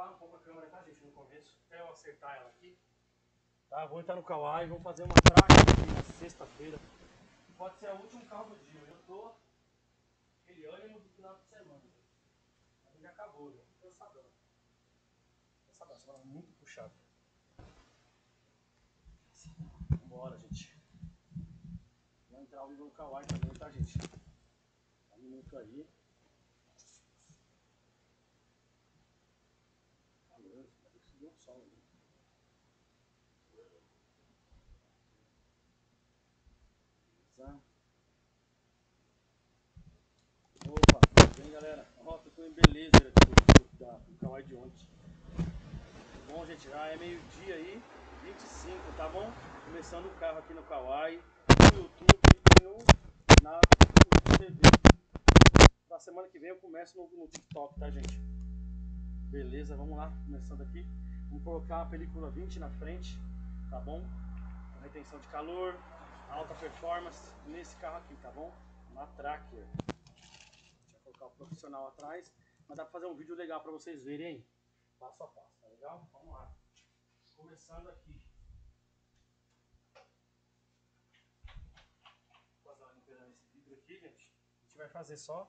trabalha um pouco a câmera com a gente no começo, até eu acertar ela aqui. Tá, vou entrar no Kawaii, vou fazer uma Tracker aqui na sexta-feira. Pode ser o último carro do dia, eu tô aquele ânimo do final de semana. Aí já acabou, já. Cansadão. Cansadão, essa semana é muito puxada. Vambora, gente. Vou entrar o Igor no Kawaii também, tá, gente? Um minuto aí. Opa, tudo bem, galera? Ó, tô com um embelezer aqui do Kawaii de ontem. Bom, gente, já é meio-dia aí, 25, tá bom? Começando o carro aqui no Kawaii, no YouTube e na TV. Na semana que vem eu começo no TikTok, tá, gente? Beleza, vamos lá, começando aqui. Vamos colocar a película 20 na frente, tá bom? Com retenção de calor, alta performance nesse carro aqui, tá bom? Uma Tracker. Deixa eu colocar o profissional atrás, mas dá pra fazer um vídeo legal pra vocês verem aí, passo a passo, tá legal? Vamos lá, começando aqui nesse vidro aqui, gente. A gente vai fazer só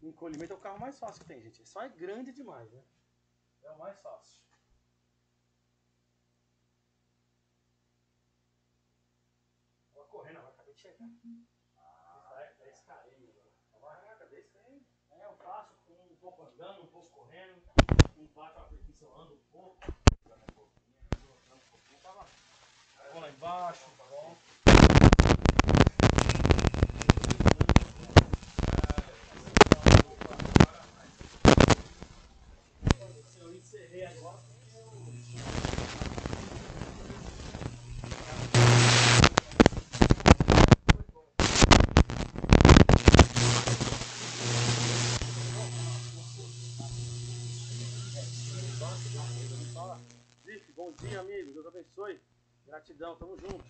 encolhimento, é o carro mais fácil que tem, gente, só é grande demais, né? É o mais fácil. Chegar. Ah, é 10 km agora. Caraca, 10 km. É, eu faço um pouco andando, um pouco correndo, um bate uma preguiça, eu ando um pouco. Vou lá embaixo, tá bom? Eu encerrei agora porque bom dia, amigo. Deus abençoe. Gratidão. Tamo junto.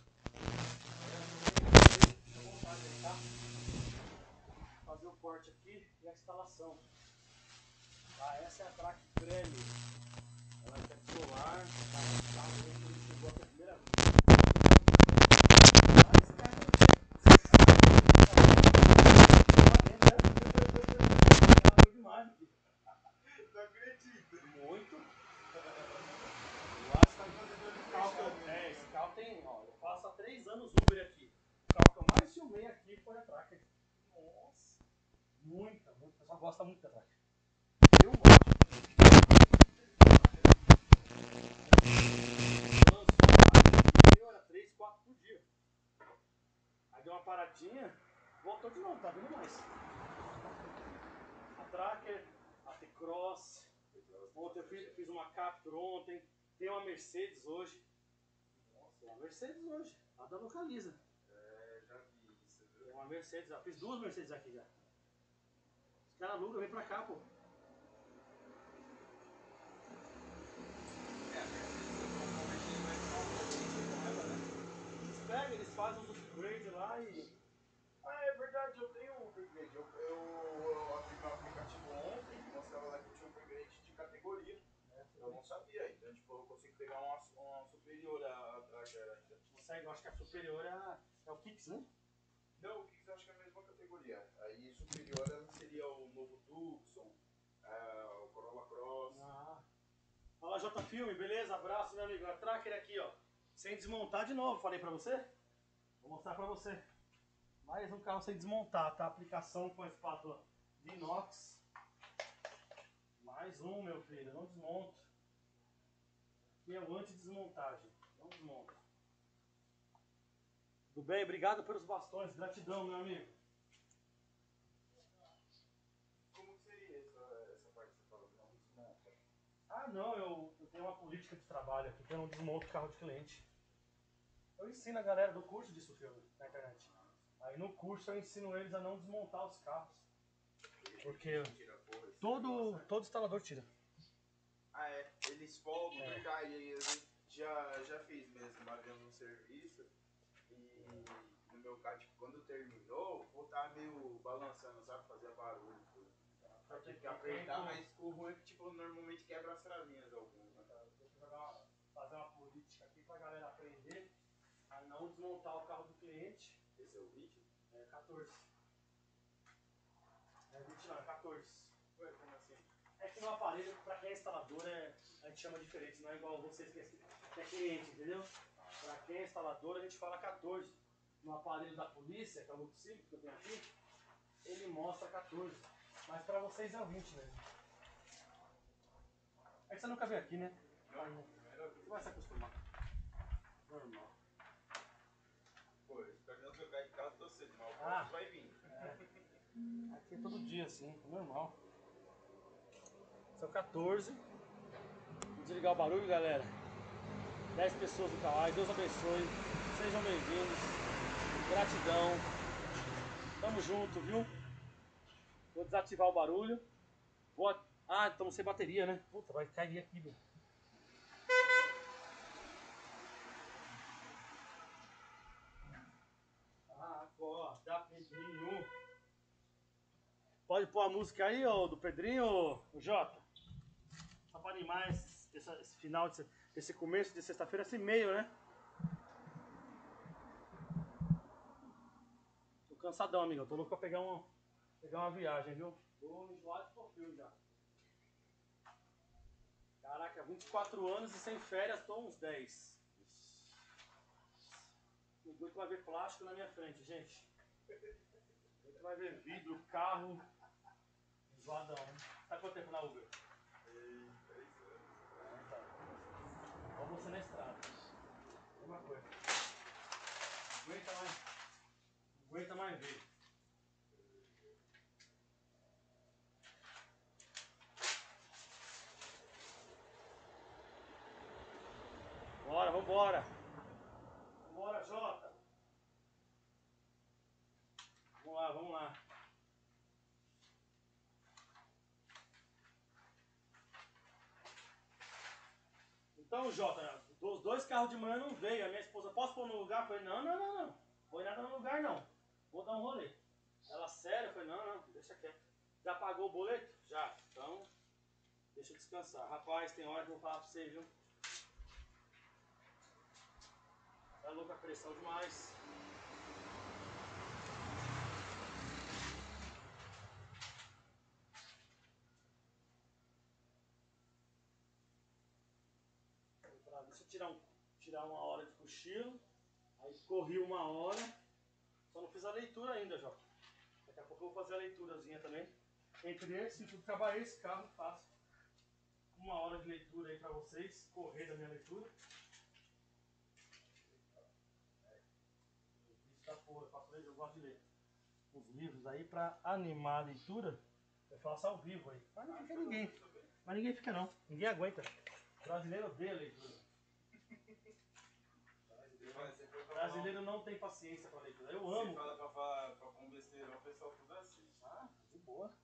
Fazer o corte aqui e a instalação. Ah, essa é a Track Premium. Ela é de solar. Tá, ele chegou até a primeira vez. Anos Uber aqui. O carro que eu mais filmei aqui foi a Tracker. Nossa! Muita, muita. O pessoal gosta muito da Tracker. Eu gosto. Eu lanço a Tracker, era 3, 4 por dia. Aí deu uma paradinha, voltou de novo, tá vindo mais. A Tracker, a T-Cross. Ontem eu fiz uma Captur ontem. Tem uma Mercedes hoje. Nossa, é uma Mercedes hoje. A da Localiza. É, já vi isso. É uma Mercedes, já fiz duas Mercedes aqui já. Os caras alugam, vem pra cá, pô. É, a Mercedes vai pega, eles fazem os upgrades lá e... Ah, é verdade, eu tenho um upgrade. Eu abri meu aplicativo ontem e mostrava lá que tinha um upgrade de categoria. É, eu não sabia ainda, então, tipo, eu consigo pegar uma superior à Tracker ainda. Eu acho que a superior é o Kicks, né? Não, o Kicks acho que é a mesma categoria. Aí superior seria o novo Tucson, o Corolla Cross. Ah. Fala, Doutor FILM, beleza? Abraço, meu amigo. A Tracker aqui, ó. Sem desmontar de novo, falei pra você? Vou mostrar pra você. Mais um carro sem desmontar, tá? Aplicação com a espátula de inox. Mais um, meu filho. Não desmonto. Aqui é o anti-desmontagem. Não desmonta. Tudo bem? Obrigado pelos bastões. Gratidão, meu amigo. Como seria essa parte que você falou? Não desmonta? Ah, não. Eu tenho uma política de trabalho aqui, que eu não desmonto carro de cliente. Eu ensino a galera do curso disso, filho, na internet. Aí no curso eu ensino eles a não desmontar os carros. Porque todo instalador tira. Ah, é? Eles folgam, verdade. Já fiz mesmo, bagando um serviço. E no meu carro, tipo, quando terminou, eu tava meio balançando, sabe? Fazia barulho. Pra ter que apertar, mas o ruim é que tipo, normalmente quebra as travinhas algumas. Vou fazer uma política aqui pra galera aprender a não desmontar o carro do cliente. Esse é o vídeo? É 14. É 20 não, é 14. Ué, como assim? É que no aparelho, pra quem é instalador, a gente chama diferente, não é igual vocês que é cliente, entendeu? Pra quem é instalador, a gente fala 14. No aparelho da polícia, que é o Lucílio que eu tenho aqui, ele mostra 14. Mas pra vocês é o 20 mesmo. É que você nunca veio aqui, né? Não. Você vai se acostumar. Normal. Pô, eu espero não trocar de casa, tô cedo, mas o carro vai vir. É. Aqui é todo dia assim, normal. São 14. Vou desligar o barulho, galera. 10 pessoas no Kawaii, Deus abençoe. Sejam bem-vindos. Gratidão. Tamo junto, viu? Vou desativar o barulho. Vou... Ah, estamos sem bateria, né? Puta, vai cair aqui, velho. Acorda, Pedrinho. Pode pôr a música aí, ó, do Pedrinho, o Jota. Só para animar esse final, esse começo de sexta-feira, esse meio, né? Tô cansadão, amigo. Tô louco pra pegar uma viagem, viu? Tô enjoado de porfio já. Caraca, 24 anos e sem férias, tô uns 10. O doido vai ver plástico na minha frente, gente. O doido vai ver vidro, carro. Enjoadão, hein? Tá quanto tempo na Uber? 3 anos. Olha você na estrada. Mesma coisa. Não aguenta mais ver. Bora, vambora! Vambora, Jota! Vamos lá! Então, Jota, os dois carros de manhã não veio. A minha esposa, posso pôr no lugar? Eu falei, não. Não põe nada no lugar, não. Vou dar um rolê. Ela, sério? Eu falei, não, deixa quieto. Já pagou o boleto? Já. Então, deixa eu descansar. Rapaz, tem hora que eu vou falar pra vocês, viu? Tá louca a pressão demais. Deixa eu tirar uma hora de cochilo. Aí corri uma hora. Só não fiz a leitura ainda, João. Daqui a pouco eu vou fazer a leiturazinha também. Entre esse, se eu acabar esse carro, faço uma hora de leitura aí pra vocês. Correr da minha leitura. Eu gosto de ler os livros aí pra animar a leitura. Eu faço ao vivo aí. Mas não fica ninguém. Mas ninguém fica não. Ninguém aguenta. O brasileiro odeia a leitura. Brasileiro não tem paciência pra leitura. Eu amo. Você fala pra um besteirão, o pessoal tudo assim. Ah, de boa.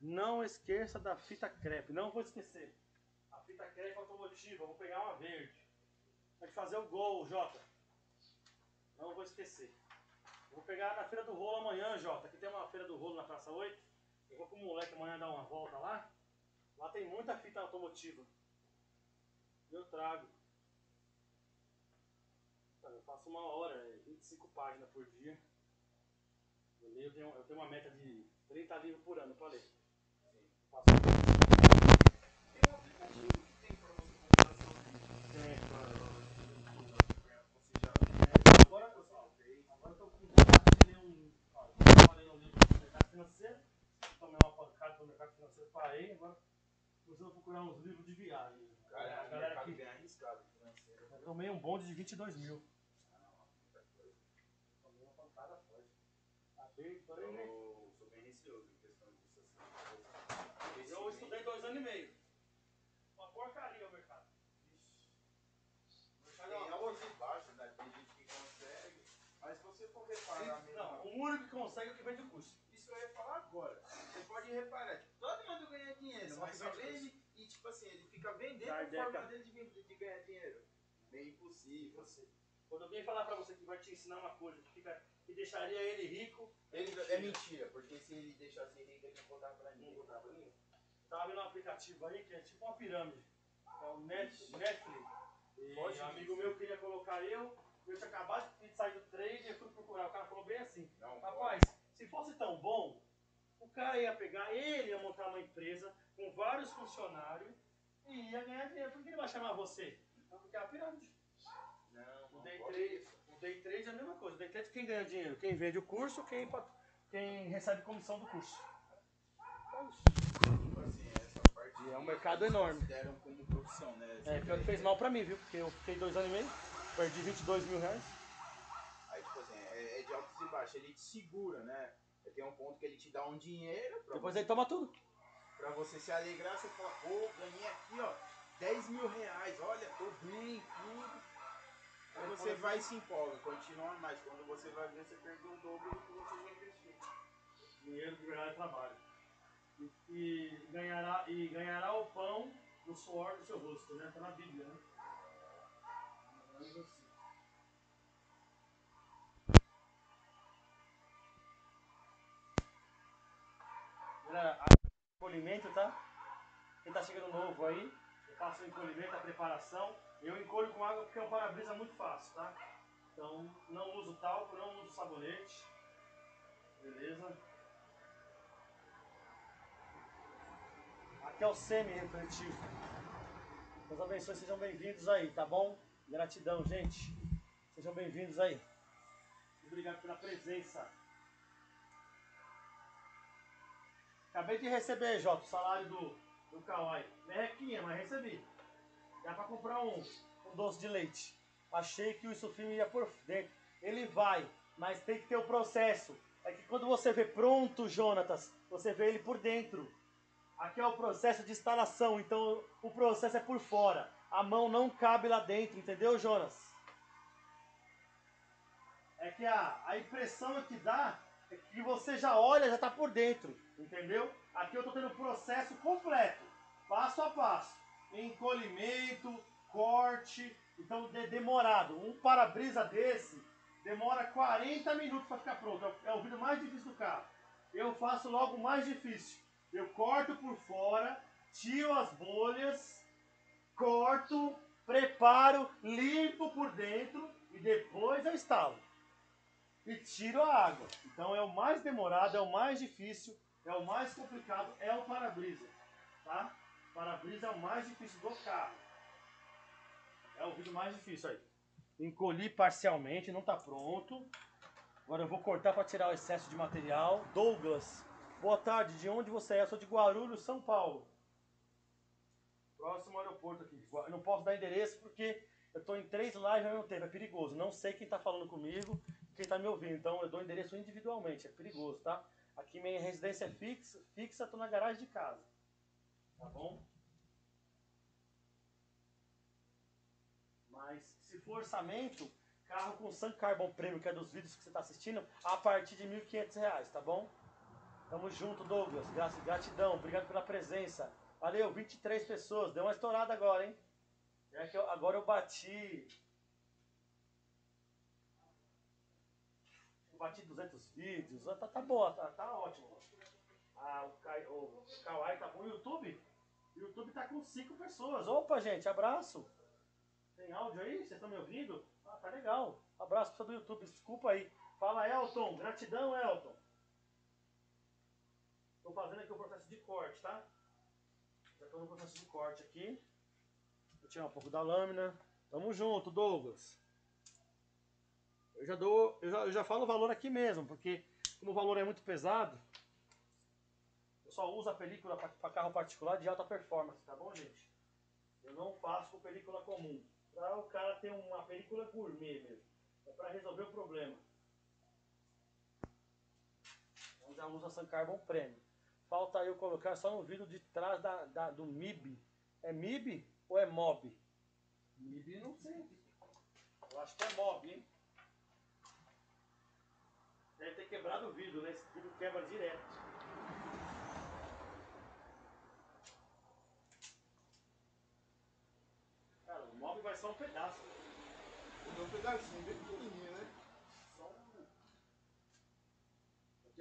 Não esqueça da fita crepe. Não vou esquecer. A fita crepe automotiva. Vou pegar uma verde. Vai fazer o Gol, Jota. Não vou esquecer. Vou pegar na Feira do Rolo amanhã, Jota. Aqui tem uma Feira do Rolo na Praça 8. Eu vou com o moleque amanhã dar uma volta lá. Lá tem muita fita automotiva. Eu trago. Eu faço uma hora, 25 páginas por dia. Eu tenho uma meta de 30 livros por ano para ler. Sim. Tem um aplicativo que tem para você comprar seu livro. Agora estou com vontade de ler um livro do mercado financeiro. Tomei uma pancada do mercado financeiro, parei. Agora estou procurar uns livros de viagem. Cara, a galera aqui bem arriscado. Eu tomei um bonde de 22 mil. Tomei uma pancada forte. Eu sou bem receoso em questão disso assim. Eu estudei 2 anos e meio. Uma porcaria o mercado. Tem algo aqui embaixo, né? Tem gente que consegue. Mas se você for reparar... Não, o único que consegue é o que vende o curso. Isso eu ia falar agora. Você pode reparar. Tipo, todo mundo ganha dinheiro, mas só vende e, tipo assim, ele fica vendendo a forma dele de ganhar dinheiro. Bem impossível. Quando alguém falar pra você que vai te ensinar uma coisa que fica que deixaria ele rico. É mentira, porque se ele deixasse rico, ele não contava pra ninguém. Tava vendo um aplicativo aí que é tipo uma pirâmide. É o Netflix. E um amigo meu queria colocar eu tinha acabado de sair do trade e eu fui procurar. O cara falou bem assim, não, rapaz, se fosse tão bom, o cara ia pegar, ele ia montar uma empresa com vários funcionários e ia ganhar dinheiro. Por que ele vai chamar você? Porque é a pirâmide. Não, o day trade é a mesma coisa. O day trade é quem ganha dinheiro, quem vende o curso, quem recebe comissão do curso. É isso. É um mercado enorme. Consideram como profissão, né? É, pior que fez mal pra mim, viu? Porque eu fiquei 2 anos e meio, perdi 22 mil reais. Aí, tipo assim, é de altos e baixos. Ele te segura, né? Tem um ponto que ele te dá um dinheiro. Depois ele toma tudo. Pra você se alegrar, você fala, pô, ganhei aqui, ó, 10 mil reais. Olha, tô bem, tudo. Aí você vai e se empolga, continua mais. Quando você vai ver, você perdeu o dobro do que você já investiu. Dinheiro de verdade trabalho. E ganhará o pão do suor do seu rosto, né? Tá na Bíblia, né? Galera, encolhimento, tá? Quem tá chegando novo aí, eu faço o encolhimento, a preparação. Eu encolho com água porque é um para-brisa muito fácil, tá? Então, não uso talco, não uso sabonete. Beleza? Aqui é o semi-refletivo. Deus abençoe, sejam bem-vindos aí, tá bom? Gratidão, gente. Sejam bem-vindos aí. Obrigado pela presença. Acabei de receber, Jota, o salário do Kawaii. Merrequinha, mas recebi. Dá pra comprar um doce de leite. Achei que o Sufim ia por dentro. Ele vai, mas tem que ter o processo. É que quando você vê pronto, Jonatas, você vê ele por dentro. Aqui é o processo de instalação, então o processo é por fora. A mão não cabe lá dentro, entendeu, Jonas? É que a impressão que dá é que você já olha, já está por dentro, entendeu? Aqui eu estou tendo o processo completo, passo a passo. Encolhimento, corte, então demorado. Um para-brisa desse demora 40 minutos para ficar pronto. É o vídeo mais difícil do carro. Eu faço logo o mais difícil. Eu corto por fora, tiro as bolhas, corto, preparo, limpo por dentro e depois eu instalo. E tiro a água. Então é o mais demorado, é o mais difícil, é o mais complicado, é o para-brisa, tá? Para-brisa é o mais difícil do carro. É o vídeo mais difícil aí. Encolhi parcialmente, não tá pronto. Agora eu vou cortar para tirar o excesso de material. Douglas. Boa tarde, de onde você é? Eu sou de Guarulhos, São Paulo. Próximo aeroporto aqui. Eu não posso dar endereço porque eu estou em 3 lives ao mesmo tempo, é perigoso. Não sei quem está falando comigo, quem está me ouvindo. Então eu dou endereço individualmente, é perigoso, tá? Aqui minha residência é fixa, estou na garagem de casa. Tá bom? Mas se for orçamento, carro com Sun Carbon Premium, que é dos vídeos que você está assistindo, a partir de R$ 1.500, tá bom? Tamo junto, Douglas. Gratidão. Obrigado pela presença. Valeu, 23 pessoas. Deu uma estourada agora, hein? É que agora eu bati... Eu bati 200 vídeos. Tá boa, tá ótimo. Ah, o Kawaii tá bom. YouTube? O YouTube tá com 5 pessoas. Opa, gente, abraço. Tem áudio aí? Vocês estão me ouvindo? Ah, tá legal. Abraço pessoal do YouTube. Desculpa aí. Fala, Elton. Gratidão, Elton. Estou fazendo aqui o processo de corte, tá? Já estou no processo de corte aqui. Vou tirar um pouco da lâmina. Tamo junto, Douglas. Eu já falo o valor aqui mesmo, porque como o valor é muito pesado, eu só uso a película para carro particular de alta performance, tá bom, gente? Eu não faço com película comum. Para o cara ter uma película gourmet mesmo. É para resolver o problema. Então já uso a Sun Carbon Premium. Falta eu colocar só no vídeo de trás do MIB. É MIB ou é MOB? MIB não sei. Eu acho que é MOB, hein? Deve ter quebrado o vidro, né? Esse vidro quebra direto. Cara, o MOB vai só um pedaço. Vou dar um pedacinho, bem pequenininho, né? Só um...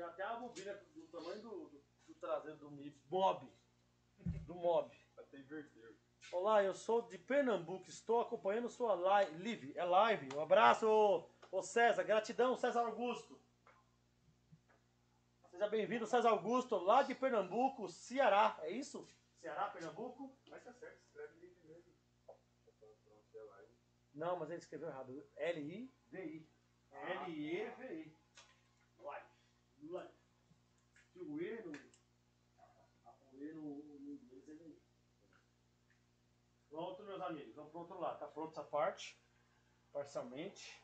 Tem até uma bobina do tamanho do traseiro do MIB. MOB. Do MOB. Até inverteu. Olá, eu sou de Pernambuco, estou acompanhando sua live. É live. Um abraço, ô César. Gratidão, César Augusto. Seja bem-vindo, César Augusto, lá de Pernambuco, Ceará. É isso? Ceará, Pernambuco? Mas tá certo, escreve livre mesmo. Não, mas ele escreveu errado. L-I-V-I. L-E-V-I. Live. Live. Se o E no inglês é nenhum. Pronto, meus amigos. Vamos pro outro lado. Tá pronto essa parte. Parcialmente.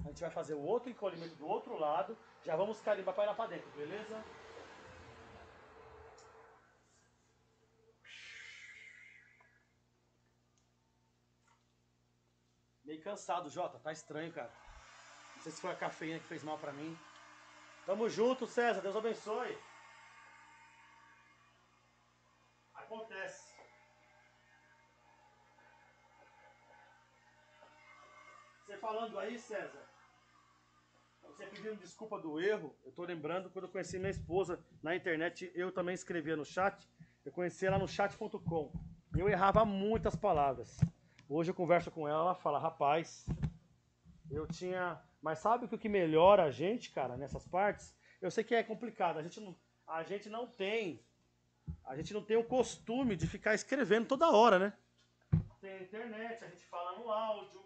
A gente vai fazer o outro encolhimento do outro lado. Já vamos carimbar para ir lá para dentro, beleza? Meio cansado, Jota. Tá estranho, cara. Não sei se foi a cafeína que fez mal para mim. Tamo junto, César. Deus abençoe. Acontece. Você falando aí, César, você pedindo desculpa do erro, eu tô lembrando quando eu conheci minha esposa na internet, eu também escrevia no chat, eu conheci ela no chat.com, eu errava muitas palavras. Hoje eu converso com ela, ela fala, rapaz, eu tinha... Mas sabe que o que melhora a gente, cara, nessas partes? Eu sei que é complicado, a gente não tem o costume de ficar escrevendo toda hora, né? Tem a internet, a gente fala no áudio.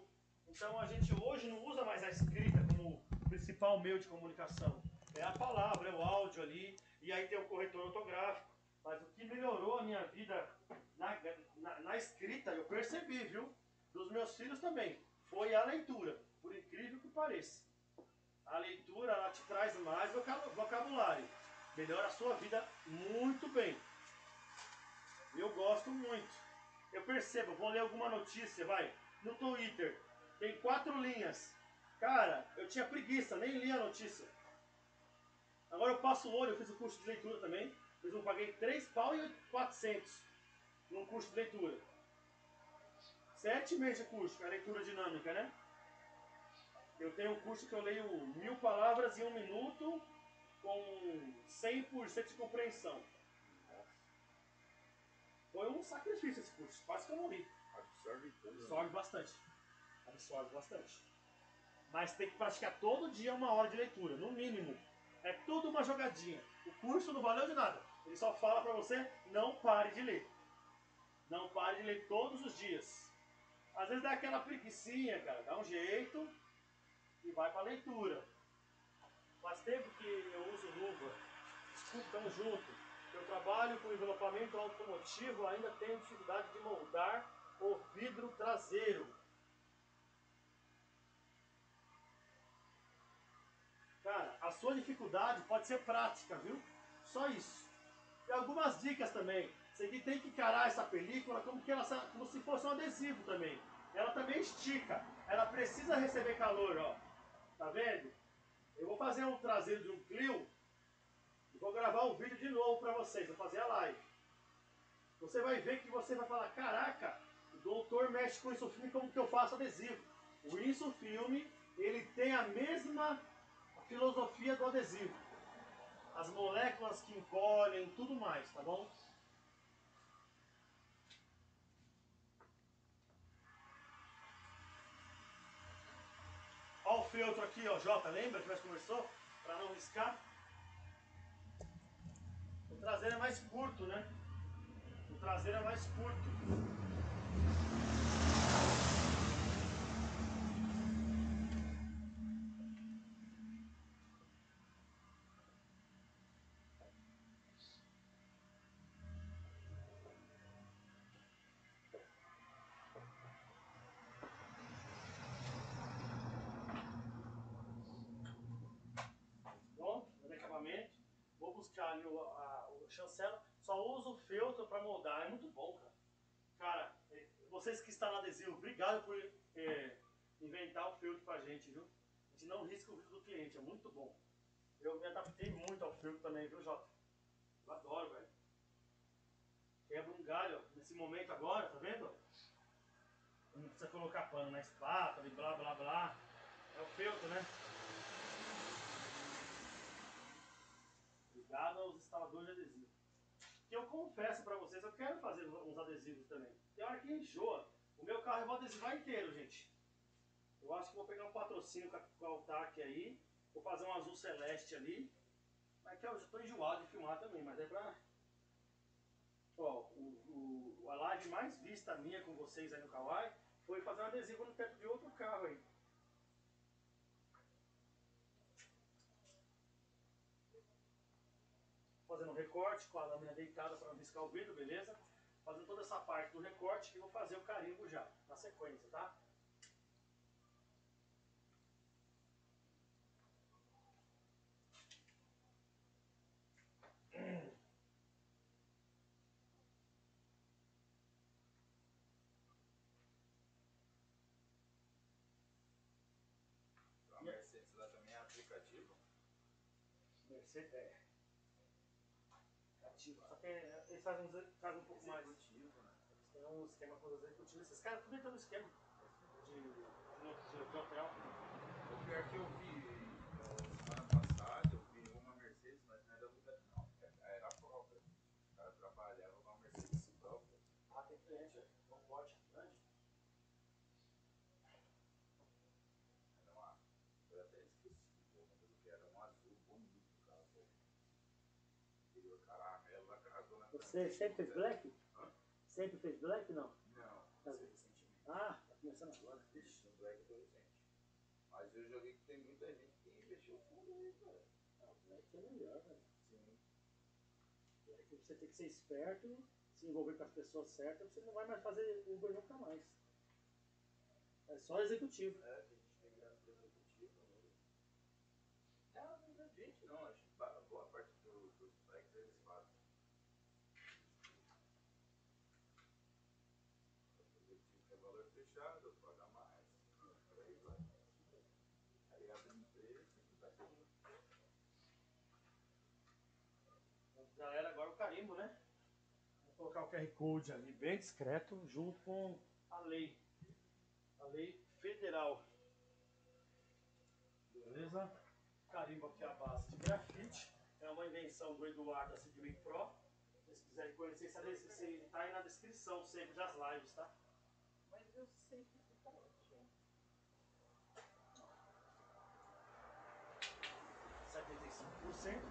Então a gente hoje não usa mais a escrita como principal meio de comunicação. É a palavra, é o áudio ali, e aí tem o corretor ortográfico. Mas o que melhorou a minha vida na escrita, eu percebi, viu? Dos meus filhos também. Foi a leitura, por incrível que pareça. A leitura, ela te traz mais vocabulário. Melhora a sua vida muito bem. Eu gosto muito. Eu percebo, vou ler alguma notícia, vai, no Twitter. Tem 4 linhas. Cara, eu tinha preguiça, nem li a notícia. Agora eu passo o olho, eu fiz o curso de leitura também. Eu paguei 3 pau e 400 num curso de leitura. 7 meses de curso, que é a leitura dinâmica, né? Eu tenho um curso que eu leio 1000 palavras em 1 minuto com 100% de compreensão. Foi um sacrifício esse curso, quase que eu morri. Absorve tudo. Absorve bastante. Absorve bastante. Mas tem que praticar todo dia 1 hora de leitura, no mínimo. É tudo uma jogadinha. O curso não valeu de nada. Ele só fala pra você, não pare de ler. Não pare de ler todos os dias. Às vezes dá aquela preguicinha, cara. Dá um jeito e vai pra leitura. Faz tempo que eu uso luva. Desculpa, tamo junto. Eu trabalho com envelopamento automotivo, ainda tenho dificuldade de moldar o vidro traseiro. Cara, a sua dificuldade pode ser prática, viu? Só isso. E algumas dicas também. Você tem que encarar essa película como se fosse um adesivo também. Ela também estica. Ela precisa receber calor, ó. Tá vendo? Eu vou fazer um traseiro de um Clio. E vou gravar um vídeo de novo pra vocês. Vou fazer a live. Você vai ver que você vai falar, caraca, o doutor mexe com o insufilme como que eu faço adesivo. O insufilme, ele tem a mesma... filosofia do adesivo. As moléculas que encolhem, tudo mais, tá bom? Ó o feltro aqui, ó, Jota, lembra que nós conversou? Pra não riscar. O traseiro é mais curto, né? O traseiro é mais curto. Chancela, só usa o feltro para moldar, é muito bom, cara. Cara, vocês que instalam adesivo, obrigado por inventar o feltro pra gente, viu? A gente não risca o vidro do cliente, é muito bom. Eu me adaptei muito ao feltro também, viu, Jota? Eu adoro, velho. Quebra um galho, ó, nesse momento agora, tá vendo? Não precisa colocar pano na espátula e blá blá blá. É o feltro, né? ligado aos instaladores de adesivo. Que eu confesso pra vocês, eu quero fazer uns adesivos também. Tem hora que enjoa. O meu carro eu vou adesivar inteiro, gente. Eu acho que vou pegar um patrocínio com a Altac aí. Vou fazer um azul celeste ali. Mas que eu já tô enjoado de filmar também, mas é pra... Ó, a live mais vista minha com vocês aí no Kawaii foi fazer um adesivo no teto de outro carro aí. Fazendo um recorte com a lâmina deitada para não riscar o vidro, beleza? Fazendo toda essa parte do recorte e vou fazer o carimbo já, na sequência, tá? A Mercedes lá também é aplicativo? Mercedes é. Só que eles fazem um pouco mais. Eles têm um esquema com os executivos. Esses caras tudo entrando no esquema de hotel. O pior que eu vi semana passada, eu vi uma Mercedes, mas não era lugar não. Era própria. O cara trabalhava com uma Mercedes própria. Ah, tem cliente, ó. Um pote grande. Era uma. Eu até esqueci o nome do que era, um azul bonito o carro. Caramelo, caradona. Você sempre fez black? Hã? Sempre fez black, não? Não, recentemente. Ah, tá começando agora. Vixe, o black foi recente. Mas eu já vi que tem muita gente que investiu fundo aí, cara. Ah, o black é melhor, velho. Sim. Black você tem que ser esperto, se envolver com as pessoas certas, você não vai mais fazer Uber nunca mais. É só executivo. É, a gente tem graça de executivo. Não, não é gente não, acho que boa parte dos blacks eles fazem. O objetivo é valor fechado, paga mais, por aí vai. Aí abre um preço e tá tudo. Galera, agora o carimbo, né? Vou colocar o QR Code ali bem discreto, junto com a lei federal. Beleza? Carimbo aqui à base de grafite, é uma invenção do Eduardo da Sygmaker Pro. Se vocês quiserem conhecer, está aí na descrição sempre das lives, tá? Mas eu sei que fica ótimo. 75%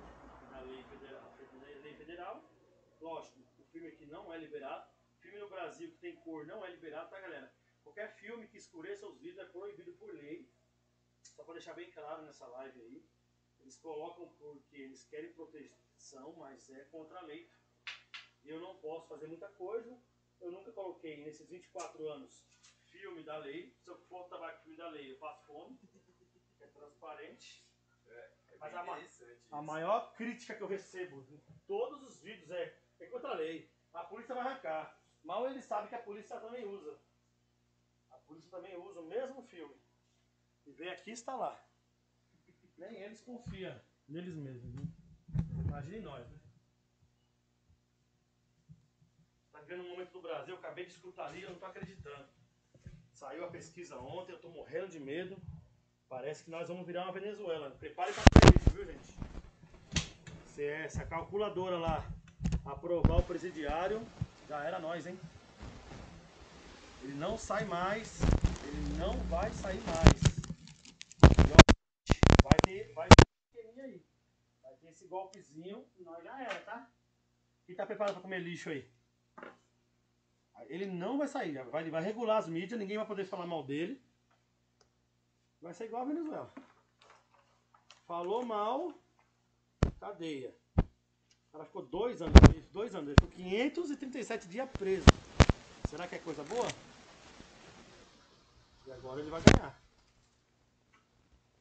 da lei federal, Lógico, o filme aqui não é liberado. Filme no Brasil que tem cor não é liberado, tá, galera? Qualquer filme que escureça os vidros é proibido por lei. Só para deixar bem claro nessa live aí, eles colocam porque eles querem proteção, mas é contra a lei. E eu não posso fazer muita coisa. Eu nunca coloquei nesses 24 anos filme da lei. Se eu for trabalhar com filme da lei, eu passo fome. É transparente. Mas a maior crítica que eu recebo em todos os vídeos é contra a lei. A polícia vai arrancar. Mal eles sabem que a polícia também usa. A polícia também usa o mesmo filme. E vem aqui e está lá. Nem eles confiam neles mesmos, né? Imagine nós, né? Está vivendo um momento do Brasil, eu acabei de escutar ali, eu não estou acreditando. Saiu a pesquisa ontem, eu estou morrendo de medo. Parece que nós vamos virar uma Venezuela. Prepare para isso, viu, gente? Se a calculadora lá aprovar o presidiário, já era nós, hein? Ele não sai mais, ele não vai sair mais. Vai ter esse golpezinho e nós já era, tá? Quem tá preparado pra comer lixo aí? Ele não vai sair, ele vai regular as mídias, ninguém vai poder falar mal dele. Vai ser igual a Venezuela. Falou mal, cadeia. O cara ficou 2 anos, ele ficou 537 dias preso. Será que é coisa boa? E agora ele vai ganhar.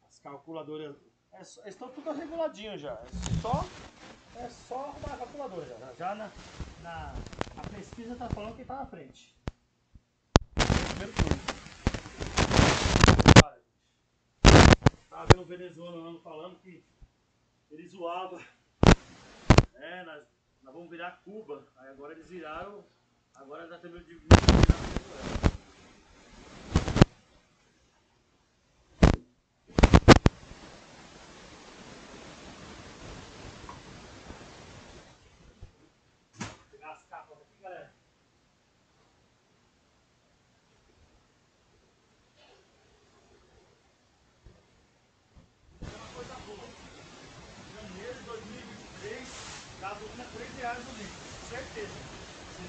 As calculadoras... estão tudo reguladinho já, é só arrumar a calculadora já. A pesquisa está falando que está na frente. Primeiro turno. Estava vendo um venezuelano falando que ele zoava. Nós vamos virar Cuba. Aí agora eles viraram, agora já tem medo de virar Venezuela.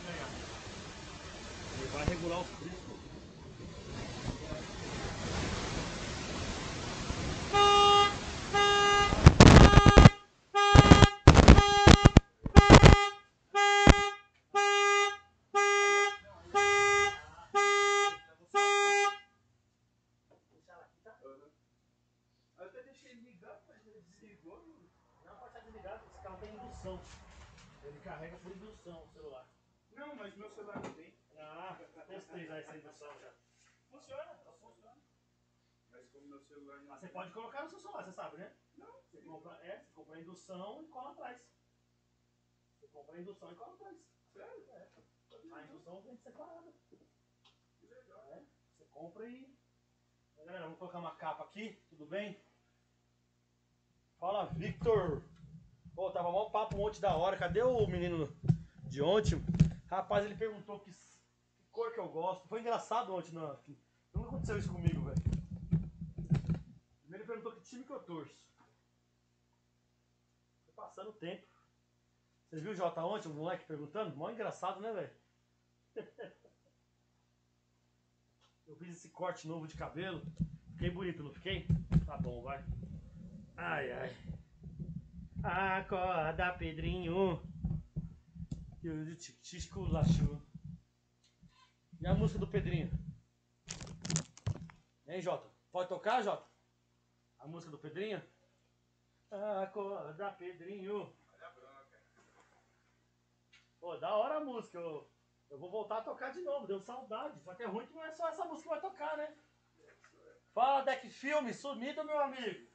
ganhar. Ele vai regular os preços. Ele carrega por indução o celular. Não, mas meu celular não tem. Ah, postei já essa indução já. Funciona? Tá funcionando. Mas como meu celular não. Ah, você pode colocar no seu celular, você sabe, né? Não. Você compra, você compra a indução e cola atrás. Você compra a indução e cola atrás. Sério? É. A indução vem separada. Que legal. É. Você compra e. Galera, vamos colocar uma capa aqui, tudo bem? Fala, Victor! Pô, tava mal papo ontem da hora. Cadê o menino de ontem? Rapaz, ele perguntou que cor que eu gosto. Foi engraçado ontem, não. Nunca aconteceu isso comigo, velho. Primeiro ele perguntou que time que eu torço. Foi passando o tempo. Vocês viram o Jota ontem, o moleque perguntando? Mó engraçado, né, velho? Eu fiz esse corte novo de cabelo. Fiquei bonito, não fiquei? Tá bom, vai. Ai, ai. Acorda, Pedrinho. E o te esculachou. E a música do Pedrinho? Hein, Jota? Pode tocar, Jota? A música do Pedrinho? Acorda, Pedrinho. Olha a bronca. Pô, da hora a música. Eu vou voltar a tocar de novo. Deu saudade. Só que é ruim que não é só essa música que vai tocar, né? Fala, Doutor FILM. Sumido, meu amigo.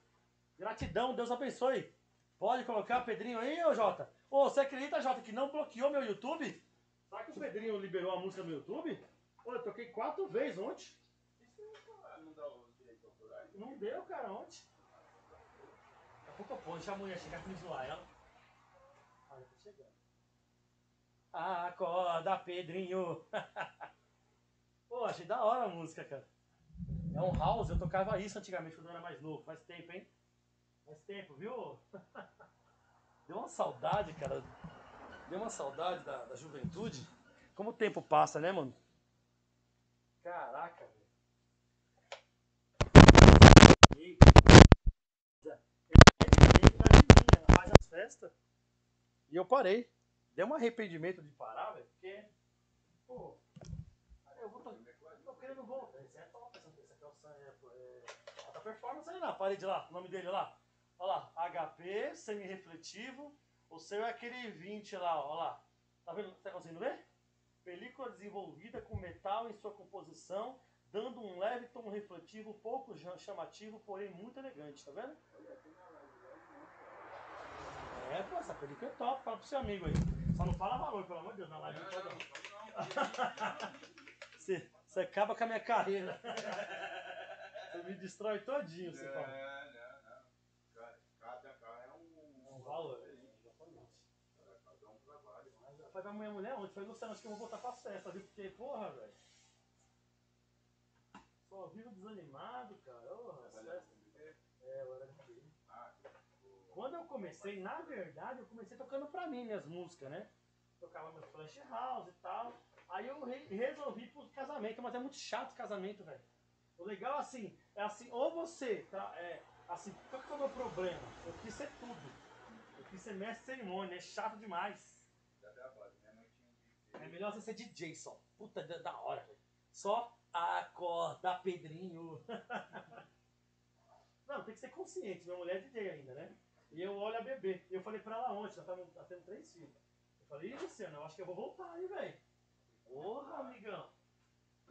Gratidão. Deus abençoe. Pode colocar o Pedrinho aí, ô Jota? Ô, você acredita, Jota, que não bloqueou meu YouTube? Será que o Pedrinho liberou a música no meu YouTube? Ô, eu toquei 4 vezes ontem. Isso não dá o direito autoral? Não deu, cara, ontem. Daqui a pouco eu ponho, deixa a mulher chegar pra me zoar ela. Ah, já tá chegando. Acorda, Pedrinho. Pô, achei da hora a música, cara. É um house, eu tocava isso antigamente quando eu era mais novo. Faz tempo, hein? Faz tempo, viu? Deu uma saudade, cara. Deu uma saudade da juventude. Como o tempo passa, né, mano? Caraca, velho. Eita. Ele faz as festas. E eu parei. Deu um arrependimento de parar, velho. Porque, pô, eu vou querendo voltar. Esse é top, esse aqui é o Sun. Alta performance ali na parede lá. O nome dele lá. Olha lá, HP, semi-refletivo. O seu é aquele 20 lá, ó lá. Tá vendo? Tá conseguindo ver? Película desenvolvida com metal em sua composição, dando um leve tom refletivo, pouco chamativo, porém muito elegante, tá vendo? É, pô, essa película é top, fala pro seu amigo aí. Só não fala valor, pelo amor de Deus, na live. Você acaba com a minha carreira. Você me destrói todinho, você fala. Valor, exatamente. Cada um trabalha. Foi pra minha mulher ontem, foi Luciano, acho que eu vou voltar pra festa, viu? Porque, porra, velho. Só vivo desanimado, cara. Oh, eu era de... Quando eu comecei, na verdade, eu comecei tocando pra mim minhas músicas, né? Tocava meus flash house e tal. Aí eu resolvi pro casamento, mas é muito chato o casamento, velho. O legal, assim, é assim, ou você, assim, qual que é o meu problema? Eu quis ser tudo. Isso é mestre cerimônia, é chato demais. É melhor você ser DJ só. Puta, da hora, velho. Só acorda, Pedrinho. Não, tem que ser consciente. Minha mulher é DJ ainda, né? E eu olho a bebê. Eu falei pra ela ontem, ela tendo 3 filhos. Eu falei, ih, Luciano, eu acho que eu vou voltar aí, velho. Porra, amigão.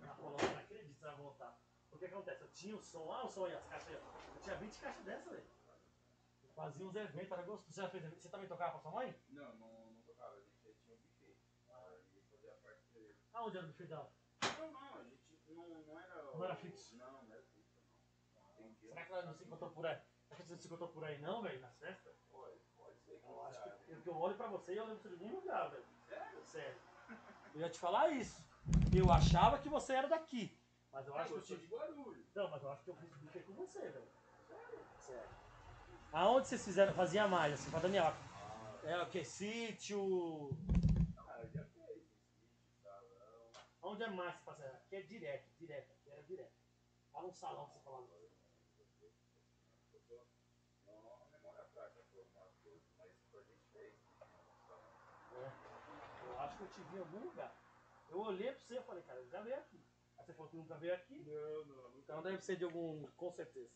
Ela falou, não acredito que ela vai voltar. O que acontece? Eu tinha o som, o som aí, as caixas aí. Eu tinha 20 caixas dessa, velho. Fazia uns eventos, era gostoso. Você já fez evento? Você também tocava pra sua mãe? Não, não tocava, a gente tinha um buffet. Aí fazia a parte dele. Ah, onde era o buffet dela? Não, a gente não era. Não era fixo? Não, não era fixo, não. Será que ela não se encontrou por aí? Será que você não se encontrou por aí não, velho? Nas festas? Pode ser. Eu acho que eu olho pra você e eu lembro de algum lugar, velho. Sério? Sério. Eu ia te falar isso. Eu achava que você era daqui. Mas eu acho que eu sou de Guarulhos. Não, mas eu acho que eu fiz buffet com você, velho. Sério? Sério. Aonde vocês fizeram? Fazia mais, assim, pra Daniel. É o que? Sítio. Ah, eu já fiz. Onde é mais que passava? Aqui é direto, aqui era direto. Tava um salão que você falava. Não, memória prática foi uma coisa, mas pra gente fez. Eu acho que eu te vi em algum lugar. Eu olhei pra você e falei, cara, eu já veio aqui. Aí você falou que nunca veio aqui? Não, não. Então deve ser de algum, com certeza.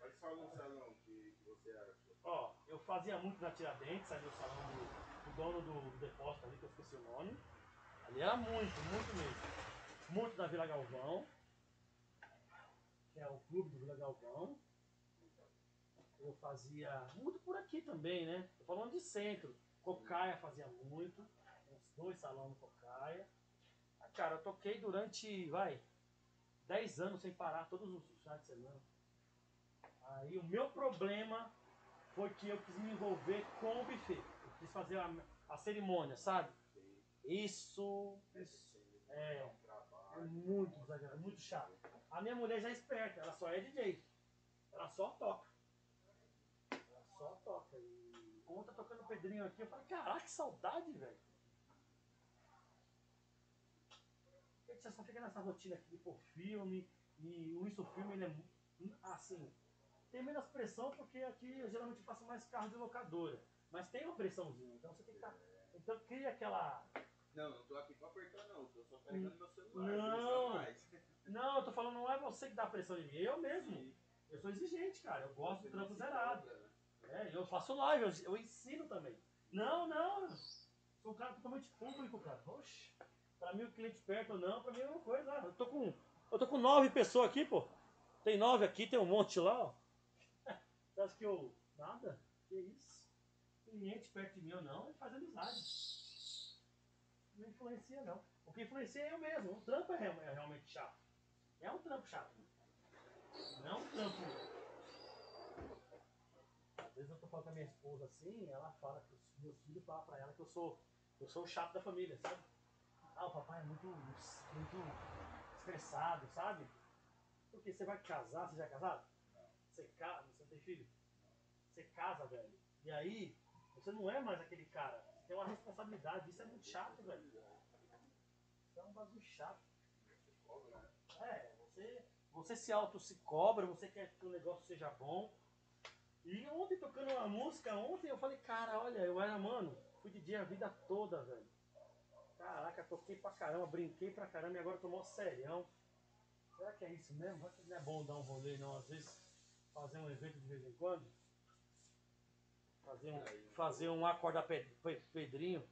Mas fala um salão que você era. Ó, eu fazia muito na Tiradentes, ali o salão do dono do depósito ali, que eu esqueci o nome. Ali era muito mesmo. Muito da Vila Galvão, que é o clube do Vila Galvão. Eu fazia muito por aqui também, né? Tô falando de centro. Cocaia fazia muito. Uns 2 salões no Cocaia. Ah, cara, eu toquei durante, 10 anos sem parar, todos os finais de semana. Aí o meu problema foi que eu quis me envolver com o buffet. Eu quis fazer a cerimônia, sabe? Isso é muito exagerado, muito chato. A minha mulher já é esperta, ela só é DJ. Ela só toca. E ontem tocando o Pedrinho aqui, eu falei, caraca, que saudade, velho. Por que você só fica nessa rotina aqui de pôr filme? E o Isso Filme, ele é assim, tem menos pressão, porque aqui eu geralmente faço mais carro de locadora. Mas tem uma pressãozinha, então você tem que estar... Então cria aquela... Não, não tô aqui pra apertar não, tô só carregando meu celular. Não, eu tô falando, não é você que dá pressão em mim, eu mesmo. Sim. Eu sou exigente, cara, eu gosto do trampo zerado. Eu faço live, eu ensino também. Não, sou um cara totalmente público, cara. Oxe, pra mim o cliente perto ou não, pra mim é uma coisa. Eu tô com 9 pessoas aqui, pô. Tem 9 aqui, tem um monte lá, ó. Você acha que eu... Nada? Que isso? Cliente perto de mim ou não, ele faz amizade. Não influencia não. O que influencia é eu mesmo. O trampo é realmente chato. É um trampo chato. Não é um trampo. Às vezes eu tô falando com a minha esposa assim, ela fala que os meus filhos falam pra ela que eu sou o chato da família, sabe? Ah, o papai é muito estressado, sabe? Porque você vai casar, você já é casado? Você não tem filho? Você casa, velho. E aí, você não é mais aquele cara. Tem uma responsabilidade, isso é muito chato, velho. Isso é um bagulho chato. Você se auto se cobra, você quer que o negócio seja bom. E ontem, tocando uma música, eu falei, cara, olha, eu era, mano, fui DJ a vida toda, velho. Caraca, toquei pra caramba, brinquei pra caramba e agora tô mó serião. Será que é isso mesmo? Será que não é bom dar um rolê, não? Às vezes, fazer um evento de vez em quando? Fazer um acorda Pedrinho.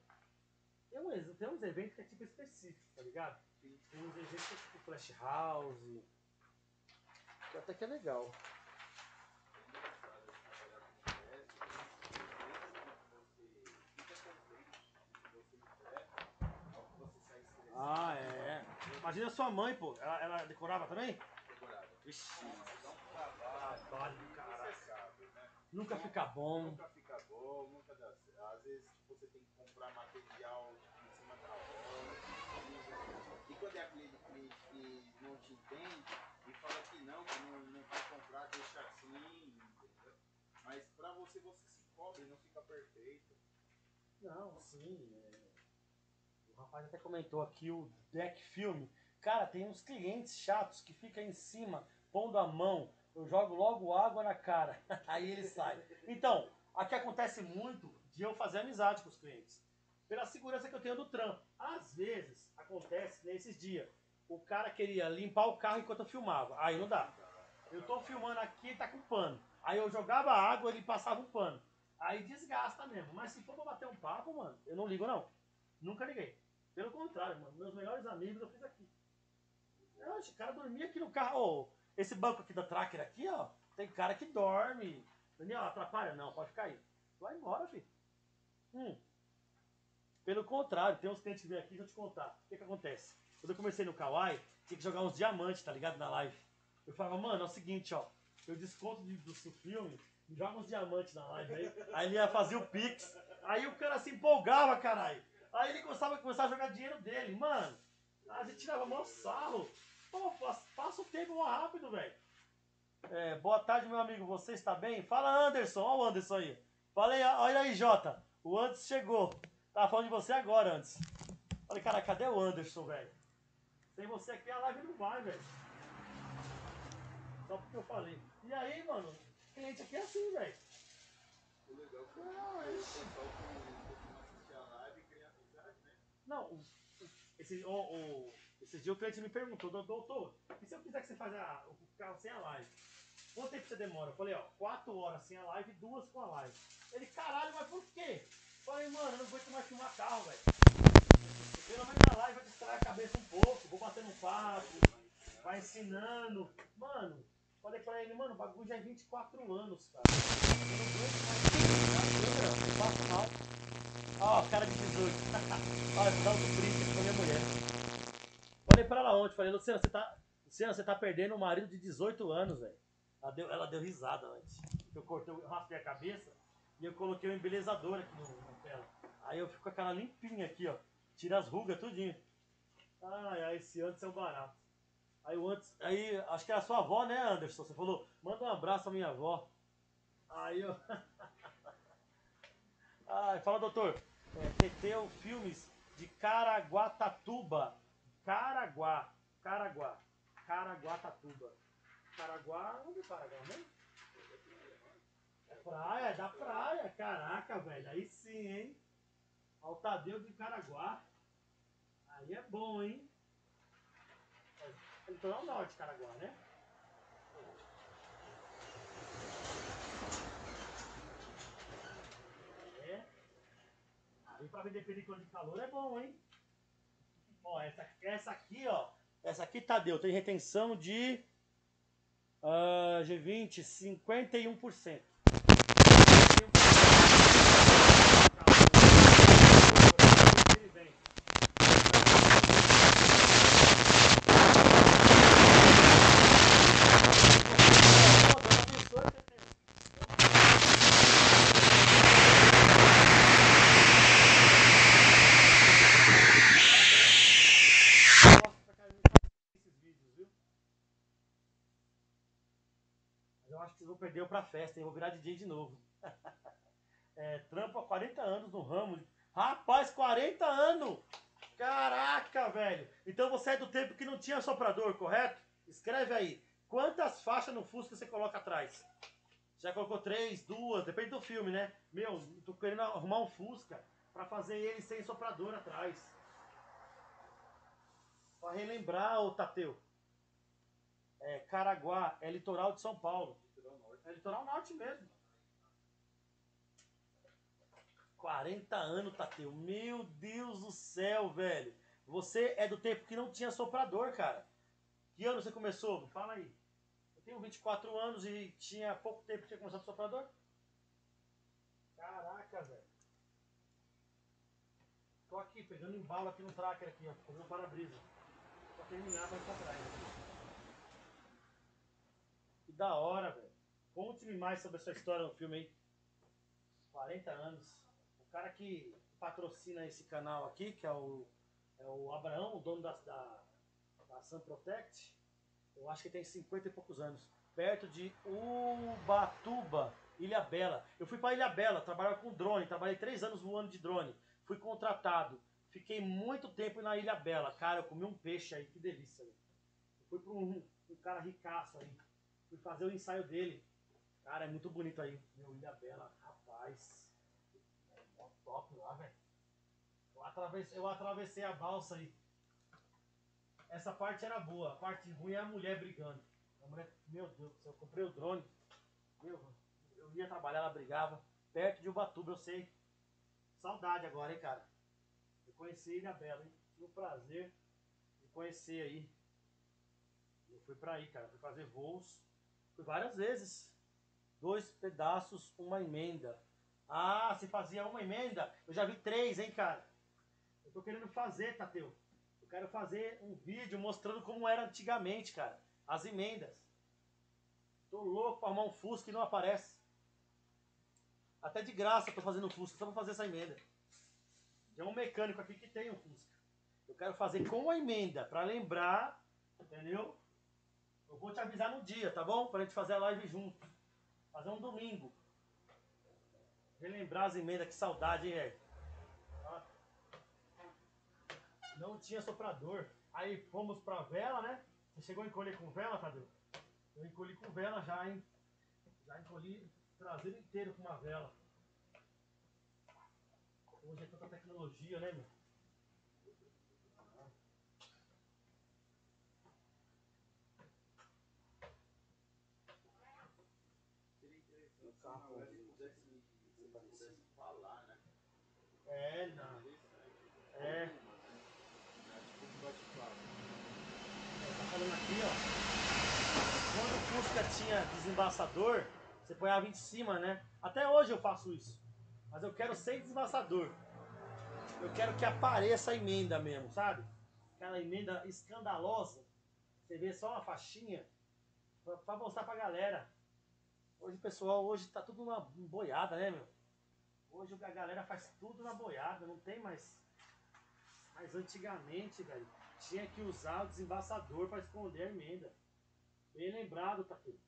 Tem uns eventos que é tipo específico, tá ligado? Tem uns eventos que é tipo Flash House. Que até que é legal. Imagina a sua mãe, pô. Ela decorava também? Decorava. Ixi. Trabalho do caralho. Nunca fica bom. Nunca dá certo. Às vezes você tem que comprar material em cima da hora. E quando é aquele cliente que não te entende e fala que não vai comprar, deixa assim, entendeu? Mas pra você se cobre, não fica perfeito. Não, sim. O rapaz até comentou aqui o Deck Filme. Cara, tem uns clientes chatos que ficam em cima, pondo a mão. Eu jogo logo água na cara, aí ele sai. Então, aqui acontece muito de eu fazer amizade com os clientes. Pela segurança que eu tenho do trampo. Às vezes, acontece nesses dias. O cara queria limpar o carro enquanto eu filmava. Aí não dá. Eu tô filmando aqui, tá com pano. Aí eu jogava água, ele passava o pano. Aí desgasta mesmo. Mas se for pra bater um papo, mano, eu não ligo não. Nunca liguei. Pelo contrário, mano. Meus melhores amigos eu fiz aqui. Oxe, o cara dormia aqui no carro. Esse banco aqui da Tracker aqui, ó, tem cara que dorme. Daniel, atrapalha? Não, pode ficar aí. Vai embora, filho. Pelo contrário, tem uns clientes que vêm aqui, deixa eu te contar. O que acontece? Quando eu comecei no Kawaii, tinha que jogar uns diamantes, tá ligado? Na live. Eu falava, mano, é o seguinte, ó. Eu desconto do seu filme, joga uns diamantes na live aí. Aí ele ia fazer o Pix. Aí o cara se empolgava, caralho. Aí ele começava a jogar dinheiro dele. Mano, a gente tirava mó sarro. Pô, passa o tempo rápido, velho. Boa tarde, meu amigo. Você está bem? Fala, Anderson. Olha o Anderson aí. Falei, olha aí, Jota. O Anderson chegou. Tava falando de você agora, Anderson. Falei, cara, cadê o Anderson, velho? Sem você aqui a live não vai, velho. Só porque eu falei. E aí, mano, cliente aqui é assim, velho. O legal foi o pessoal que assistir a live e criar amizade, né? Não, esse dia o cliente me perguntou, doutor, e se eu quiser que você faça o carro sem a live? Quanto tempo você demora? Eu falei, ó, 4 horas sem a live e 2 com a live. Ele, caralho, mas por quê? Eu falei, mano, eu não aguento mais filmar carro, velho. Pelo menos na live vai distrair a cabeça um pouco, vou bater no papo, vai ensinando. Mano, falei pra ele, mano, o bagulho já é 24 anos, cara. Eu não aguento mais filmar carro, eu faço mal. Ó, cara de 18. Olha, dá um sprint com a minha mulher. Falei pra ela ontem, falei, Luciano, você tá perdendo um marido de 18 anos, velho. Ela deu risada antes. Eu raspei a cabeça e eu coloquei o embelezador aqui na tela. Aí eu fico com a cara limpinha aqui, ó. Tira as rugas, tudinho. Ah, esse antes é o barato. Aí o antes. Aí, acho que era a sua avó, né, Anderson? Você falou, manda um abraço à minha avó. Aí eu. Ah, fala, doutor. Teteu Filmes de Caraguatatuba. Caraguatatuba. Caraguá, onde é Caraguá, né? É praia, é da praia. Caraca, velho. Aí sim, hein? Altadeu de Caraguá. Aí é bom, hein? Então é o norte de Caraguá, né? É. Aí pra vender película de calor é bom, hein? Ó, essa aqui, ó. Essa aqui, Tadeu, tem retenção de... G20, 51%. Perdeu pra festa, hein? Vou virar DJ de novo. Trampo há 40 anos no ramo. Rapaz, 40 anos! Caraca, velho! Então você é do tempo que não tinha soprador, correto? Escreve aí. Quantas faixas no Fusca você coloca atrás? Já colocou 3, 2? Depende do filme, né? Meu, tô querendo arrumar um Fusca pra fazer ele sem soprador atrás. Pra relembrar, ô Tateu. Caraguá é litoral de São Paulo. É litoral norte mesmo. 40 anos, Tateu. Meu Deus do céu, velho. Você é do tempo que não tinha soprador, cara. Que ano você começou? Fala aí. Eu tenho 24 anos e tinha pouco tempo que tinha começado o soprador? Caraca, velho. Tô aqui pegando embalo aqui no Tracker, aqui, ó. Fazendo um para-brisa. Pra terminar, vai pra trás. Que da hora, velho. Conte-me mais sobre a sua história no filme aí. 40 anos. O cara que patrocina esse canal aqui, que é o Abraão, o dono da Sun Protect, eu acho que tem 50 e poucos anos. Perto de Ubatuba, Ilhabela. Eu fui para Ilhabela, trabalhava com drone, trabalhei 3 anos voando de drone. Fui contratado. Fiquei muito tempo na Ilhabela. Cara, eu comi um peixe aí, que delícia. Eu fui para um cara ricaço aí. Fui fazer o ensaio dele. Cara, é muito bonito aí. Meu, Ilhabela, rapaz. É mó top lá, velho. Eu atravessei a balsa aí. Essa parte era boa. A parte ruim é a mulher brigando. A mulher, meu Deus do céu, eu comprei o drone. Eu ia trabalhar, ela brigava. Perto de Ubatuba, eu sei. Saudade agora, hein, cara. Eu conheci a Ilhabela, hein. Tive o prazer de conhecer aí. Eu fui pra aí, cara. Fui fazer voos. Fui várias vezes. 2 pedaços, 1 emenda. Ah, se fazia 1 emenda? Eu já vi 3, hein, cara? Eu tô querendo fazer, Tateu. Eu quero fazer um vídeo mostrando como era antigamente, cara. As emendas. Tô louco pra arrumar um Fusca e não aparece. Até de graça eu tô fazendo um Fusca, só pra fazer essa emenda. Tem um mecânico aqui que tem um Fusca. Eu quero fazer com a emenda, pra lembrar, entendeu? Eu vou te avisar no dia, tá bom? Pra gente fazer a live junto. Fazer um domingo. Relembrar as emendas, que saudade, hein, velho? não tinha soprador. Aí fomos pra vela, né? Você chegou a encolher com vela, Tadeu? Eu encolhi com vela já, hein? Já encolhi o traseiro inteiro com uma vela. Hoje é tanta tecnologia, né, meu? É, não. É. Tá falando aqui, ó. Quando o Fusca tinha desembaçador, você ponhava em cima, né? Até hoje eu faço isso. Mas eu quero sem desembaçador. Eu quero que apareça a emenda mesmo, sabe? Aquela emenda escandalosa. Você vê só uma faixinha pra mostrar pra galera. Hoje, pessoal, hoje tá tudo uma boiada, né, meu? Hoje a galera faz tudo na boiada, não tem mais. Mas antigamente, velho, tinha que usar o desembaçador para esconder a emenda. Bem lembrado, tá aqui.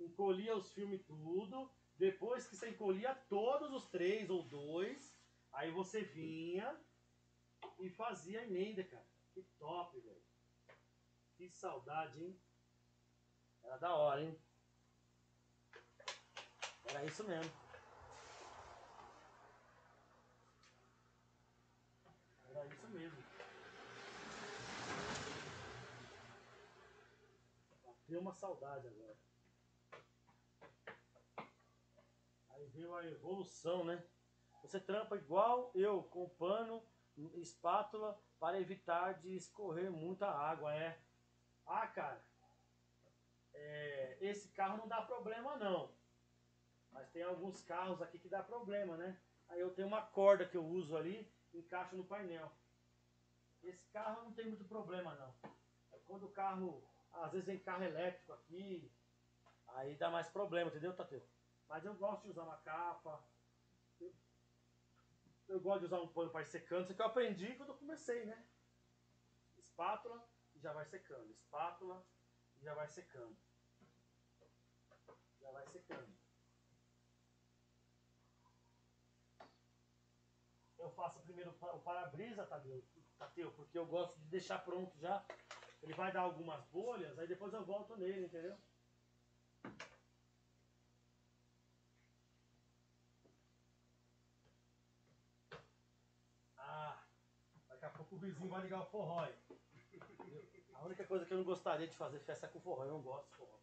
Encolhia os filmes tudo, depois que você encolhia todos os 3 ou 2, aí você vinha e fazia a emenda, cara. Que top, velho. Que saudade, hein? Era da hora, hein? Era isso mesmo. Era isso mesmo. Bateu uma saudade agora. Aí veio a evolução, né? Você trampa igual eu, com pano, espátula, para evitar de escorrer muita água, é? Ah, cara, esse carro não dá problema, não. Mas tem alguns carros aqui que dá problema, né? Aí eu tenho uma corda que eu uso ali, encaixo no painel. Esse carro não tem muito problema, não. É quando o carro, às vezes tem carro elétrico aqui, aí dá mais problema, entendeu, Tateu? Mas eu gosto de usar uma capa. Eu gosto de usar um pano para ir secando. Isso aqui eu aprendi quando eu comecei, né? Espátula e já vai secando. Espátula e já vai secando. Já vai secando. Eu faço primeiro o para-brisa, Tateu, porque eu gosto de deixar pronto já. Ele vai dar algumas bolhas, aí depois eu volto nele, entendeu? Ah, daqui a pouco o vizinho vai ligar o forró. A única coisa que eu não gostaria de fazer festa é com forró, eu não gosto de forró.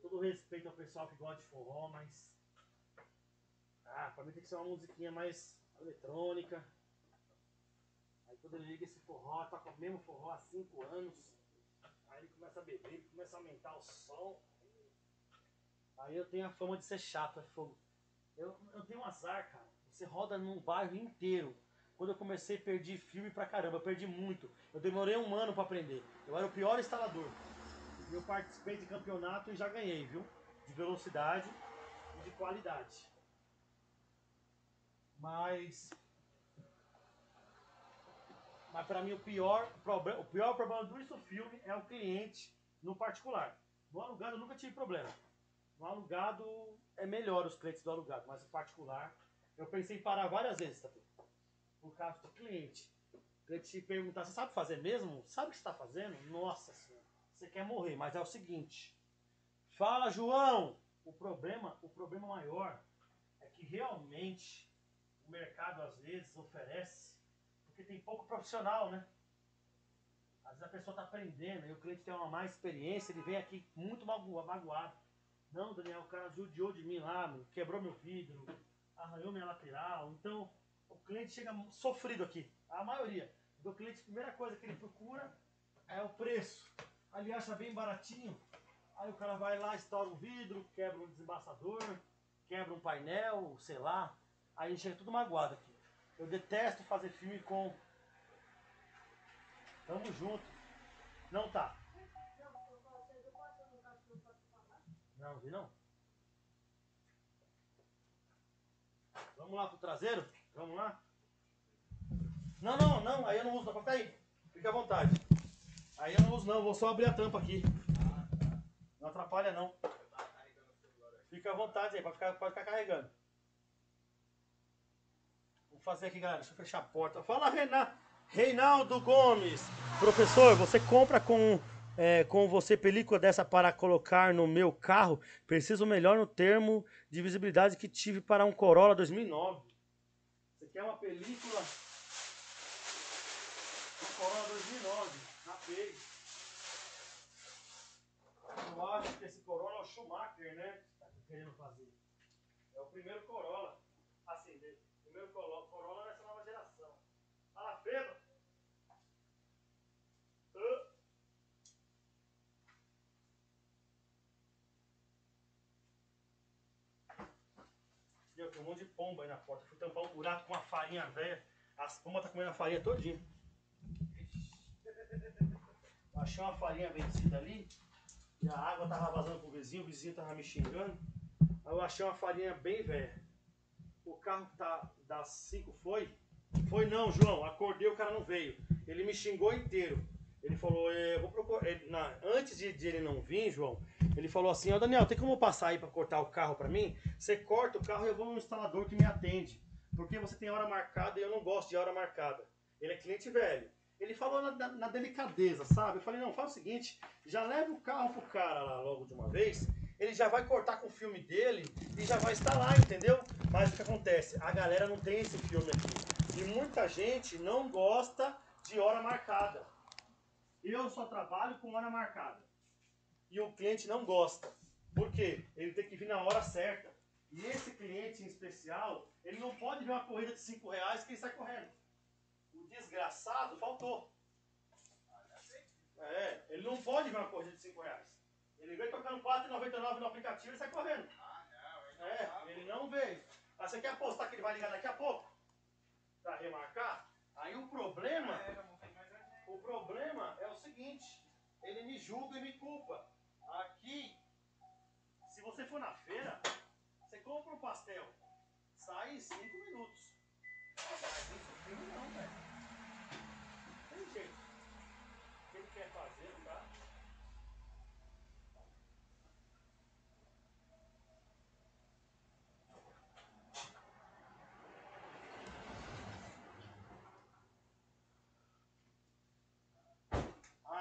Todo respeito ao pessoal que gosta de forró, mas... Ah, pra mim tem que ser uma musiquinha mais... eletrônica. Aí quando ele liga esse forró, tá com o mesmo forró há 5 anos. Aí ele começa a beber, ele começa a aumentar o som. Aí eu tenho a fama de ser chato, é fogo. Eu tenho um azar, cara. Você roda num bairro inteiro. Quando eu comecei, perdi filme pra caramba, eu perdi muito. Eu demorei um ano pra aprender. Eu era o pior instalador. Eu participei de campeonato e já ganhei, viu? De velocidade e de qualidade. Mas para mim o pior problema do Isso Filme é o cliente no particular. No alugado eu nunca tive problema. No alugado é melhor os clientes do alugado, mas no particular eu pensei em parar várias vezes, tá? Por causa do cliente. O cliente te perguntar, você sabe fazer mesmo? Sabe o que você está fazendo? Nossa senhora, você quer morrer, mas é o seguinte. Fala, João! O problema maior é que realmente... O mercado às vezes oferece, porque tem pouco profissional, né? Às vezes a pessoa está aprendendo e o cliente tem uma má experiência, ele vem aqui muito magoado. Não, Daniel, o cara judiou de mim lá, quebrou meu vidro, arranhou minha lateral. Então o cliente chega sofrido aqui, a maioria. Do cliente, a primeira coisa que ele procura é o preço. Ele acha bem baratinho, aí o cara vai lá, estoura um vidro, quebra um desembaçador, quebra um painel, sei lá. Aí chega tudo magoado aqui. Eu detesto fazer filme com... Tamo junto. Não tá. Não, vi não. Vamos lá pro traseiro? Vamos lá? Não, não, não. Aí eu não uso não. Fica aí. Fica à vontade. Aí eu não uso não. Vou só abrir a tampa aqui. Não atrapalha não. Fica à vontade aí. Pode ficar carregando. Fazer aqui, galera, deixa eu fechar a porta. Fala, Renato! Reinaldo Gomes. Professor, você compra com você película dessa para colocar no meu carro? Preciso melhor no termo de visibilidade que tive para um Corolla 2009. Você quer uma película? Um Corolla 2009. Rapei. Eu acho que esse Corolla é o Sygmaker, né? Tá querendo fazer. É o primeiro Corolla. Assim, o primeiro Corolla dessa nova geração. Fala, Feba! Eu tenho um monte de pomba aí na porta. Fui tampar um buraco com uma farinha velha. As pombas estão comendo a farinha todinha. Achei uma farinha vencida ali. E a água estava vazando pro vizinho. O vizinho estava me xingando. Aí eu achei uma farinha bem velha. O carro que tá das 5 foi? Foi não, João. Acordei, o cara não veio. Ele me xingou inteiro. Ele falou, eu vou procurar... Antes de ele não vir, João, ele falou assim, ó, Daniel, tem como eu passar aí pra cortar o carro pra mim? Você corta o carro e eu vou num instalador que me atende. Porque você tem hora marcada e eu não gosto de hora marcada. Ele é cliente velho. Ele falou na delicadeza, sabe? Eu falei, não, faz o seguinte, já leva o carro pro cara lá logo de uma vez... Ele já vai cortar com o filme dele e já vai instalar, entendeu? Mas o que acontece? A galera não tem esse filme aqui. E muita gente não gosta de hora marcada. Eu só trabalho com hora marcada. E o cliente não gosta. Por quê? Ele tem que vir na hora certa. E esse cliente em especial, ele não pode ver uma corrida de R$5 que ele sai correndo. O desgraçado faltou. É, ele não pode ver uma corrida de R$5. Ele vem tocando R$4,99 no aplicativo e sai correndo. Ah, não, ele não vê. Mas você quer apostar que ele vai ligar daqui a pouco? Pra remarcar? Aí o problema... O problema é o seguinte. Ele me julga e me culpa. Aqui, se você for na feira, você compra um pastel. Sai em 5 minutos. Mas isso aqui não, velho. Não tem jeito. O que ele quer fazer, não dá.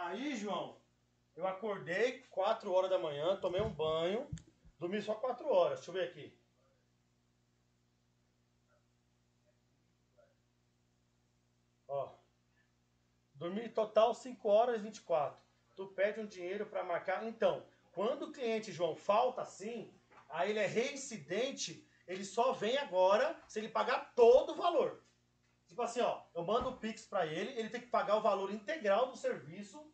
Aí, João, eu acordei 4 horas da manhã, tomei um banho, dormi só 4 horas. Deixa eu ver aqui. Ó, dormi total 5 horas e 24. Tu pede um dinheiro para marcar. Então, quando o cliente, João, falta assim, aí ele é reincidente, ele só vem agora se ele pagar todo o valor. Tipo assim, ó, eu mando o Pix para ele, ele tem que pagar o valor integral do serviço.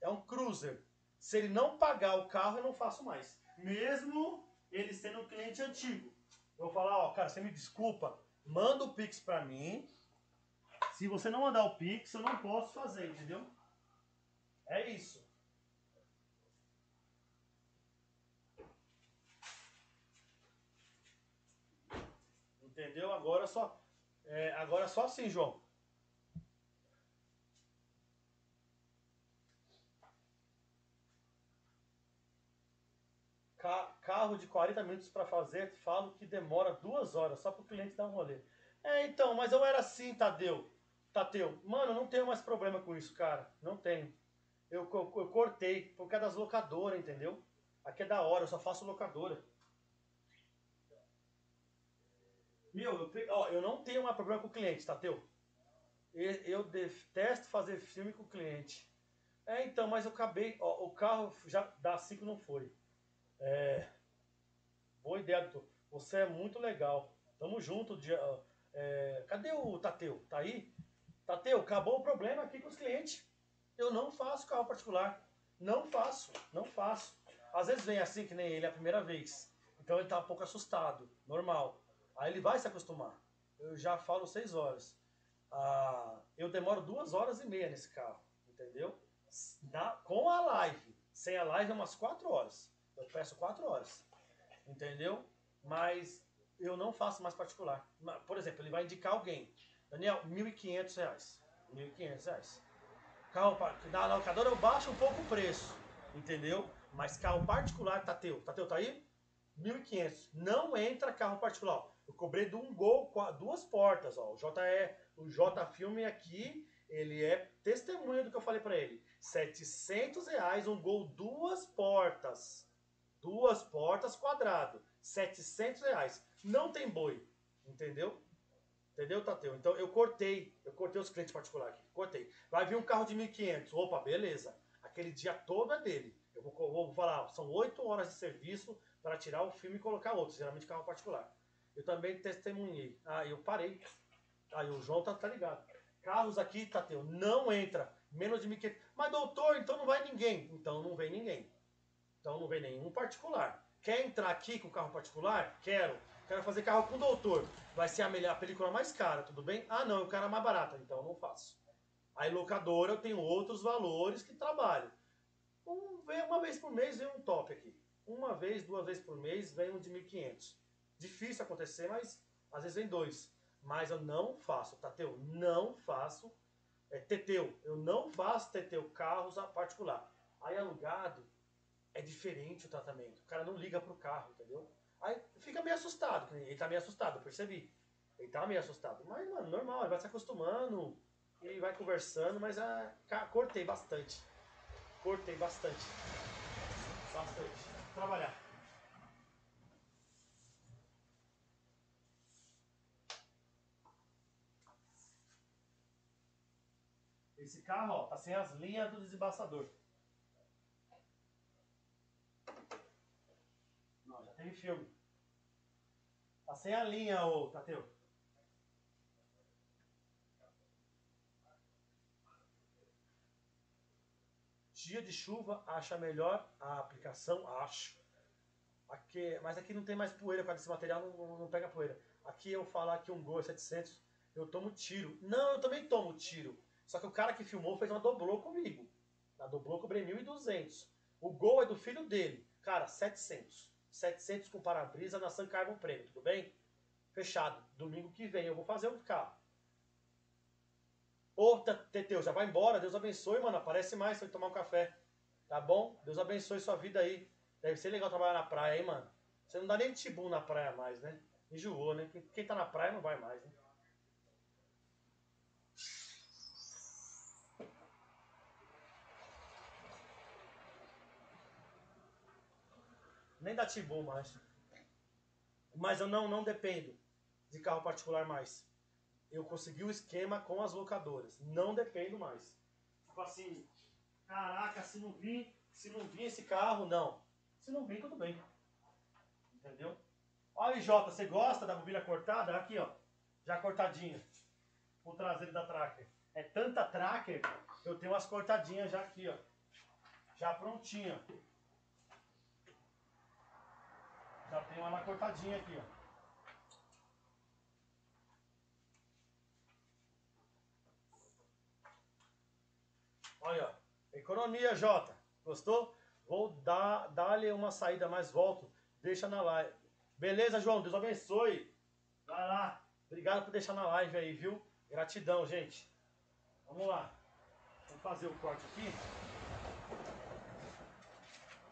É um cruiser. Se ele não pagar o carro, eu não faço mais. Mesmo ele sendo um cliente antigo. Eu vou falar, ó, cara, você me desculpa, manda o Pix pra mim. Se você não mandar o Pix, eu não posso fazer, entendeu? É isso. Entendeu? Agora só... É, agora só assim, João. Carro de 40 minutos para fazer, falo que demora 2 horas só para o cliente dar um rolê. É, então, mas eu era assim, Tateu. Mano, eu não tenho mais problema com isso, cara. Não tenho. Eu cortei, porque é das locadoras, entendeu? Aqui é da hora, eu só faço locadora. Meu, eu não tenho mais problema com o cliente, Tateu. Eu detesto fazer filme com o cliente. É, então, mas eu acabei... Ó, o carro já da 5 não foi. É, boa ideia, doutor. Você é muito legal. Tamo junto. Cadê o Tateu? Tá aí? Tateu, acabou o problema aqui com os clientes. Eu não faço carro particular. Não faço. Às vezes vem assim, que nem ele, a primeira vez. Então ele tá um pouco assustado. Normal. Aí ele vai se acostumar. Eu já falo 6 horas. Ah, eu demoro 2 horas e meia nesse carro. Entendeu? Com a live. Sem a live é umas 4 horas. Eu peço 4 horas. Entendeu? Mas eu não faço mais particular. Por exemplo, ele vai indicar alguém. Daniel, R$1.500. R$1.500. Carro, na locadora eu baixo um pouco o preço. Entendeu? Mas carro particular, Tateu. Tateu tá aí? R$1.500. Não entra carro particular. Eu cobrei de um Gol com 2 portas, ó. O JE O J Filme aqui, ele é testemunha do que eu falei pra ele. R$700, um Gol duas portas. Duas portas quadrado. R$700. Não tem boi, entendeu? Entendeu, Tateu? Então eu cortei os clientes particulares aqui, cortei. Vai vir um carro de 1.500, opa, beleza. Aquele dia todo é dele. Eu vou falar, são 8 horas de serviço para tirar o filme e colocar outro, geralmente carro particular. Eu também testemunhei. Ah, eu parei. Aí o João tá ligado. Carros aqui, Tateu, não entra. Menos de 1.500. Mas doutor, então não vai ninguém. Então não vem ninguém. Então não vem nenhum particular. Quer entrar aqui com carro particular? Quero. Quero fazer carro com o doutor. Vai ser a película mais cara, tudo bem? Ah não, é o cara mais barata, então eu não faço. Aí locadora eu tenho outros valores que trabalho. Vem uma vez por mês, vem um top aqui. Uma vez, duas vezes por mês, vem um de 1.500. Difícil acontecer, mas às vezes vem dois. Mas eu não faço, Tateu, não faço. É Teteu, eu não faço Teteu, carros a particular. Aí alugado é diferente o tratamento. O cara não liga pro carro, entendeu? Aí fica meio assustado, ele tá meio assustado, eu percebi. Ele tá meio assustado, mas mano, normal, ele vai se acostumando, ele vai conversando, mas cortei bastante. Cortei bastante. Bastante. Trabalhar. Esse carro, ó, tá sem as linhas do desembaçador. Não, já teve filme. Tá sem a linha, ô Tateu. Dia de chuva, acha melhor a aplicação? Acho. Aqui, mas aqui não tem mais poeira, por causa desse material não pega poeira. Aqui eu falar que um Gol é 700, eu tomo tiro. Não, eu também tomo tiro. Só que o cara que filmou fez uma doblô comigo. Ela doblô cobrei 1.200. O Gol é do filho dele. Cara, 700. 700 com para-brisa na Sun Carbon Premium, tudo bem? Fechado. Domingo que vem eu vou fazer um carro. Ô, Teteu, já vai embora. Deus abençoe, mano. Aparece mais pra tomar um café. Tá bom? Deus abençoe sua vida aí. Deve ser legal trabalhar na praia, hein, mano? Você não dá nem tibum na praia mais, né? Enjoou, né? Quem tá na praia não vai mais, né? Nem dá tibum mais. Mas eu não dependo de carro particular mais. Eu consegui o esquema com as locadoras. Não dependo mais. Tipo assim, caraca, se não vir esse carro, não. Se não vir, tudo bem. Entendeu? Olha aí, Jota, você gosta da bobilha cortada? Aqui, ó. Já cortadinha. O traseiro da Tracker. É tanta Tracker, eu tenho as cortadinhas já aqui, ó. Já prontinha. Já tem uma cortadinha aqui, ó. Olha, ó. Economia, Jota. Gostou? Vou dar-lhe uma saída, mas volto. Deixa na live. Beleza, João? Deus abençoe. Vai lá. Obrigado por deixar na live aí, viu? Gratidão, gente. Vamos lá. Vamos fazer o corte aqui.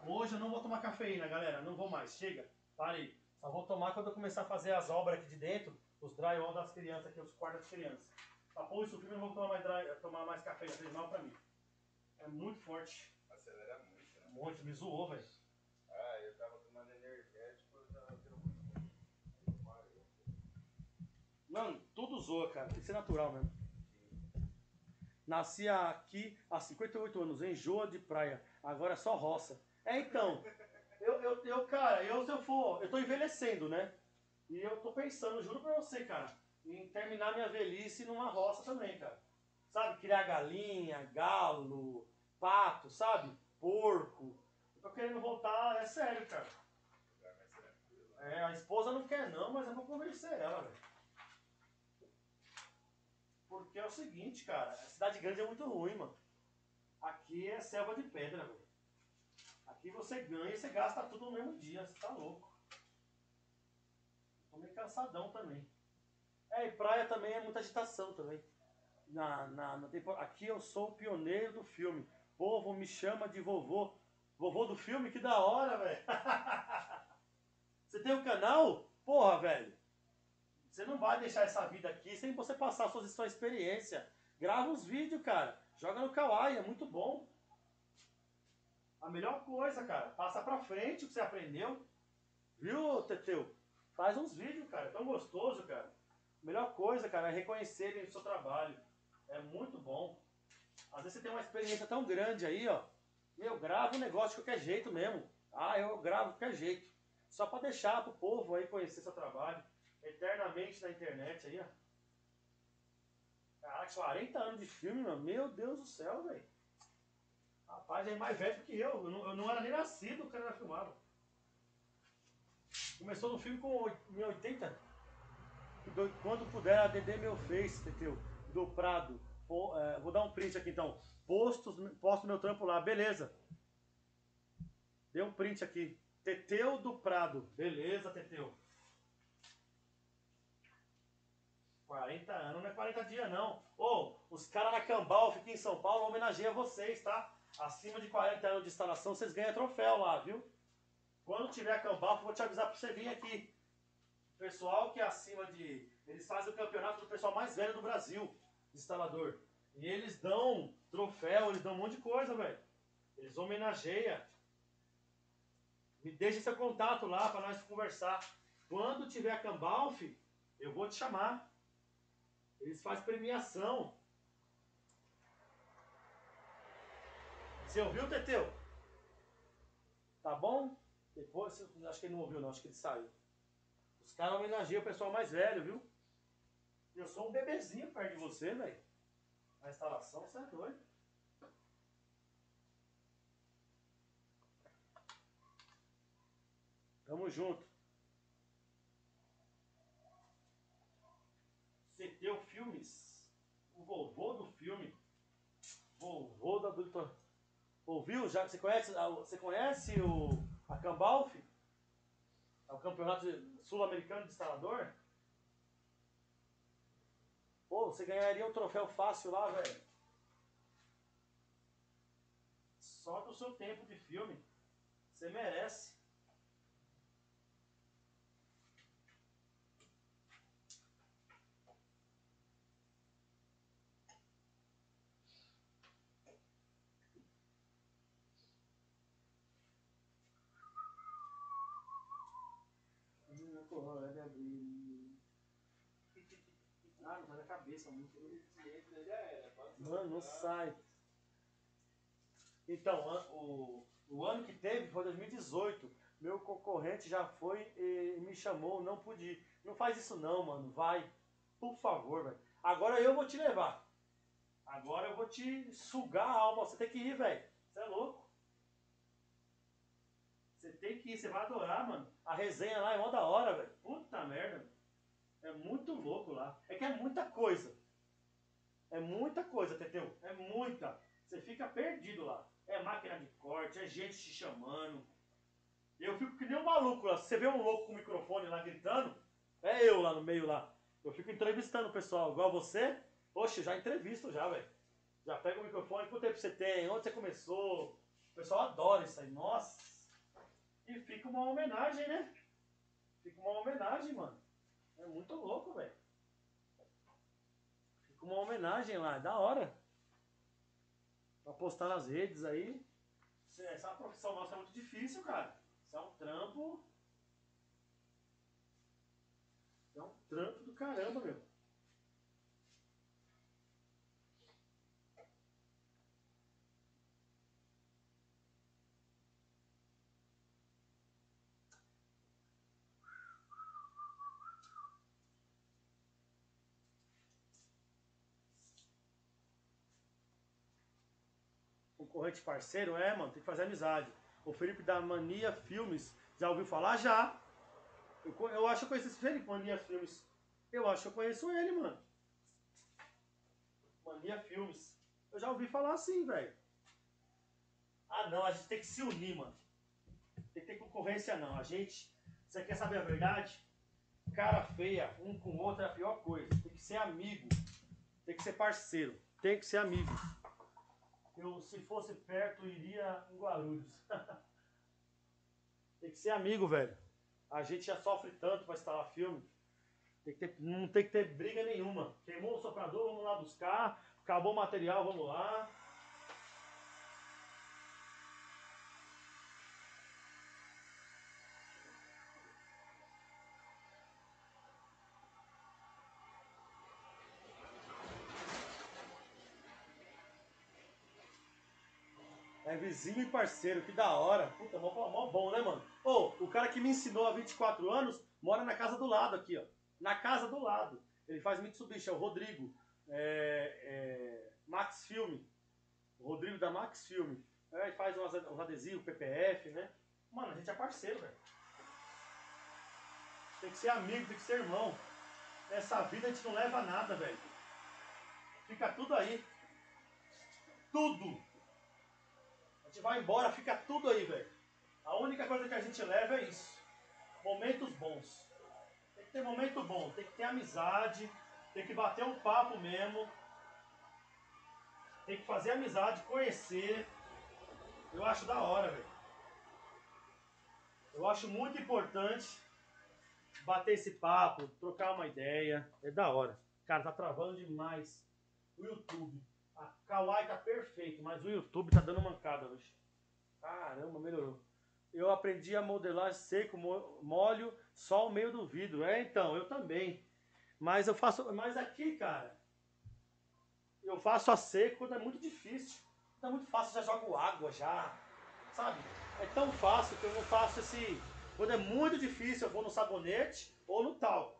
Hoje eu não vou tomar cafeína, galera. Não vou mais. Chega. Parei. Só vou tomar quando eu começar a fazer as obras aqui de dentro, os drywall das crianças aqui, os quartos das crianças. Tá bom, isso aqui eu não vou tomar mais cafeína, fez mal pra mim. É muito forte. Acelera muito, né? Muito, me zoou, velho. Ah, eu tava tomando energético, eu tava tendo muito. Mano, tudo zoa, cara. Tem que ser natural mesmo. Nasci aqui há 58 anos, enjoa de praia. Agora é só roça. É, então. Cara, se eu for... Eu tô envelhecendo, né? E eu tô pensando, juro pra você, cara, em terminar minha velhice numa roça também, cara. Sabe? Criar galinha, galo, pato, sabe? Porco. Eu tô querendo voltar, é sério, cara. É, a esposa não quer não, mas eu vou convencer ela, velho. Porque é o seguinte, cara, a cidade grande é muito ruim, mano. Aqui é selva de pedra, velho. Aqui você ganha e você gasta tudo no mesmo dia, você tá louco. Tô meio cansadão também. É, e praia também é muita agitação também. Aqui eu sou o pioneiro do filme. Povo me chama de vovô. Vovô do filme? Que da hora, velho. Você tem um canal? Porra, velho. Você não vai deixar essa vida aqui sem você passar sua experiência. Grava uns vídeos, cara. Joga no Kawaii, é muito bom. A melhor coisa, cara. Passa pra frente o que você aprendeu. Viu, Teteu? Faz uns vídeos, cara. É tão gostoso, cara. A melhor coisa, cara, é reconhecer o seu trabalho. É muito bom. Às vezes você tem uma experiência tão grande aí, ó. Meu, grava um negócio de qualquer jeito mesmo. Ah, eu gravo de qualquer jeito. Só pra deixar pro povo aí conhecer seu trabalho. Eternamente na internet aí, ó. Cara, 40 anos de filme, mano. Meu Deus do céu, velho. Rapaz, é mais velho que eu. Eu não era nem nascido, o cara já filmava. Começou no filme com 80. Quando puder, ADD meu Face, entendeu? Do Prado. Vou dar um print aqui então. Posto meu trampo lá, beleza. Deu um print aqui. Teteu do Prado. Beleza, Teteu. 40 anos, não é 40 dias não. Ô, os caras da Camballf aqui em São Paulo homenageiam vocês, tá? Acima de 40 anos de instalação, vocês ganham troféu lá, viu? Quando tiver a Camballf, vou te avisar pra você vir aqui. O pessoal que é acima de... Eles fazem o campeonato do pessoal mais velho do Brasil, instalador. E eles dão troféu, eles dão um monte de coisa, velho. Eles homenageiam. Me deixa seu contato lá pra nós conversar. Quando tiver a Camballf, eu vou te chamar. Eles fazem premiação. Você ouviu, Teteu? Tá bom? Depois, acho que ele não ouviu não, acho que ele saiu. Os caras homenageiam o pessoal mais velho, viu? Eu sou um bebezinho perto de você, velho. A instalação, você é doido. Tamo junto. Teteu Filmes, o vovô do filme, vovô da Doutor. Ouviu? Já você conhece a Camballf? É o campeonato sul-americano de instalador? Pô, você ganharia um troféu fácil lá, velho. Só do seu tempo de filme, você merece. Ah, não vai da cabeça muito. Mano, não sai. Então, o ano que teve foi 2018. Meu concorrente já foi e me chamou, não pude ir. Não faz isso não, mano. Vai. Por favor, velho. Agora eu vou te levar. Agora eu vou te sugar a alma. Você tem que ir, velho. Você é louco. Você tem que ir, você vai adorar, mano. A resenha lá é mó da hora, velho. Puta merda. É muito louco lá. É que é muita coisa. É muita coisa, Teteu. É muita. Você fica perdido lá. É máquina de corte, é gente te chamando. Eu fico que nem um maluco lá. Se você vê um louco com o microfone lá gritando, é eu lá no meio lá. Eu fico entrevistando o pessoal. Igual você, oxe, já entrevisto já, velho. Já pega o microfone, quanto tempo você tem, onde você começou. O pessoal adora isso aí. Nossa. E fica uma homenagem, né? Fica uma homenagem, mano. É muito louco, velho. Fica uma homenagem lá, é da hora. Pra postar nas redes aí. Essa é uma profissão nossa, é muito difícil, cara. Isso é um trampo. É um trampo do caramba, meu. Concorrente parceiro, é, mano, tem que fazer amizade. O Felipe da Mania Filmes, já ouviu falar? Já. Eu acho que eu conheço esse Felipe, Mania Filmes. Eu acho que eu conheço ele, mano. Mania Filmes. Eu já ouvi falar assim, velho. Ah, não, a gente tem que se unir, mano. Tem que ter concorrência, não. A gente, você quer saber a verdade? Cara feia, um com o outro é a pior coisa. Tem que ser amigo. Tem que ser parceiro. Tem que ser amigo. Eu, se fosse perto, iria em Guarulhos. Tem que ser amigo, velho. A gente já sofre tanto pra instalar filme. Não tem que ter briga nenhuma. Queimou o soprador, vamos lá buscar. Acabou o material, vamos lá. É vizinho e parceiro, que da hora. Puta, mó bom, né, mano? Ô, o cara que me ensinou há 24 anos mora na casa do lado aqui, ó. Na casa do lado. Ele faz Mitsubishi, é o Rodrigo. Max Filme. O Rodrigo da Max Filme. É, ele faz uns adesivos, PPF, né? Mano, a gente é parceiro, velho. Tem que ser amigo, tem que ser irmão. Nessa vida a gente não leva a nada, velho. Fica tudo aí. Tudo! A gente vai embora, fica tudo aí, velho. A única coisa que a gente leva é isso. Momentos bons. Tem que ter momento bom, tem que ter amizade, tem que bater um papo mesmo. Tem que fazer amizade, conhecer. Eu acho da hora, velho. Eu acho muito importante bater esse papo, trocar uma ideia. É da hora. Cara, tá travando demais o YouTube. A Kawaii tá perfeito, mas o YouTube tá dando mancada hoje. Caramba, melhorou. Eu aprendi a modelar seco, molho, só o meio do vidro. É, então, eu também. Mas eu faço... Mas aqui, cara, eu faço a seco quando é muito difícil. Quando é muito fácil, eu já jogo água, já. Sabe? É tão fácil que eu não faço esse... Quando é muito difícil, eu vou no sabonete ou no talco.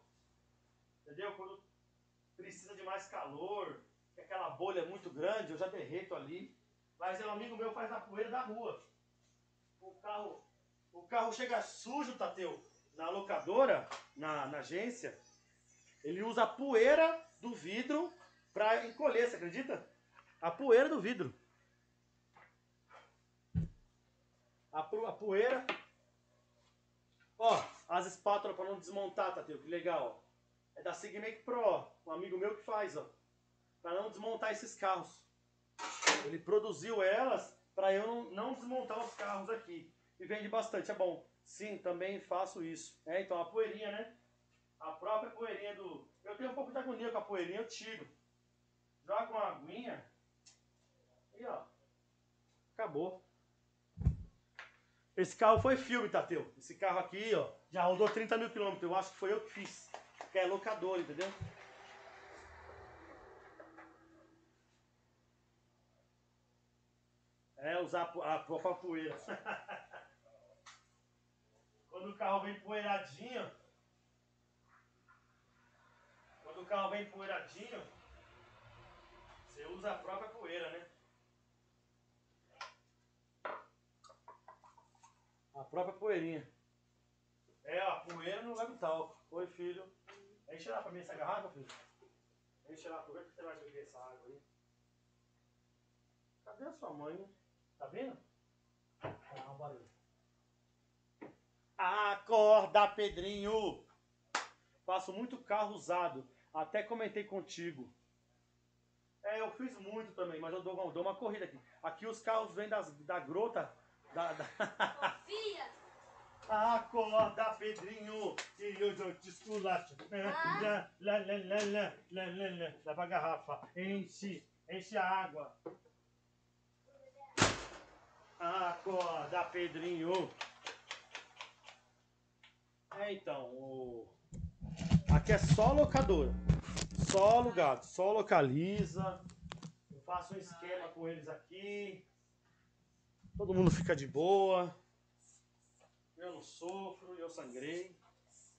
Entendeu? Quando precisa de mais calor... Aquela bolha é muito grande, eu já derreto ali. Mas um amigo meu faz na poeira da rua. O carro chega sujo, Tateu, na locadora, na agência. Ele usa a poeira do vidro para encolher, você acredita? A poeira do vidro. A poeira. Ó, as espátulas para não desmontar, Tateu, que legal. Ó. É da Sygmaker Pro, um amigo meu que faz, ó. Para não desmontar esses carros. Ele produziu elas para eu não desmontar os carros aqui. E vende bastante, é bom. Sim, também faço isso. É, então a poeirinha, né? A própria poeirinha do... Eu tenho um pouco de agonia com a poeirinha, eu tiro. Jogo uma aguinha. E ó, acabou. Esse carro foi filme, Tateu. Esse carro aqui, ó, já rodou 30 mil quilômetros. Eu acho que foi eu que fiz. Porque é locador, entendeu? É, usar a própria poeira. Quando o carro vem poeiradinho, você usa a própria poeira, né? A própria poeirinha. É, a poeira no lugar do talco. Oi, filho. Enche lá pra mim essa garrafa, filho. Enche lá, por que você vai beber essa água aí? Cadê a sua mãe? Tá vendo? Ah, o barulho. Acorda, Pedrinho! Faço muito carro usado. Até comentei contigo. É, eu fiz muito também, mas eu dou uma corrida aqui. Aqui os carros vêm da grota. Confia! Acorda, Pedrinho! E eu já te esculacho. Leva a garrafa. Enche a água. Acorda, Pedrinho! É, então, aqui é só locadora, só alugado, só localiza. Eu faço um esquema com eles aqui. Todo mundo fica de boa. Eu não sofro, eu sangrei.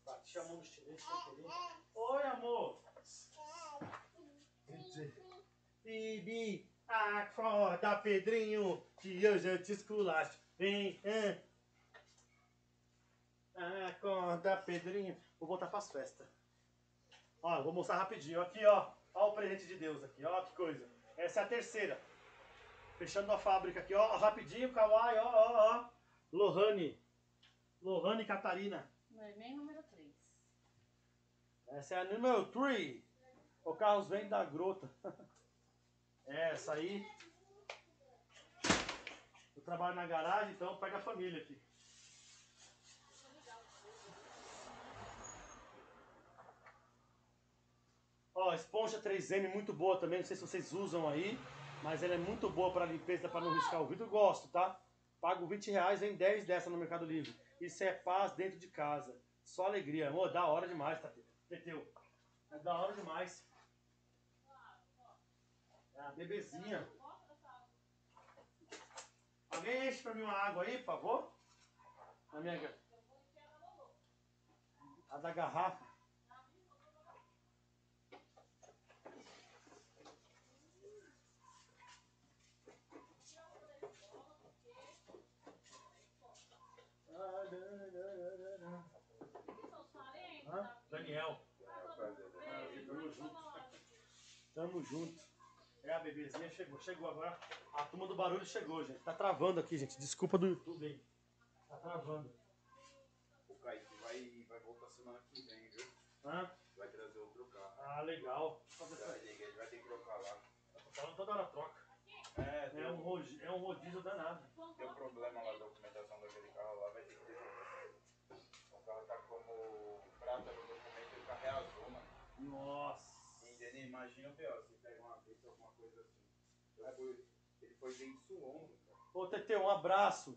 Bati a mão no chinês. Oi, amor! Bibi! Acorda, Pedrinho, que eu já te esculacho. Hein? Acorda, Pedrinho. Vou voltar para as festas. Ó, vou mostrar rapidinho. Aqui, ó. Ó o presente de Deus aqui. Ó que coisa. Essa é a terceira. Fechando a fábrica aqui, ó. Rapidinho, Kawaii, ó, ó, ó. Lohane Catarina. Não é nem número 3. Essa é a número 3. O Carlos vem da grota. Essa aí. Eu trabalho na garagem, então pega a família aqui. Ó, esponja 3M muito boa também, não sei se vocês usam aí, mas ela é muito boa para limpeza, para não riscar o vidro. Eu gosto, tá? Pago 20 reais, vem 10 dessa no Mercado Livre. Isso é paz dentro de casa. Só alegria. Amor, da hora demais, tá? Teteu. É da hora demais. É a bebezinha. Alguém enche pra mim uma água aí, por favor? A minha... a da garrafa. Hã? Daniel. Tamo junto. Tamo junto. É, a bebezinha chegou. Chegou agora. A turma do barulho chegou, gente. Tá travando aqui, gente. Desculpa do YouTube aí. Tá travando. O Kaique vai voltar semana que vem, viu? Hã? Vai trazer outro carro. Ah, legal. Ele vai ter que trocar lá. Tá falando toda hora troca. É um rodízio danado. Tem um problema lá da documentação daquele carro lá, vai ter que resolver. O carro tá como prata no documento e o carro é azul, mano. Nossa! Entendeu? Imagina o pior, se pega uma vez alguma coisa assim. Ele foi bem suondo, cara. Ô, Teteu, um abraço.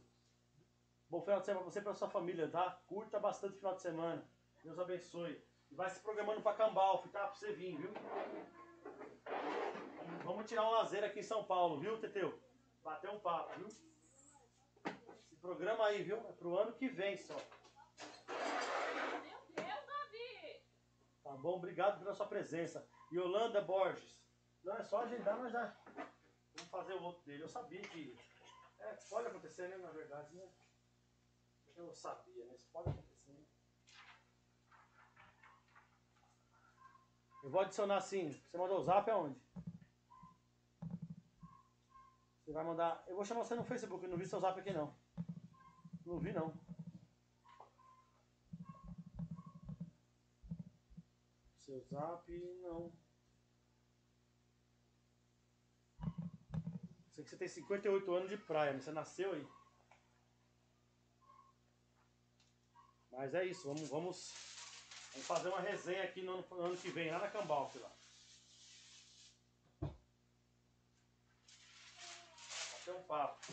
Bom final de semana pra você e pra sua família, tá? Curta bastante o final de semana. Deus abençoe. E vai se programando pra Camballf, tá? Pra você vir, viu? Vamos tirar um lazer aqui em São Paulo, viu, Teteu? Bater um papo, viu? Se programa aí, viu? É pro ano que vem só. Meu Deus, Davi! Tá bom, obrigado pela sua presença. Yolanda Borges. Não, é só agendar, nós já... vamos fazer o outro dele. Eu sabia que... é, pode acontecer, né, na verdade, né? Eu sabia, né? Isso pode acontecer, né? Eu vou adicionar sim. Você mandou o zap aonde? Você vai mandar... eu vou chamar você no Facebook. Eu não vi seu zap aqui, não. Não vi, não. Seu zap, não. Sei que você tem 58 anos de praia, mas você nasceu aí. Mas é isso. Vamos fazer uma resenha aqui no ano que vem, lá na Camballf, lá. Tem um papo.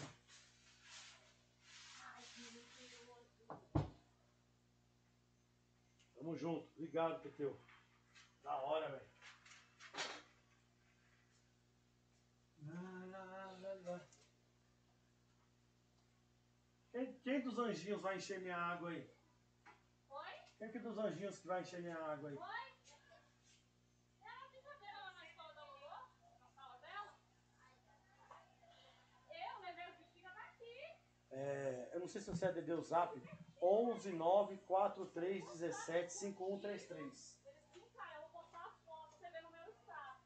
Tamo junto. Obrigado, Teteu. Da hora, velho. Quem dos anjinhos vai encher minha água aí? Oi? Quem que dos anjinhos que vai encher minha água aí? Oi? É, eu não sei se você é o zap 11943175133. Eu vou postar as fotos, você vê no meu status.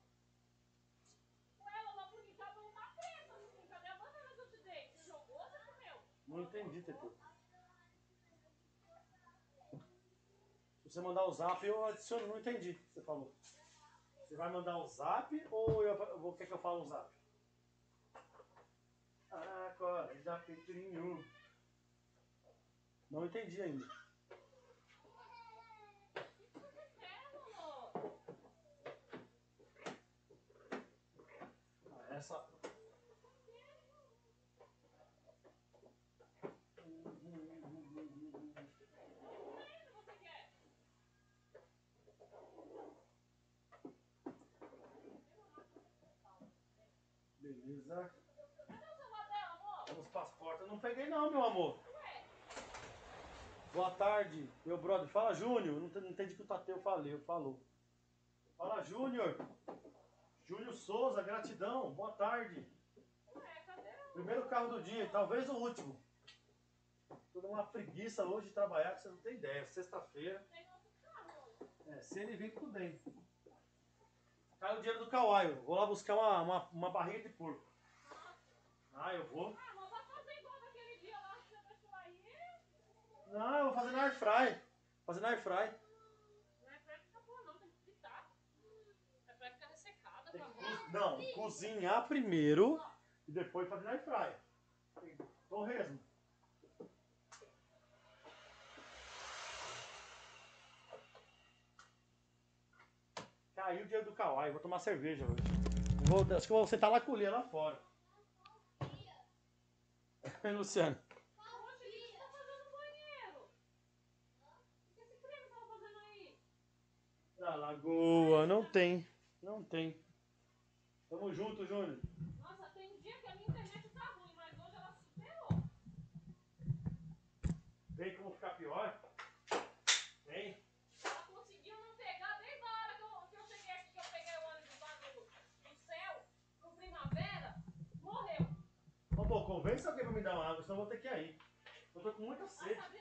Ué, ela não bonita, ela não tá preta, assim, cadê a banana que eu te dei? Você jogou, você comeu? Não entendi, Teteu. Se você mandar o zap, eu adiciono, não entendi o que você falou. Você vai mandar o zap ou eu quer que eu fale o zap? Acorda, Pedrinho. Não entendi ainda. O que você quer, amor? Ah, essa... beleza. Passaporte eu não peguei não, meu amor. Boa tarde, meu brother. Fala, Júnior. Não entendi que o Tateu falou. Fala, Júnior. Júnior Souza, gratidão. Boa tarde. Primeiro carro do dia, talvez o último. Tô numa preguiça hoje de trabalhar, que você não tem ideia. Sexta-feira. É, se ele vir, tudo bem. Cai o dinheiro do Kawaii. Vou lá buscar uma barriga de porco. Ah, eu vou. Não, eu vou fazer na airfry. Fazer na airfry. Na airfry fica boa não, tem que fritar. Na airfry fica ressecada, tá bom? Não, cozinhar primeiro e depois fazer na airfry. Torresmo. Caiu o dinheiro do Kawaii, vou tomar cerveja hoje. Acho que eu vou sentar lá com o Lia lá fora. Luciano. Da Lagoa, não tem. Não tem. Tamo junto, Júnior. Nossa, tem dia que a minha internet tá ruim, mas hoje ela superou. Tem como ficar pior? Tem. Ela conseguiu não pegar desde a hora que eu cheguei aqui, que eu peguei o ônibus lá do céu, no primavera, morreu. Ô, pô, convence alguém pra me dar uma água, senão eu vou ter que ir aí. Eu tô com muita sede.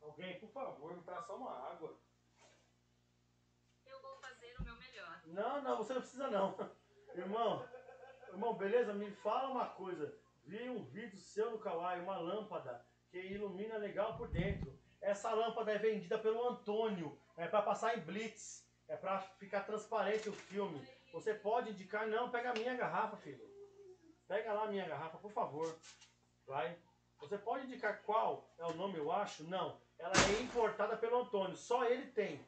Alguém, por favor, me traz só uma água. Eu vou fazer o meu melhor. Não, não, você não precisa não. Irmão, beleza? Me fala uma coisa. Vi um vídeo seu no Kawaii, uma lâmpada que ilumina legal por dentro. Essa lâmpada é vendida pelo Antônio. É pra passar em blitz. É pra ficar transparente o filme. Você pode indicar? Não, pega a minha garrafa, filho. Pega lá a minha garrafa, por favor. Vai. Você pode indicar qual é o nome, eu acho? Não. Ela é importada pelo Antônio, só ele tem.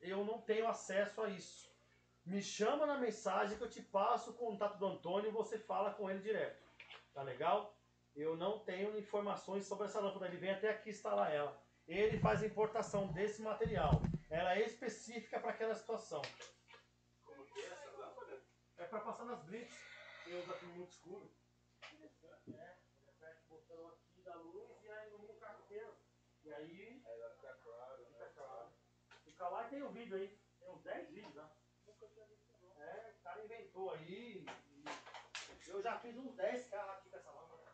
Eu não tenho acesso a isso. Me chama na mensagem que eu te passo o contato do Antônio e você fala com ele direto. Tá legal? Eu não tenho informações sobre essa lâmpada. Ele vem até aqui instalar ela. Ele faz a importação desse material. Ela é específica para aquela situação. Como que é essa lâmpada? É para passar nas blitz. Eu uso aqui muito escuro. É, aperta o botão aqui da luz e aí no carteiro. E aí, vai ficar claro, fica claro. O Kawaii tem um vídeo aí, tem uns 10 vídeos lá. Nunca tinha visto não. É, o cara inventou aí. Eu já fiz uns 10 carros aqui com essa lâmpada.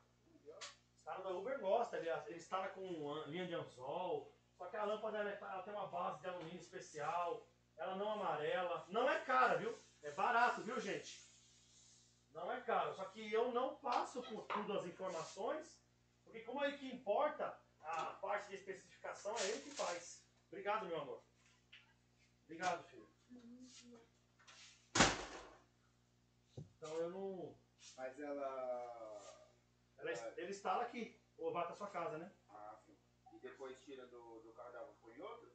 Os caras da Uber gostam, eles taram com linha de anzol. Só que a lâmpada ela tem uma base de alumínio especial. Ela não amarela. Não é cara, viu? É barato, viu, gente? Não é caro. Só que eu não passo por tudo as informações. Porque como é que importa... A parte de especificação é ele que faz. Obrigado, meu amor. Obrigado, filho. Então eu não... Mas Ele instala aqui. Ou vai pra sua casa, né? Ah, sim. E depois tira do cardápio e põe outro?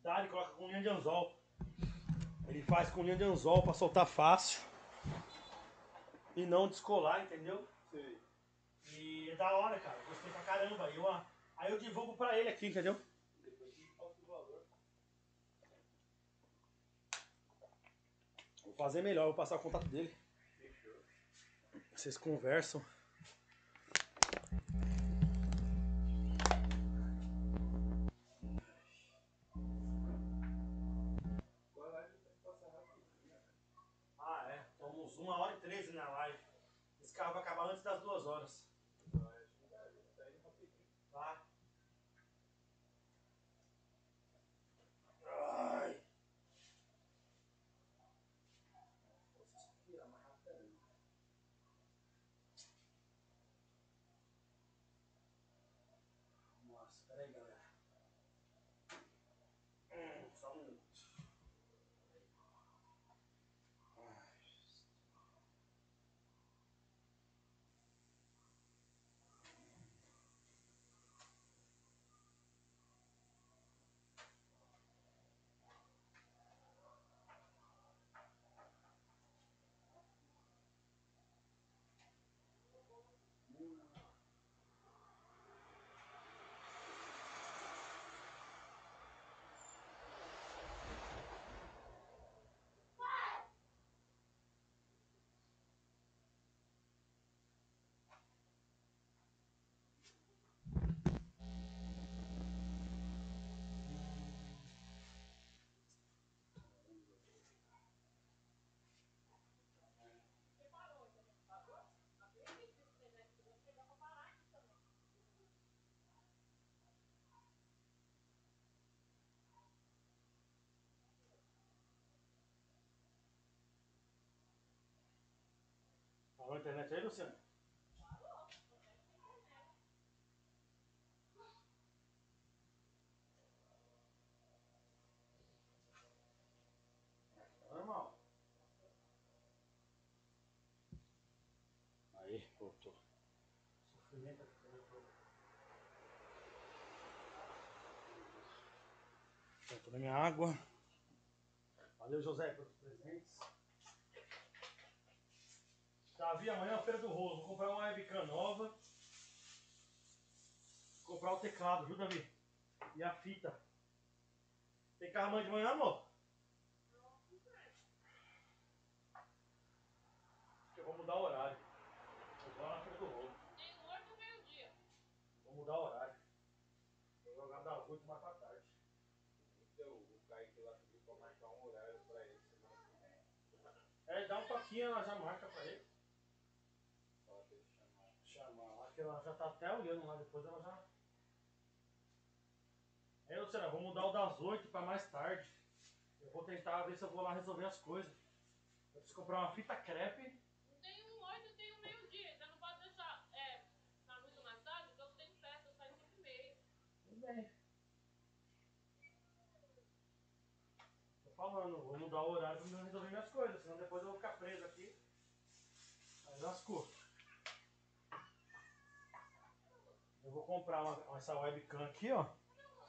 Dá, ele coloca com linha de anzol. Ele faz com linha de anzol pra soltar fácil. E não descolar, entendeu? Sim. E é da hora, cara. Gostei pra caramba. Aí eu divulgo pra ele aqui, entendeu? Depois de qual o valor. Vou fazer melhor, vou passar o contato dele. Fechou. Vocês conversam. Ah, é. Estamos 1h13 na live. Esse carro vai acabar antes das 2 horas. Pagou a internet aí, Luciano? Pagou. Normal. Aí, voltou. Sofrimento aqui também. Tô na minha água. Valeu, José, pelos presentes. Davi, amanhã é a Feira do Rolo. Vou comprar uma webcam nova. Vou comprar o teclado, viu, Davi? E a fita. Tem carro amanhã de manhã, amor? Eu vou mudar o horário. Vou jogar na Feira do Rolo. Tem 8 meio-dia. Vou mudar o horário. Vou jogar das 8 mais pra tarde. É, dá um toquinho, ela já marca pra ele. Pode chamar. Acho que ela já tá até olhando lá, depois ela já... Aí, Luciana, vou mudar o das 8 pra mais tarde. Eu vou tentar ver se eu vou lá resolver as coisas. Eu preciso comprar uma fita crepe. Não tem um 8, tem um meio-dia. Você não pode deixar na luz mais tarde, então eu tenho festa, eu saio 5h30. Tudo bem. Falando, vou mudar o horário pra eu resolver minhas coisas, senão depois eu vou ficar preso aqui. Aí lascou. Eu vou comprar essa webcam aqui, ó.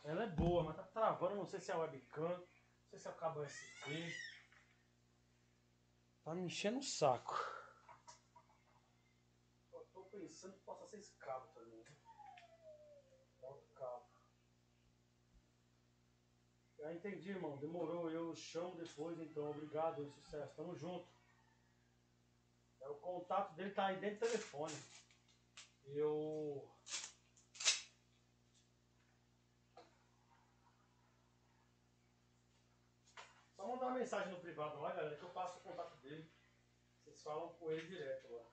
Ela é boa, mas tá travando, não sei se é a webcam, não sei se é o cabo USB. Tá me enchendo o saco. Eu tô pensando que possa ser esse cabo também. Outro cabo. Ah, entendi, irmão. Demorou. Eu chamo depois, então. Obrigado. É um sucesso. Tamo junto. É, o contato dele tá aí dentro do telefone. Só mandar uma mensagem no privado lá, galera, que eu passo o contato dele. Vocês falam com ele direto lá.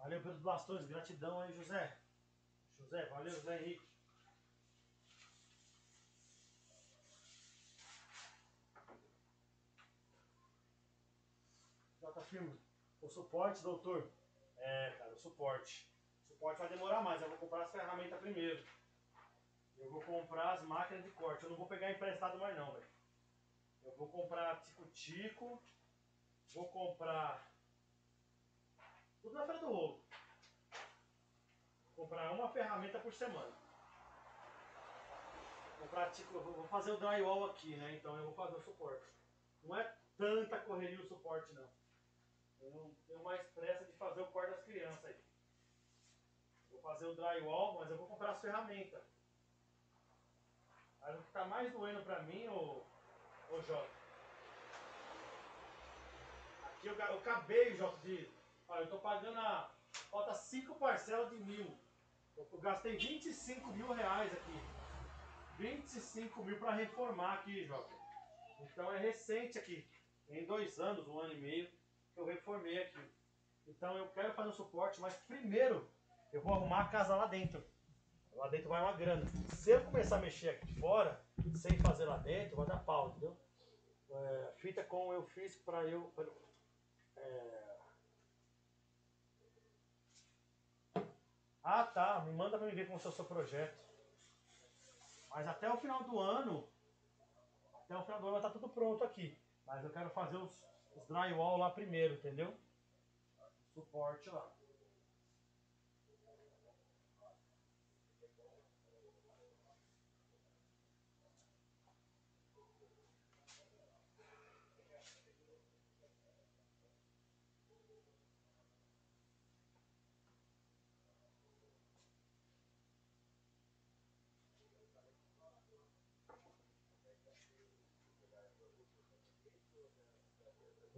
Valeu pelos bastões, gratidão aí, José. José, valeu, José Henrique. Doutor FILM, o suporte, doutor? É, cara, o suporte. O suporte vai demorar mais, eu vou comprar as ferramentas primeiro. Eu vou comprar as máquinas de corte, eu não vou pegar emprestado mais não, velho. Eu vou comprar tico-tico, vou comprar... Tudo na Feira do Rolo. Vou comprar uma ferramenta por semana. Vou fazer o drywall aqui, né? Então eu vou fazer o suporte. Não é tanta correria o suporte, não. Eu não tenho mais pressa de fazer o quarto das crianças aí. Vou fazer o drywall, mas eu vou comprar as ferramentas. Mas o que tá mais doendo pra mim, ô Jota. Aqui eu acabei, Jota, de... Olha, eu tô pagando falta 5 parcelas de 1.000. Eu gastei 25 mil reais aqui. 25 mil pra reformar aqui, Joca. Então é recente aqui. Tem 2 anos, 1 ano e meio que eu reformei aqui. Então eu quero fazer o suporte, mas primeiro eu vou arrumar a casa lá dentro. Lá dentro vai uma grana. Se eu começar a mexer aqui de fora, sem fazer lá dentro, vai dar pau, entendeu? É, fita como eu fiz pra eu... Ah, tá, me manda pra me ver como está o seu projeto. Mas até o final do ano vai estar tudo pronto aqui. Mas eu quero fazer os drywall lá primeiro, entendeu? Suporte lá.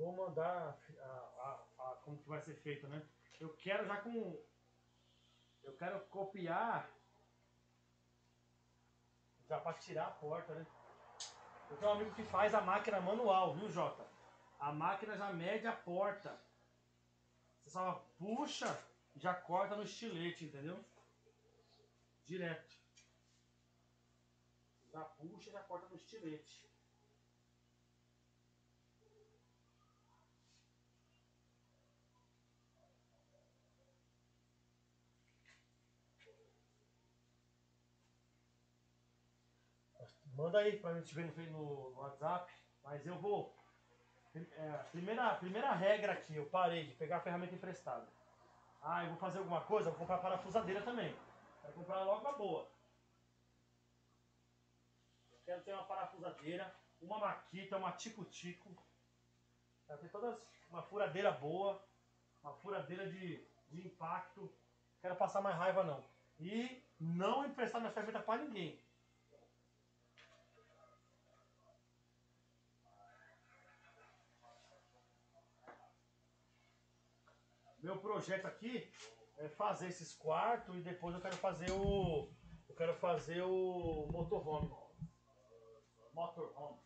vou mandar como que vai ser feito, né? Eu quero já com... Eu quero copiar... Já para tirar a porta, né? Eu tenho um amigo que faz a máquina manual, viu, Jota? A máquina já mede a porta. Você só puxa e já corta no estilete, entendeu? Direto. Já puxa e já corta no estilete. Manda aí pra gente ver no WhatsApp. Mas eu vou... A primeira regra aqui, eu parei de pegar a ferramenta emprestada. Ah, eu vou fazer alguma coisa, vou comprar parafusadeira também. Quero comprar logo uma boa. Eu quero ter uma parafusadeira, uma maquita, uma tico-tico. Quero ter todas... Uma furadeira boa. Uma furadeira de impacto. Não quero passar mais raiva, não. E não emprestar minha ferramenta pra ninguém. Meu projeto aqui é fazer esses quartos e depois eu quero fazer o... Eu quero fazer o motorhome. Motorhome.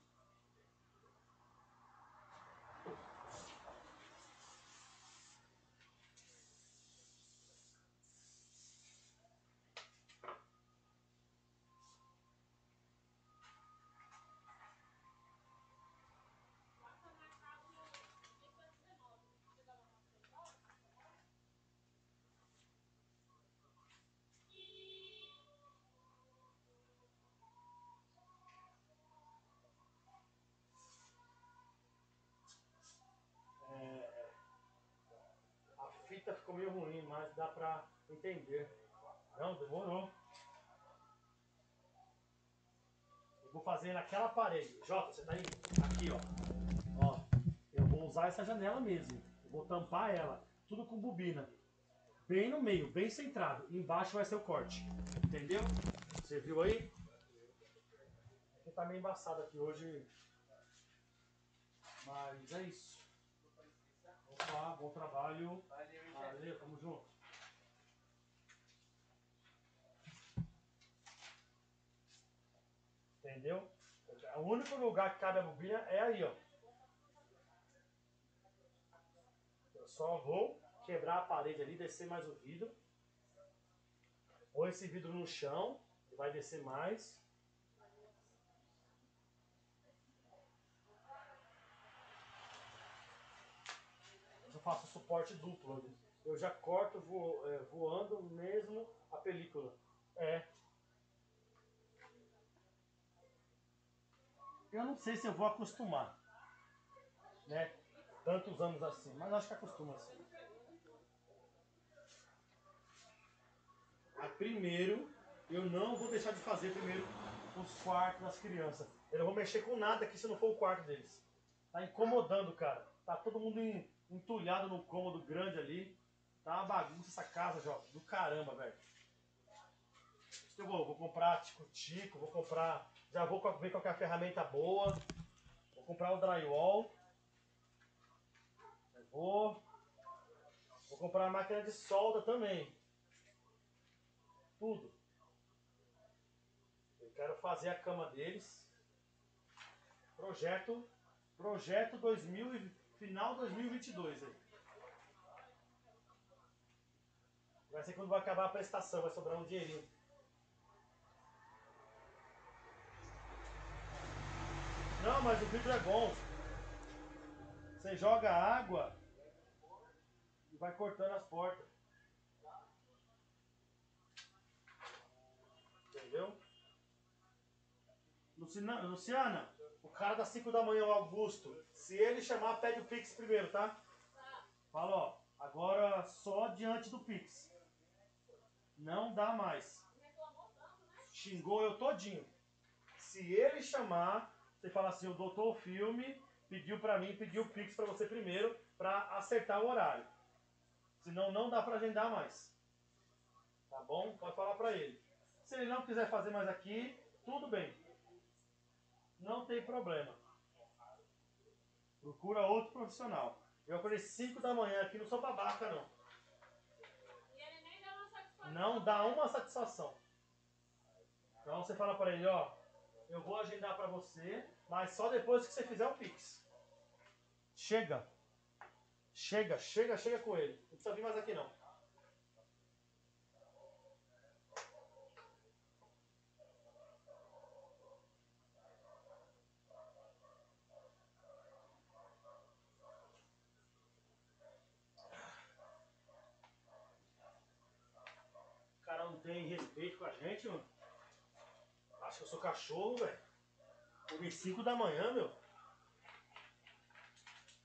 Ficou meio ruim, mas dá pra entender. Não, demorou. Eu vou fazer naquela parede. Jota, você tá aí? Aqui, ó. Ó, eu vou usar essa janela mesmo. Eu vou tampar ela, tudo com bobina. Bem no meio, bem centrado. Embaixo vai ser o corte. Entendeu? Você viu aí? Aqui tá meio embaçado aqui hoje. Mas é isso. Opa, bom trabalho. Valeu, tamo junto. Entendeu? O único lugar que cabe a bobina é aí, ó. Eu só vou quebrar a parede ali, descer mais o vidro. Põe esse vidro no chão, vai descer mais. Faço suporte duplo, eu já corto voando mesmo a película. É. Eu não sei se eu vou acostumar, né? Tantos anos assim, mas acho que acostuma assim. Primeiro, eu não vou deixar de fazer primeiro os quartos das crianças. Eu não vou mexer com nada aqui se não for o quarto deles. Tá incomodando, cara. Tá todo mundo entulhado no cômodo grande ali. Tá uma bagunça essa casa, Jota. Do caramba, velho. Eu vou comprar tico-tico, vou comprar... Já vou ver qual que é a ferramenta boa. Vou comprar o drywall. Vou comprar a máquina de solda também. Tudo. Eu quero fazer a cama deles. Projeto 2020. Final 2022 aí. Vai ser quando vai acabar a prestação, vai sobrar um dinheirinho. Não, mas o vidro é bom. Você joga água e vai cortando as portas. Entendeu? Luciana, o cara das 5 da manhã, o Augusto, se ele chamar, pede o Pix primeiro, tá? Fala, ó, agora só diante do Pix. Não dá mais. Xingou eu todinho. Se ele chamar, você fala assim, o Doutor Filme pediu pra mim, pediu o Pix pra você primeiro, pra acertar o horário. Senão não dá pra agendar mais. Tá bom? Pode falar pra ele. Se ele não quiser fazer mais aqui, tudo bem. Não tem problema. Procura outro profissional. Eu acordei 5 da manhã aqui, não sou babaca, não. E ele nem dá uma satisfação. Não dá uma satisfação. Então você fala pra ele, ó, eu vou agendar pra você, mas só depois que você fizer um Pix. Chega. Chega, chega, chega com ele. Não precisa vir mais aqui, não. Tem respeito com a gente, mano. Acho que eu sou cachorro, velho. Comi 5 da manhã, meu.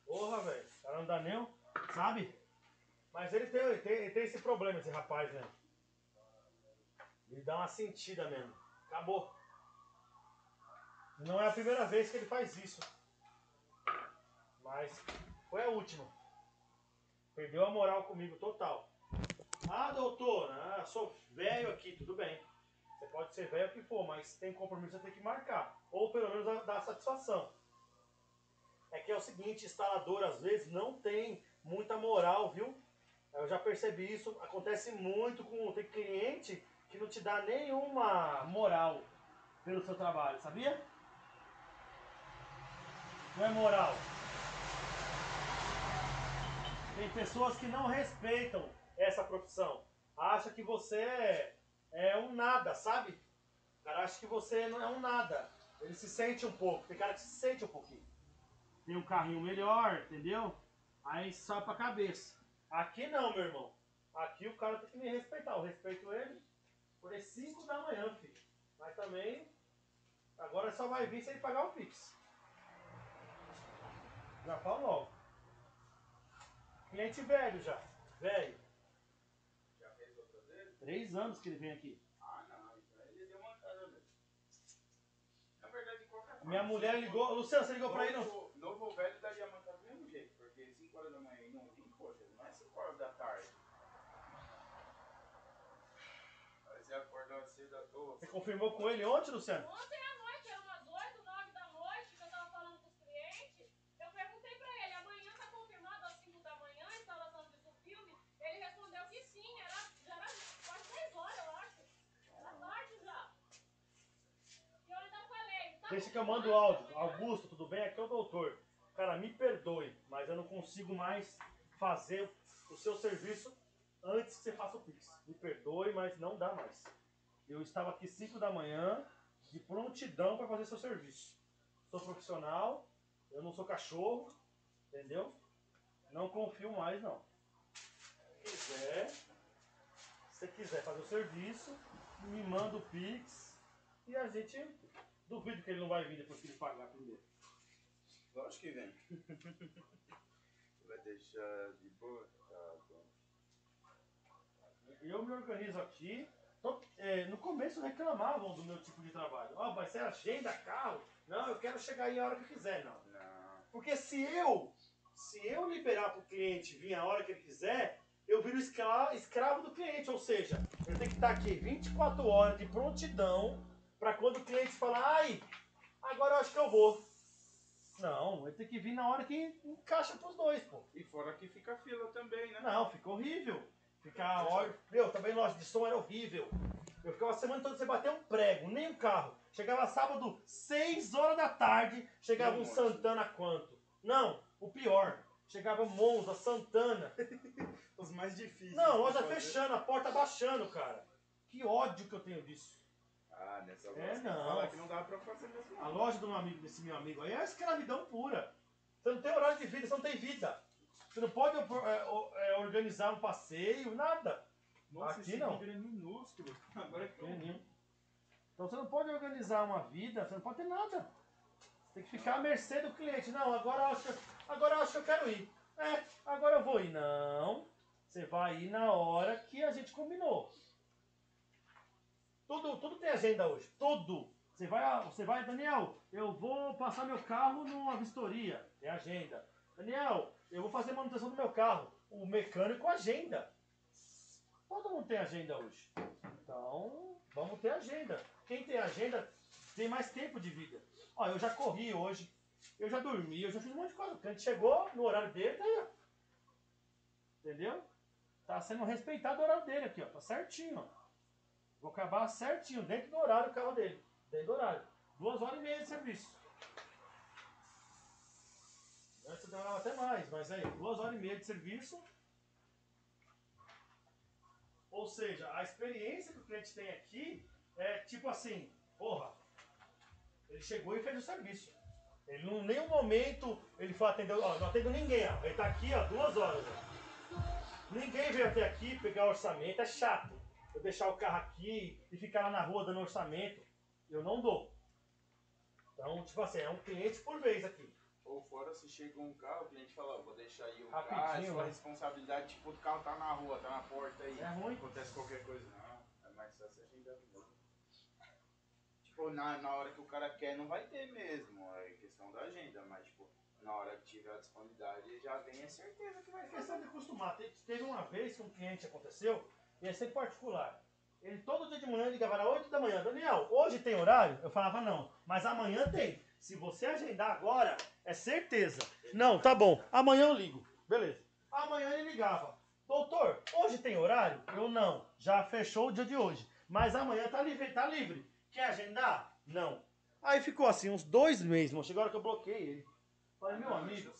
Porra, velho. O cara não dá nem, sabe? Mas ele tem esse problema, esse rapaz, velho. Ele dá uma sentida mesmo. Acabou. Não é a primeira vez que ele faz isso. Mas foi a última. Perdeu a moral comigo total. Ah, doutor, eu sou velho aqui, tudo bem. Você pode ser velho o que for, mas tem compromisso, você tem que marcar. Ou pelo menos dar satisfação. É que é o seguinte, instalador às vezes não tem muita moral, viu? Eu já percebi isso, acontece muito com... Tem cliente que não te dá nenhuma moral pelo seu trabalho, sabia? Não é moral. Tem pessoas que não respeitam essa profissão, acha que você é um nada, sabe? O cara acha que você não é um nada, ele se sente um pouco, tem cara que se sente um pouquinho. Tem um carrinho melhor, entendeu? Aí só pra cabeça. Aqui não, meu irmão. Aqui o cara tem que me respeitar, eu respeito ele por 5 da manhã, filho. Mas também, agora só vai vir se ele pagar o Pix. Já falo logo. Cliente velho já, velho. 3 anos que ele vem aqui. Ah, não, então ele deu uma cara mesmo. Na verdade, qualquer forma. Minha mulher ligou. Luciano, você ligou pra ele? Não. Novo velho daria uma cara do mesmo jeito, porque 5 horas da manhã e não tem coisa, não é 5 horas da tarde. Mas você acordou cedo à toa. Você confirmou com ele ontem, Luciano? Ontem à noite, era umas 8, 9 da noite, que eu tava falando com os clientes. Eu perguntei pra ele, amanhã tá confirmado às 5 da manhã a instalação do filme? Ele respondeu que sim, já era quase 10 horas, eu acho. Era tarde já. E eu ainda falei. Tá. Deixa que eu mando o áudio. Augusto, tudo bem? Aqui é o doutor. Cara, me perdoe, mas eu não consigo mais fazer o seu serviço antes que você faça o Pix. Me perdoe, mas não dá mais. Eu estava aqui 5 da manhã de prontidão para fazer seu serviço. Sou profissional, eu não sou cachorro, entendeu? Não confio mais, não. Se você quiser fazer o serviço, me manda o Pix e a gente duvido que ele não vai vir depois que ele pagar primeiro. Lógico que vem. Vai deixar de boa? Tá bom. Eu me organizo aqui. No começo reclamavam do meu tipo de trabalho. Ó, vai ser agenda, carro. Não, eu quero chegar aí a hora que quiser, não. Porque se eu liberar pro cliente vir a hora que ele quiser, eu viro escravo do cliente, ou seja, eu tenho que estar aqui 24 horas de prontidão para quando o cliente falar, ai, agora eu acho que eu vou. Não, eu tenho que vir na hora que encaixa pros dois, pô. E fora que fica a fila também, né? Não, fica horrível. Fica a hora... Meu, também loja de som era horrível. Eu ficava a semana toda sem bater um prego, nem um carro. Chegava sábado, 6 horas da tarde, chegava um Santana quanto? Não, o pior. Chegava Monza, Santana. Os mais difíceis. Não, loja fechando, a porta baixando, cara. Que ódio que eu tenho disso. Ah, nessa loja. É, não. Que não dá pra fazer mesmo. A loja desse meu amigo aí é escravidão pura. Você não tem horário de vida, você não tem vida. Você não pode organizar um passeio, nada. Nossa, aqui não. É minúsculo. Agora é pequenininho. Então você não pode organizar uma vida, você não pode ter nada. Tem que ficar à mercê do cliente. Não, agora eu acho que eu quero ir. É, agora eu vou ir. Não, você vai ir na hora que a gente combinou. Tudo tem agenda hoje. Tudo. Você vai, Daniel, eu vou passar meu carro numa vistoria. Tem agenda. Daniel, eu vou fazer manutenção do meu carro. O mecânico agenda. Todo mundo tem agenda hoje. Então, vamos ter agenda. Quem tem agenda... Tem mais tempo de vida. Ó, eu já corri hoje, Eu já dormi, eu já fiz um monte de coisa. Porque a gente chegou no horário dele, tá aí, ó. Entendeu? Tá sendo respeitado o horário dele aqui, ó. Tá certinho, ó. Vou acabar certinho, dentro do horário o carro dele. Dentro do horário. 2 horas e meia de serviço. Antes eu demorava até mais, mas aí, 2 horas e meia de serviço. Ou seja, a experiência que o cliente tem aqui é tipo assim, porra, ele chegou e fez o serviço. Ele não, em nenhum momento ele foi atender, ó, não atendeu ninguém, ó. Ele tá aqui, ó, 2 horas. Ó. Ninguém veio até aqui pegar orçamento, é chato. Eu deixar o carro aqui e ficar lá na rua dando orçamento, eu não dou. Então, tipo assim, é um cliente por vez aqui. Ou fora, se chega um carro, o cliente fala, vou deixar aí o carro, é sua responsabilidade, tipo, o carro tá na rua, tá na porta aí. É ruim. Acontece qualquer coisa, não, é mais fácil agendar. Tipo, na hora que o cara quer, não vai ter mesmo, é questão da agenda, mas, tipo, na hora que tiver a disponibilidade, já vem a certeza que vai ter. É questão de acostumar. Teve uma vez que um cliente aconteceu, ia ser particular. Ele todo dia de manhã ligava às 8 da manhã. Daniel, hoje tem horário? Eu falava não, mas amanhã tem. Se você agendar agora, é certeza. Não, tá bom, amanhã eu ligo. Beleza. Amanhã ele ligava. Doutor, hoje tem horário? Eu não, já fechou o dia de hoje. Mas amanhã tá livre, tá livre. Quer agendar? Não. Aí ficou assim, uns 2 meses, mano. Chegou a hora que eu bloqueei ele. Falei, meu amigo,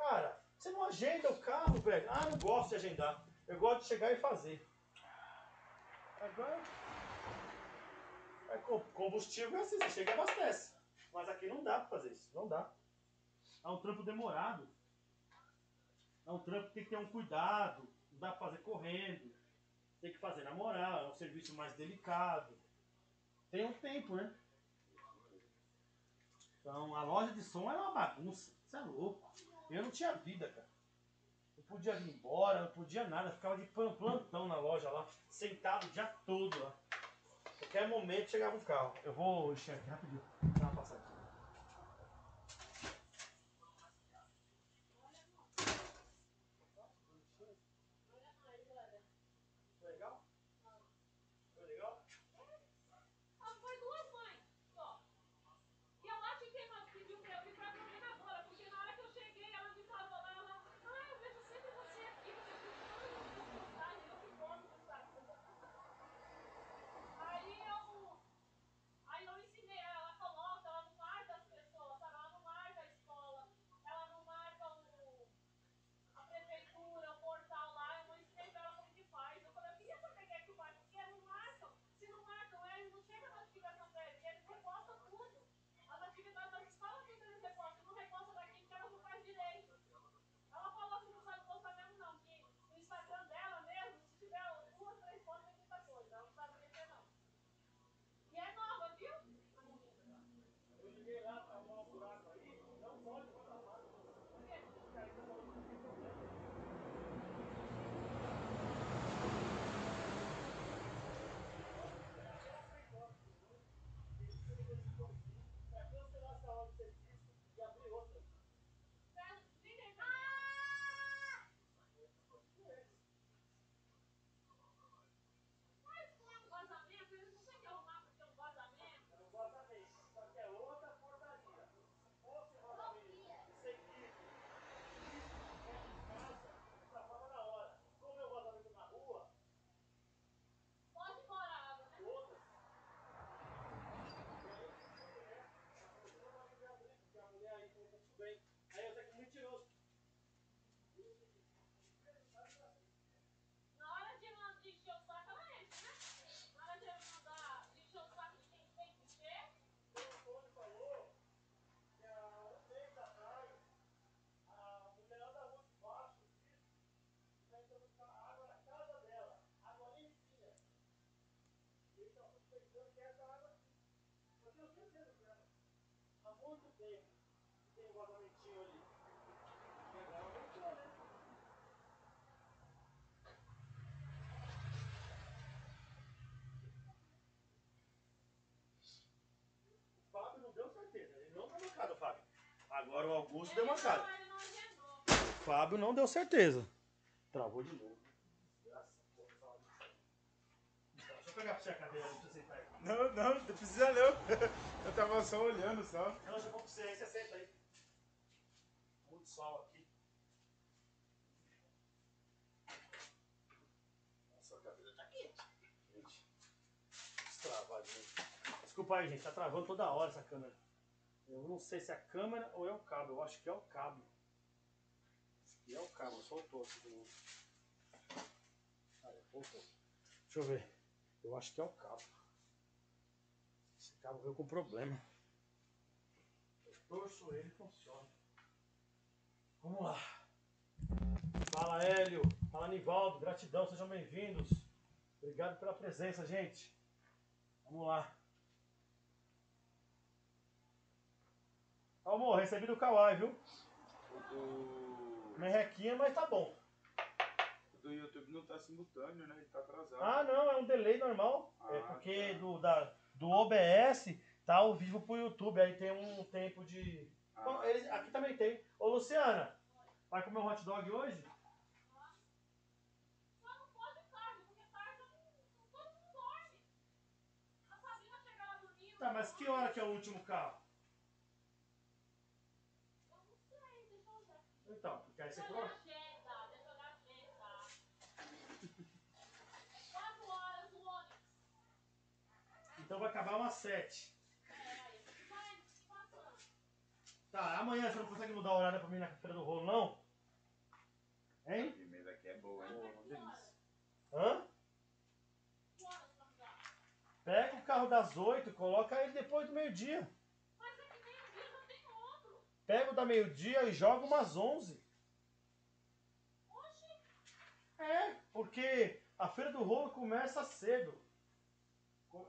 cara, você não agenda o carro, velho? Ah, não gosto de agendar. Eu gosto de chegar e fazer. Agora, combustível é assim, você chega e abastece. Mas aqui não dá pra fazer isso, não dá. É um trampo demorado. É um trampo que tem que ter um cuidado, não dá pra fazer correndo. Tem que fazer na moral, é um serviço mais delicado. Tem um tempo, né? Então, a loja de som era uma bagunça, você é louco. Eu não tinha vida, cara. Não podia ir embora, não podia nada. Ficava de plantão na loja lá, sentado o dia todo lá. Qualquer momento chegava um carro. Eu vou encher aqui rapidinho. Dá uma passada. Foi legal? Foi legal? Ah, foi 2 mães só. E eu acho que ela pediu pra eu ir pra comer na bola, porque na hora que eu cheguei, ela me falou lá, ela, ah, eu vejo sempre você aqui, você Fábio. Agora o Augusto deu uma cara. O Fábio não deu certeza. Travou de novo. Graças a Deus. pegar pra você a cadeira, não precisa sentar aí. Não, não, não precisa não. Eu tava só olhando só. Não, já vou pra você aí, você senta aí. Muito sol aqui. Nossa, a cadeira tá quente. Gente, travadinho. Desculpa aí, gente, tá travando toda hora essa câmera. Eu não sei se é a câmera ou é o cabo, eu acho que é o cabo. E é o cabo, soltou aqui do mundo. Deixa eu ver. Eu acho que é o cabo. Esse cabo veio com problema. Eu torço ele e funciona. Vamos lá. Fala Hélio, fala Anivaldo, gratidão, sejam bem-vindos. Obrigado pela presença, gente. Vamos lá. Amor, recebi do Kawaii, viu? Merrequinha, mas tá bom. Do YouTube não tá simultâneo, né? Ele tá atrasado. Ah, não, é um delay normal. Ah, é porque tá. do OBS tá ao vivo pro YouTube. Aí tem um tempo de... Ah, bom, eles, aqui também tem. Ô, Luciana, vai comer um hot dog hoje? Só não pode tarde, porque tarde todo mundo dorme. A Sabrina chega lá no Rio. Tá, mas que hora que é o último carro? Eu não sei, deixa eu ver. Então, porque aí você pode... Então vai acabar umas 7. Tá, amanhã você não consegue mudar o horário pra mim na feira do rolo, não? Hein? A primeira aqui é boa, hein? Hã? Pega o carro das 8, coloca ele depois do meio-dia. Mas é que meio-dia não tem outro. Pega o da meio-dia e joga umas 11. Oxi. É, porque a feira do rolo começa cedo.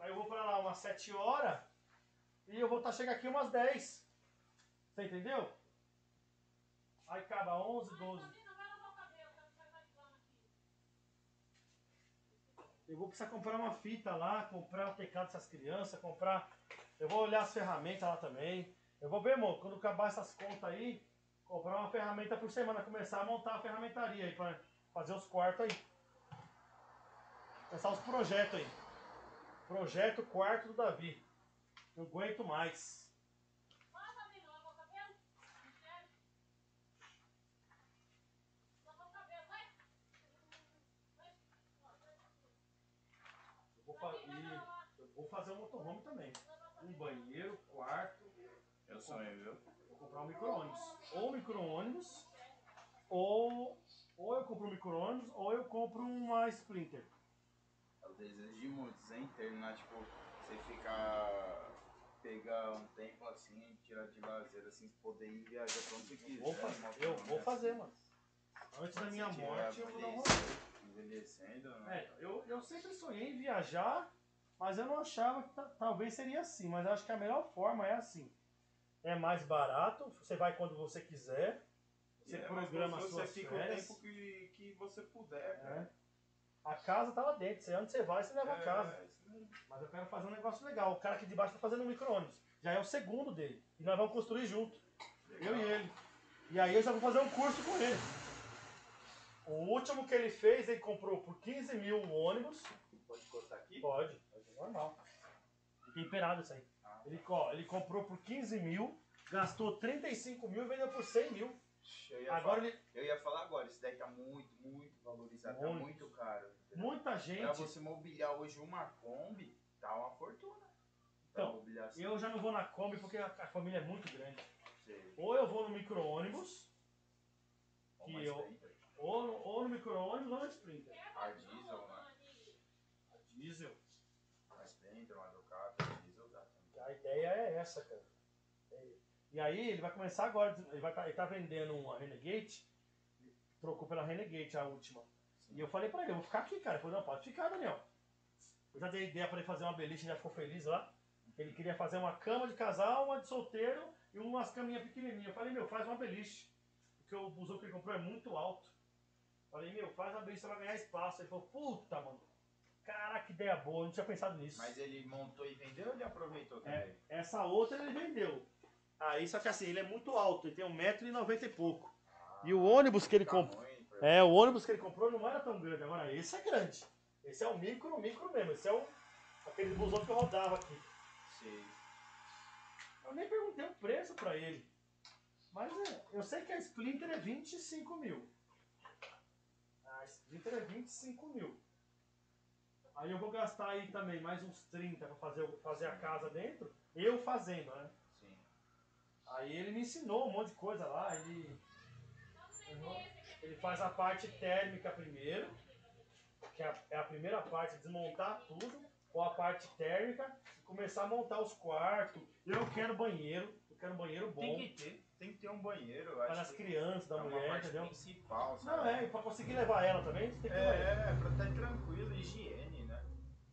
Aí eu vou pra lá umas 7 horas e eu vou chegar aqui umas 10. Você entendeu? Aí acaba 11, 12. Eu vou precisar comprar uma fita lá, comprar o teclado dessas crianças, comprar... Eu vou olhar as ferramentas lá também. Eu vou ver, amor, quando acabar essas contas aí, comprar uma ferramenta por semana, começar a montar a ferramentaria aí pra fazer os quartos aí. Começar os projetos aí. Projeto quarto do Davi. Não aguento mais. Eu vou fazer um motorhome também. Um banheiro, quarto. Eu sonho, viu? Vou comprar um micro-ônibus. Ou micro-ônibus, ou eu compro um micro-ônibus, ou eu compro uma Sprinter. O desejo de muitos, hein? Terminar, tipo, você ficar, pegar um tempo assim, tirar de lazer, assim, poder ir viajar pra onde quiser. Eu vou fazer, mano. Antes da minha morte, eu vou dar um rolê. Envelhecendo, né? É, eu sempre sonhei em viajar, mas eu não achava que talvez seria assim. Mas eu acho que a melhor forma é assim. É mais barato, você vai quando você quiser, você programa as suas férias. Você fica o tempo que você puder, né? A casa tá lá dentro, você onde você vai, você leva a casa. Mas eu quero fazer um negócio legal. O cara aqui de baixo tá fazendo um micro-ônibus. Já é o segundo dele. E nós vamos construir junto. Legal. Eu e ele. E aí eu já vou fazer um curso com ele. O último que ele fez, ele comprou por 15 mil o ônibus. Pode cortar aqui? Pode. É normal. Temperado isso aí. Ah. Ele comprou por 15 mil, gastou 35 mil e vendeu por 100 mil. Eu ia falar agora, isso daí tá muito valorizado, tá muito caro. Entendeu? Muita gente... Pra você mobiliar hoje uma Kombi, tá uma fortuna. Então, assim. Eu já não vou na Kombi porque a família é muito grande. Sim. Ou eu vou no micro-ônibus, ou no micro-ônibus ou no Sprinter. A diesel, né? A diesel. A Sprinter, uma Ducato, a diesel dá também. A ideia é essa, cara. E aí ele vai começar agora, ele tá vendendo uma Renegade, trocou pela Renegade a última. Sim. E eu falei pra ele, eu vou ficar aqui, cara. Ele falou, não, pode ficar, Daniel. Eu já dei ideia pra ele fazer uma beliche, ele já ficou feliz lá. Ele queria fazer uma cama de casal, uma de solteiro e umas caminhas pequenininhas. Eu falei, meu, faz uma beliche. Porque o busão que ele comprou é muito alto. Eu falei, meu, faz uma beliche, você vai ganhar espaço. Ele falou, puta, mano. Caraca, que ideia boa, eu não tinha pensado nisso. Mas ele montou e vendeu ou ele aproveitou também? É, essa outra ele vendeu. Aí, só que assim, ele é muito alto, ele tem 1,90 m e pouco. Ah, e o ônibus que ele comprou... O ônibus que ele comprou não era tão grande. Agora, esse é grande. Esse é um micro mesmo. Esse é um aquele blusão que eu rodava aqui. Sei. Eu nem perguntei o preço pra ele. Mas é, eu sei que a Splinter é 25 mil. A Splinter é 25 mil. Aí eu vou gastar aí também mais uns 30 pra fazer a casa dentro. Eu fazendo, né? Sim. Aí ele me ensinou um monte de coisa lá. Ele faz a parte térmica primeiro, que é a primeira parte, desmontar tudo, ou a parte térmica, e começar a montar os quartos. Eu quero um banheiro bom. Tem que ter um banheiro, eu acho. Para as crianças, da mulher, uma parte, entendeu? Principal, sabe? Não, é, e para conseguir levar ela também, você tem que para estar tranquilo, higiene, né?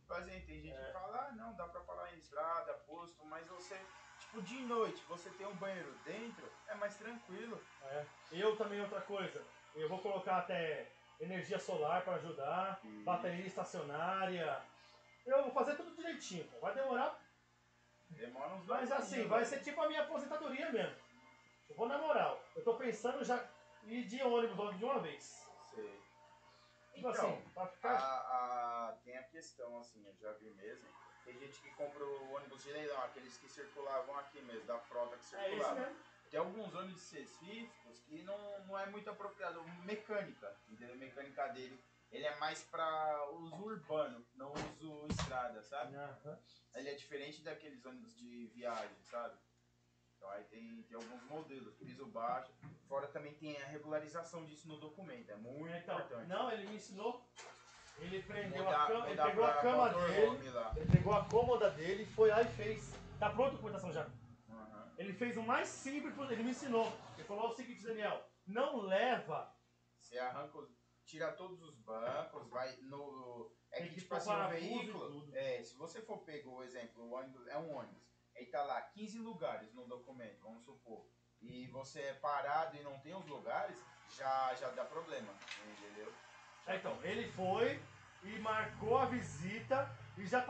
Por exemplo, tem gente que fala, ah, não, dá para falar em estrada, posto, mas você... Tipo, de noite, você tem um banheiro dentro, é mais tranquilo. É. Eu também, outra coisa, eu vou colocar até energia solar para ajudar, bateria estacionária. Eu vou fazer tudo direitinho, vai demorar. Demora uns dois. Mas assim, vai ser tipo a minha aposentadoria mesmo. Eu vou na moral, eu tô pensando já ir de ônibus logo de uma vez. Sei. Então, assim, pra ficar... tem a questão, assim, eu já vi mesmo. Tem gente que compra o ônibus de leilão, aqueles que circulavam aqui mesmo, da frota que circulava. É isso, né? Tem alguns ônibus específicos que não é muito apropriado. Mecânica, entendeu? A mecânica dele, ele é mais para uso urbano, não uso estrada, sabe? Uhum. Ele é diferente daqueles ônibus de viagem, sabe? Então aí tem alguns modelos, piso baixo. Fora também tem a regularização disso no documento, é muito importante. Não, ele me ensinou... Ele prendeu ele pegou a cômoda dele, foi lá e fez. Tá pronto a documentação já. Uhum. Ele fez o mais simples, ele me ensinou. Ele falou o seguinte, Daniel, não leva. Você arranca, tira todos os bancos, vai no... É que tipo assim, um veículo... se você for pego, por exemplo, o ônibus, é um ônibus. Aí tá lá, 15 lugares no documento, vamos supor. E você é parado e não tem os lugares, já dá problema, entendeu? Então, ele foi e marcou a visita e já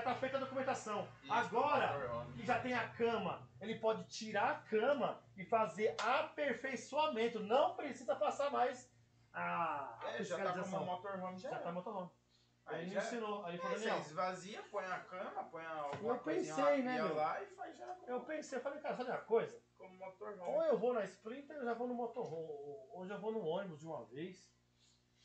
tá feita a documentação. Isso, agora, que já tem a cama, ele pode tirar a cama e fazer aperfeiçoamento. Não precisa passar mais a fiscalização. Já tá como motorhome. Já tá motorhome. Aí ele ensinou. Aí falou, Daniel, esvazia, põe a cama, põe alguma coisa lá e faz já. Eu pensei, falei, cara, sabe uma coisa? Como motorhome. Ou eu vou na Sprinter, eu já vou no motorhome, ou já vou no ônibus de uma vez.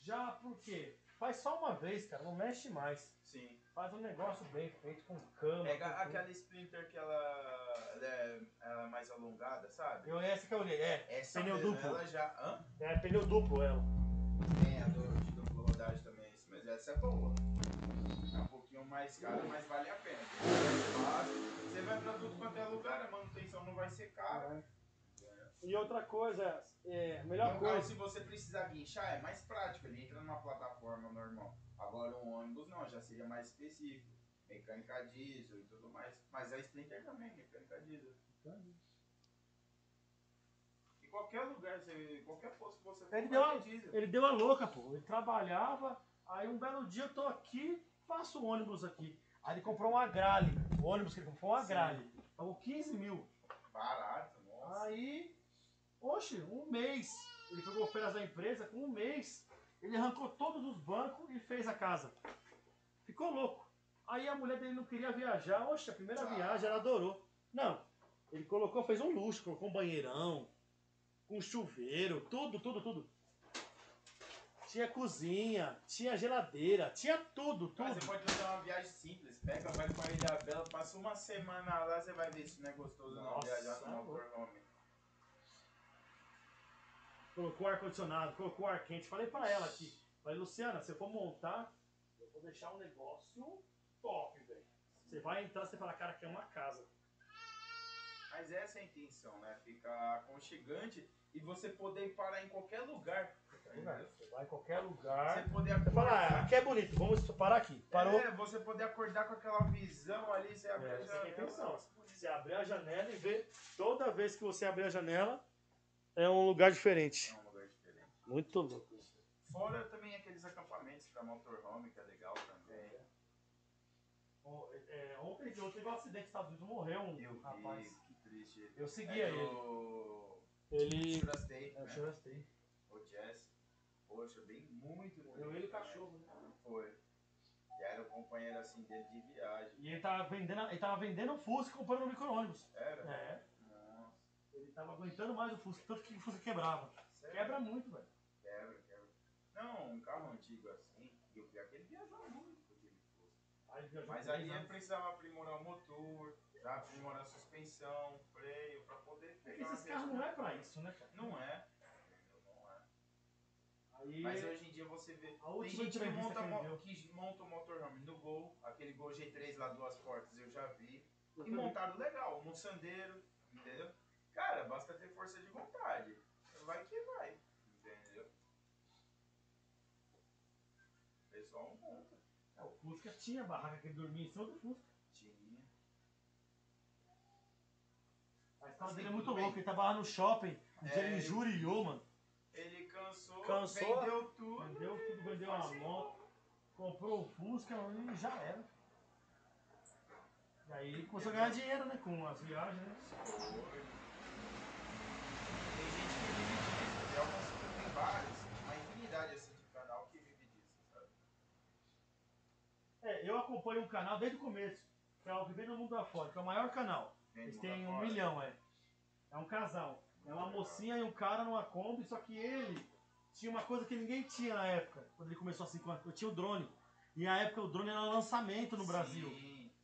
Já, porque faz só uma vez, cara, não mexe mais. Sim. Faz um negócio bem feito, com cama. Pega aquela Sprinter que ela é mais alongada, sabe? Essa que eu olhei, pneu duplo. Ela já... Hã? É, pneu duplo ela. Tem a de dupla rodagem também, isso, mas essa é boa. É um pouquinho mais cara, mas vale a pena. Você vai pra tudo quanto é lugar, a manutenção não vai ser cara. E outra coisa, melhor coisa... Carro, se você precisar guinchar, é mais prático, ele entra numa plataforma normal. Agora um ônibus não, já seria mais específico. Mecânica diesel e tudo mais. Mas a Sprinter também, mecânica diesel. Entendi. E qualquer lugar, qualquer posto que você... Ele deu a louca, pô. Ele trabalhava, aí um belo dia eu tô aqui, passo o ônibus aqui. Aí ele comprou um agrale, o ônibus que ele comprou um agrale. Pagou 15 mil. Barato, nossa. Aí... Oxe, um mês, ele pegou férias da empresa, com um mês, ele arrancou todos os bancos e fez a casa. Ficou louco. Aí a mulher dele não queria viajar, oxe, a primeira viagem ela adorou. Não, ele colocou, fez um luxo, colocou um banheirão, com chuveiro, tudo. Tinha cozinha, tinha geladeira, tinha tudo. Mas você pode usar uma viagem simples, pega, vai pra Ilhabela, passa uma semana lá, você vai ver se não é gostoso não viajar no motorhome. Colocou ar-condicionado, colocou ar quente. Falei pra ela aqui. Falei, Luciana, se eu for montar, eu vou deixar um negócio top, velho. Você vai entrar, você fala, cara, que é uma casa. Mas essa é a intenção, né? Ficar aconchegante e você poder parar em qualquer lugar. Você vai em qualquer lugar. Você poder acordar. Aqui é bonito, vamos parar aqui. Parou. Você poder acordar com aquela visão ali. Você abre a janela. Você abrir a janela e ver. Toda vez que você abrir a janela, é um lugar diferente. Muito louco. Fora também aqueles acampamentos para motorhome, que é legal também. Ontem teve um acidente nos Estados Unidos, morreu um rapaz. Que triste. Eu seguia ele. Churastei, né? Churastei. O Jesse. Poxa, bem muito. Ele e o cachorro, né? Foi. E era com companheiro assim dele de viagem. E ele tava vendendo o Fusca e comprando um micro-ônibus. Era? É. Nossa. Ele tava aguentando mais o Fusca, tanto que o Fusca quebrava. Sério? Quebra muito, velho. Quebra. Não, um carro antigo assim, eu vi aquele viajou muito. Mas aí ele precisava aprimorar o motor, já aprimorar a suspensão, freio, pra poder... Esses carros não é pra isso, né, cara? Não é. Aí, mas hoje em dia você vê... Tem gente que monta o motor realmente no Gol, aquele Gol G3 lá, 2 portas, eu já vi. E montaram legal, moçandeiro, entendeu? Cara, basta ter força de vontade. Vai que vai, entendeu? Pessoal, um ponto. O Fusca tinha a barraca que ele dormia em cima do Fusca. Tinha. A história dele é muito louca. Ele tava lá no shopping, ele injuriou, mano. Ele cansou, vendeu tudo. Vendeu a moto, comprou o Fusca e já era. E aí ele começou a ganhar dinheiro, né? Com as viagens, né? Tem gente que vive disso. Tem vários, uma infinidade assim de canal que vive. É, eu acompanho um canal desde o começo, que é o Vivendo no Mundo Afora, que é o maior canal. Eles têm 1 milhão, é. É um casal. É uma mocinha e um cara numa Kombi, só que ele tinha uma coisa que ninguém tinha na época, quando ele começou assim, eu tinha o drone. E na época o drone era lançamento no Brasil.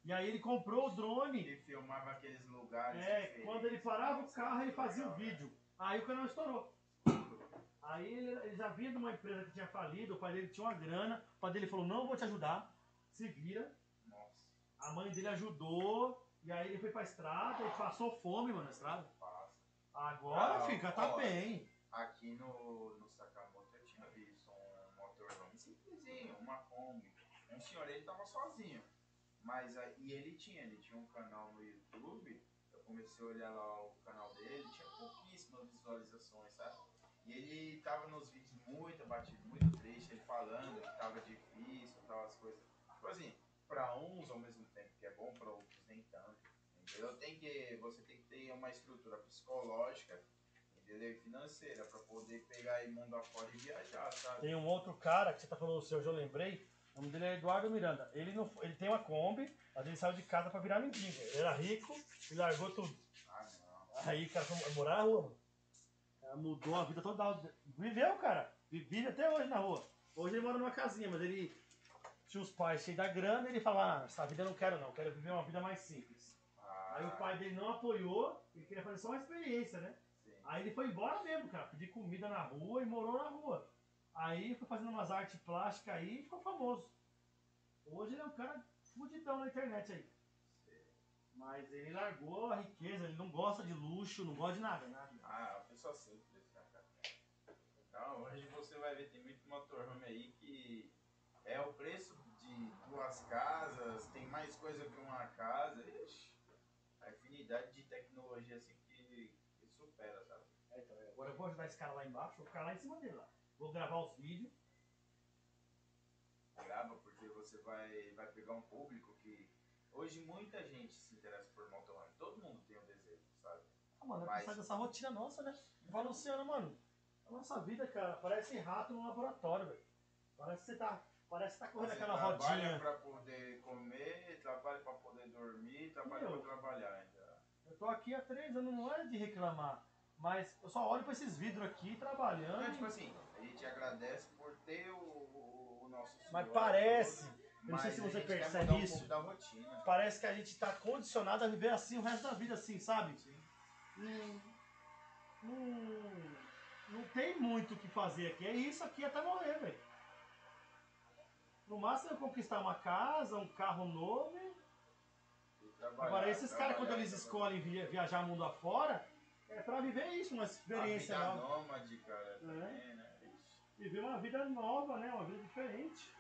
E aí ele comprou o drone. Ele filmava aqueles lugares. É, quando ele parava o carro, ele fazia o vídeo. Aí o canal estourou. Aí ele já vinha de uma empresa que tinha falido, o pai dele tinha uma grana, o pai dele falou, não, eu vou te ajudar. Se vira. Nossa. A mãe dele ajudou, e aí ele foi pra estrada e passou fome, mano, na estrada. Passa. Agora, fica, tá bem. Aqui no Sakamoto eu tinha visto um motor simplesinho, uma Kombi. Um senhor, ele tava sozinho. Mas aí ele tinha um canal no YouTube, eu comecei a olhar lá o canal dele, tinha pouquíssimas visualizações, sabe? E ele tava nos vídeos muito abatido, muito triste, ele falando que tava difícil, tal, as coisas. Tipo assim, pra uns ao mesmo tempo que é bom, pra outros nem tanto, entendeu? Você tem que ter uma estrutura psicológica, entendeu? E financeira, pra poder pegar e mundo afora e viajar, sabe? Tem um outro cara, que você tá falando o seu, eu já lembrei, o nome dele é Eduardo Miranda. Ele tem uma Kombi, mas ele saiu de casa pra virar mendigo. Ele era rico e largou tudo. Ah, não. Aí, cara, foi morar na rua. Ela mudou a vida toda. Viveu, cara. Vive até hoje na rua. Hoje ele mora numa casinha, mas ele... Tinha os pais cheios da grana, ele falava, ah, essa vida eu não quero não, quero viver uma vida mais simples. Aí o pai dele não apoiou, ele queria fazer só uma experiência, né? Sim. Aí ele foi embora mesmo, cara, pedir comida na rua e morou na rua. Aí foi fazendo umas artes plásticas aí e ficou famoso. Hoje ele é um cara fudidão na internet aí. Sim. Mas ele largou a riqueza, ele não gosta de luxo, não gosta de nada. Ah, pessoa simples, cara. Então, hoje você vai ver, tem muito motorhome aí que... É o preço de 2 casas, tem mais coisa que uma casa. Ixi, a infinidade de tecnologia assim que supera, sabe? É, então, agora eu vou ajudar esse cara lá embaixo, vou ficar lá em cima dele lá. Vou gravar os vídeos. Grava, porque você vai pegar um público que... Hoje muita gente se interessa por motorhome, todo mundo tem um desejo, sabe? Ah, mano, é pensar dessa rotina nossa, né? Vai, Luciano, mano, a nossa vida, cara, parece rato no laboratório, velho. Parece que você tá... Parece que tá correndo aquela rodinha. Trabalha pra poder comer, trabalha pra poder dormir, trabalha pra trabalhar ainda. Eu tô aqui há 3 anos, não é de reclamar. Mas eu só olho pra esses vidros aqui, trabalhando. Não, tipo assim, a gente agradece por ter o nosso suor. Mas parece, eu não sei se você percebe isso, um da rotina. Parece que a gente tá condicionado a viver assim o resto da vida, assim, sabe? Sim. Não tem muito o que fazer aqui. É isso aqui até morrer, velho. No máximo eu conquistar uma casa, um carro novo. Agora esses caras, quando eles escolhem viajar mundo afora, é pra viver isso, uma experiência nova. Uma vida nômade, cara, também, né? Viver uma vida nova, né? Uma vida diferente.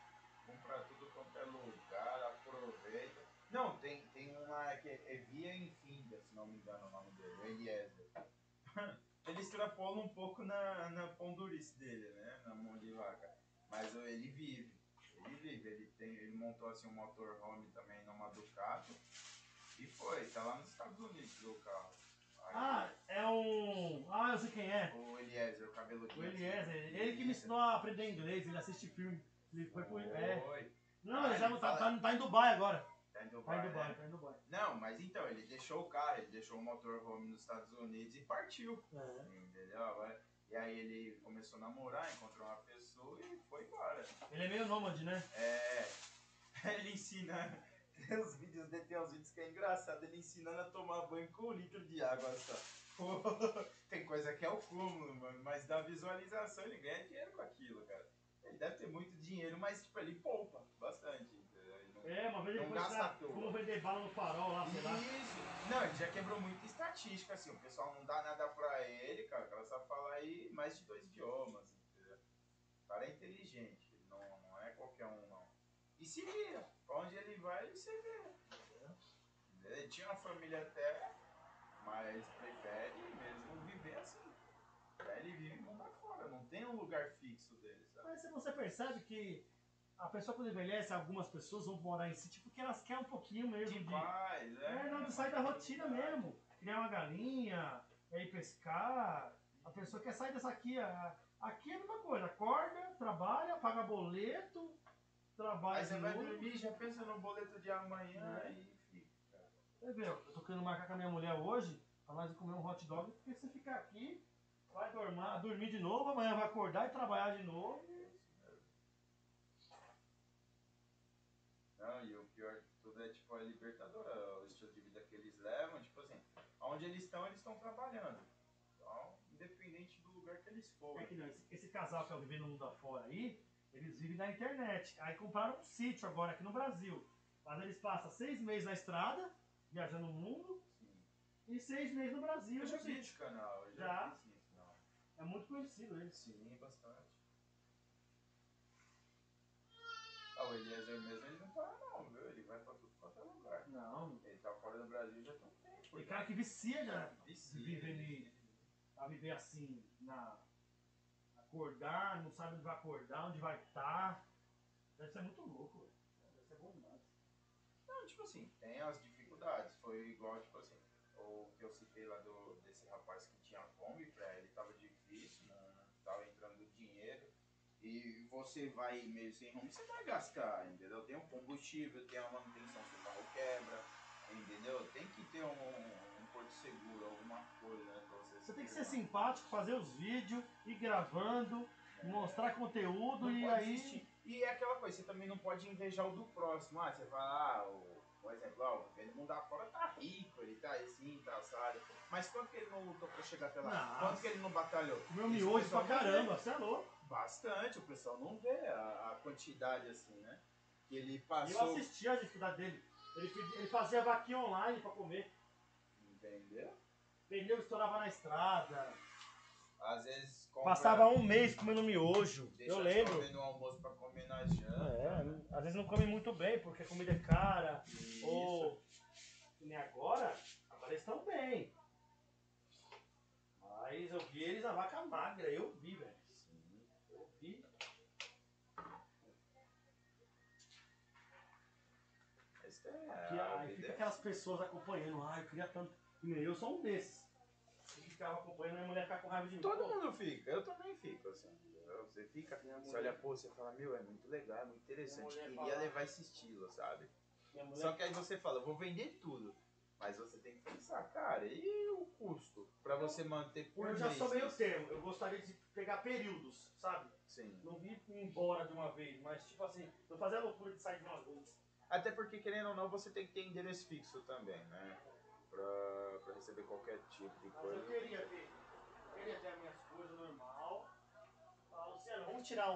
Comprar tudo quanto é lugar, aproveita. Não, tem uma que é Via Infinda, se não me engano o nome dele, é Eliezer. Ele extrapola um pouco na pondurice dele, né? Na mão de vaca. Mas ele vive. Ele montou assim um motorhome também numa Ducato e foi, tá lá nos Estados Unidos o carro. Aí, eu sei quem é. O Eliezer, o cabelo dele. O Eliezer, ele que me ensinou a aprender inglês, ele assiste filme. Ele foi pro... Não, ele já não tá em Dubai agora. Tá em Dubai. Não, mas então, ele deixou o carro, ele deixou o motorhome nos Estados Unidos e partiu. É. Entendeu? Agora, e aí ele começou a namorar, encontrou uma pessoa e foi embora. Ele é meio nômade, né? É. Ele ensina... Tem uns vídeos dele, tem uns vídeos que é engraçado, ele ensinando a tomar banho com 1 litro de água só. Tem coisa que é o cúmulo, mano, mas da visualização ele ganha dinheiro com aquilo, cara. Ele deve ter muito dinheiro, mas tipo, ele poupa bastante. Ele não, é, mas ele não gasta tudo. Como vender bala no farol lá, sei lá. Isso. Não, ele já quebrou muita estatística, assim, o pessoal não dá nada pra ele, cara, o cara sabe falar aí mais de 2 idiomas, entendeu? O cara é inteligente, não é qualquer um, não. E se vira, pra onde ele vai, ele se vira. Ele tinha uma família até, mas prefere mesmo viver assim. Aí ele vive e manda fora, não tem um lugar fixo dele, sabe? Mas você percebe que a pessoa quando envelhece, algumas pessoas vão morar em sítio porque elas querem um pouquinho mesmo de paz, né? É, não sai da rotina mesmo. Criar uma galinha, ir pescar. A pessoa quer sair dessa aqui. Aqui é a mesma coisa, acorda, trabalha, paga boleto... Trabalho. Aí você vai dormir, já pensa no boleto de amanhã e fica, cara. Você vê, eu tô querendo marcar com a minha mulher hoje, pra nós comer um hot dog, porque se ficar aqui, vai dormir de novo, amanhã vai acordar e trabalhar de novo. Não, e o pior de tudo é tipo a libertadora, o estilo de vida que eles levam, tipo assim, onde eles estão trabalhando. Então, independente do lugar que eles forem. É que não, esse casal que eu vivi no mundo afora aí. Eles vivem na internet, aí compraram um sítio agora aqui no Brasil. Mas eles passam 6 meses na estrada, viajando o mundo, sim, e 6 meses no Brasil. Eu já vi esse canal, eu já vi esse canal. É muito conhecido ele. Sim, bastante. Ah, o Eliezer mesmo, ele não para não, viu? Ele vai pra tudo quanto é lugar. Não. Ele tá fora do Brasil já tem um tempo. E cara que vicia já. Vicia. A viver assim, na... Acordar, não sabe onde vai acordar, onde vai estar. Deve ser muito louco, velho. Deve ser bombado. Não, tipo assim, tem as dificuldades. Foi igual, tipo assim, o que eu citei lá desse rapaz que tinha Kombi, pra ele tava difícil, não tava entrando dinheiro. E você vai meio sem rumo, você vai gastar, entendeu? Tem um combustível, tem a manutenção se o carro quebra, entendeu? Tem que ter um porto seguro, alguma coisa, né? Você tem que ser simpático, fazer os vídeos, ir gravando, mostrar conteúdo não e aí... Existir. E é aquela coisa, você também não pode invejar o do próximo. Ah, você fala, por exemplo, ele não dá fora, tá rico, ele tá assim, tá assado. Mas quanto que ele não lutou pra chegar até lá? Nossa. Quanto que ele não batalhou? Meu miojo pra caramba, você é louco. Bastante, o pessoal não vê a quantidade assim, né? Que ele passou... Eu assisti a dificuldade dele. Ele fazia vaquinha online pra comer. Entendeu? Pneu estourava na estrada. Às vezes compra... Passava um mês comendo miojo. Deixa eu lembro. Deixa de comer no almoço pra comer na janta. Às vezes não come muito bem, porque a comida é cara. Isso. Ou... E agora eles estão bem. Mas eu vi eles a vaca magra. Eu vi, velho. Eu vi. Aí fica aquelas pessoas acompanhando. Ah, eu queria tanto... Eu sou um desses. Se ficava acompanhando, minha mulher ficava com raiva de mim. Todo mundo fica, eu também fico, assim. Você fica, você olha, pô, você fala, meu, é muito legal, é muito interessante. Queria levar esse estilo, sabe? Só que aí você fala, vou vender tudo. Mas você tem que pensar, cara, e o custo? Pra você manter por mês. Eu já sou meio termo, eu gostaria de pegar períodos, sabe? Sim. Não ir embora de uma vez, mas tipo assim, não fazer a loucura de sair de uma vez. Até porque, querendo ou não, você tem que ter endereço fixo também, né? Pra receber qualquer tipo de coisa. Mas eu queria ter as minhas coisas normal. Fala, Luciano, vamos tirar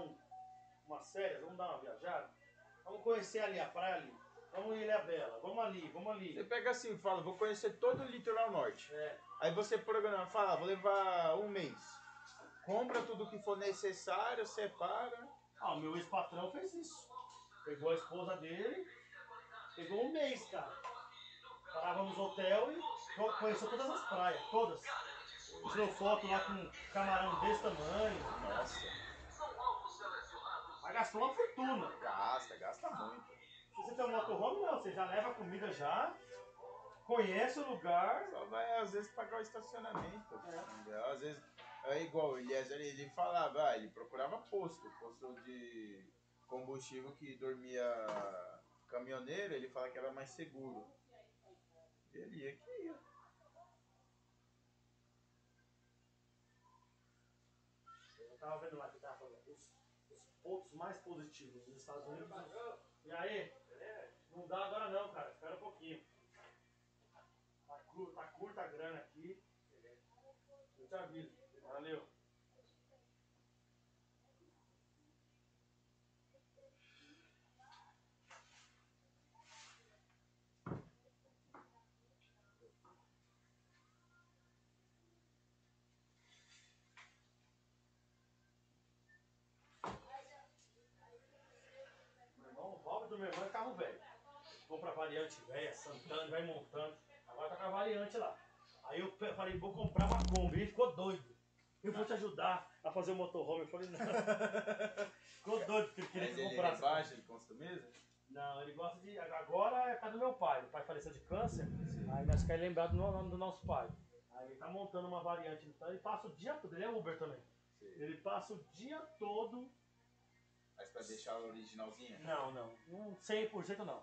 umas férias, vamos dar uma viajada. Vamos conhecer ali a praia ali. Vamos em Ilhabela, vamos ali. Você pega assim e fala, vou conhecer todo o litoral norte. É. Aí você programa, fala, vou levar um mês. Compra tudo que for necessário, separa. Ah, o meu ex-patrão fez isso. Pegou a esposa dele, pegou um mês, cara. Parava nos hotel e conheceu todas as praias, todas. Tirou foto lá com um camarão desse tamanho. Nossa. Mas gastou uma fortuna. Gasta muito. Se você tem um motorhome, não, você já leva a comida já, conhece o lugar. Só vai, às vezes, pagar o estacionamento. É. Às vezes, é igual, ele falava, ele procurava posto de... combustível que dormia caminhoneiro, ele fala que era mais seguro. Ele ia que ia. Eu tava vendo lá que tava falando os pontos mais positivos dos Estados Unidos. E aí? Não dá agora não, cara. Espera um pouquinho. Tá curta a grana aqui. Eu te aviso. Valeu. Meu irmão é carro velho. Vou pra variante velha, Santana, vai montando. Agora tá com a variante lá. Aí eu falei, vou comprar uma Kombi. Ele ficou doido. Eu vou te ajudar a fazer o motorhome. Eu falei, não. Ficou doido porque ele queria comprar. Ele baixa, ele gosta mesmo? Não, ele gosta de. Agora é casa do meu pai. O pai faleceu de câncer. Sim. Aí nós ficamos lembrados do nome do nosso pai. Aí ele tá montando uma variante. Então ele passa o dia todo. Ele é Uber também. Sim. Ele passa o dia todo. Mas pra deixar o originalzinho? Não, não. 100% não.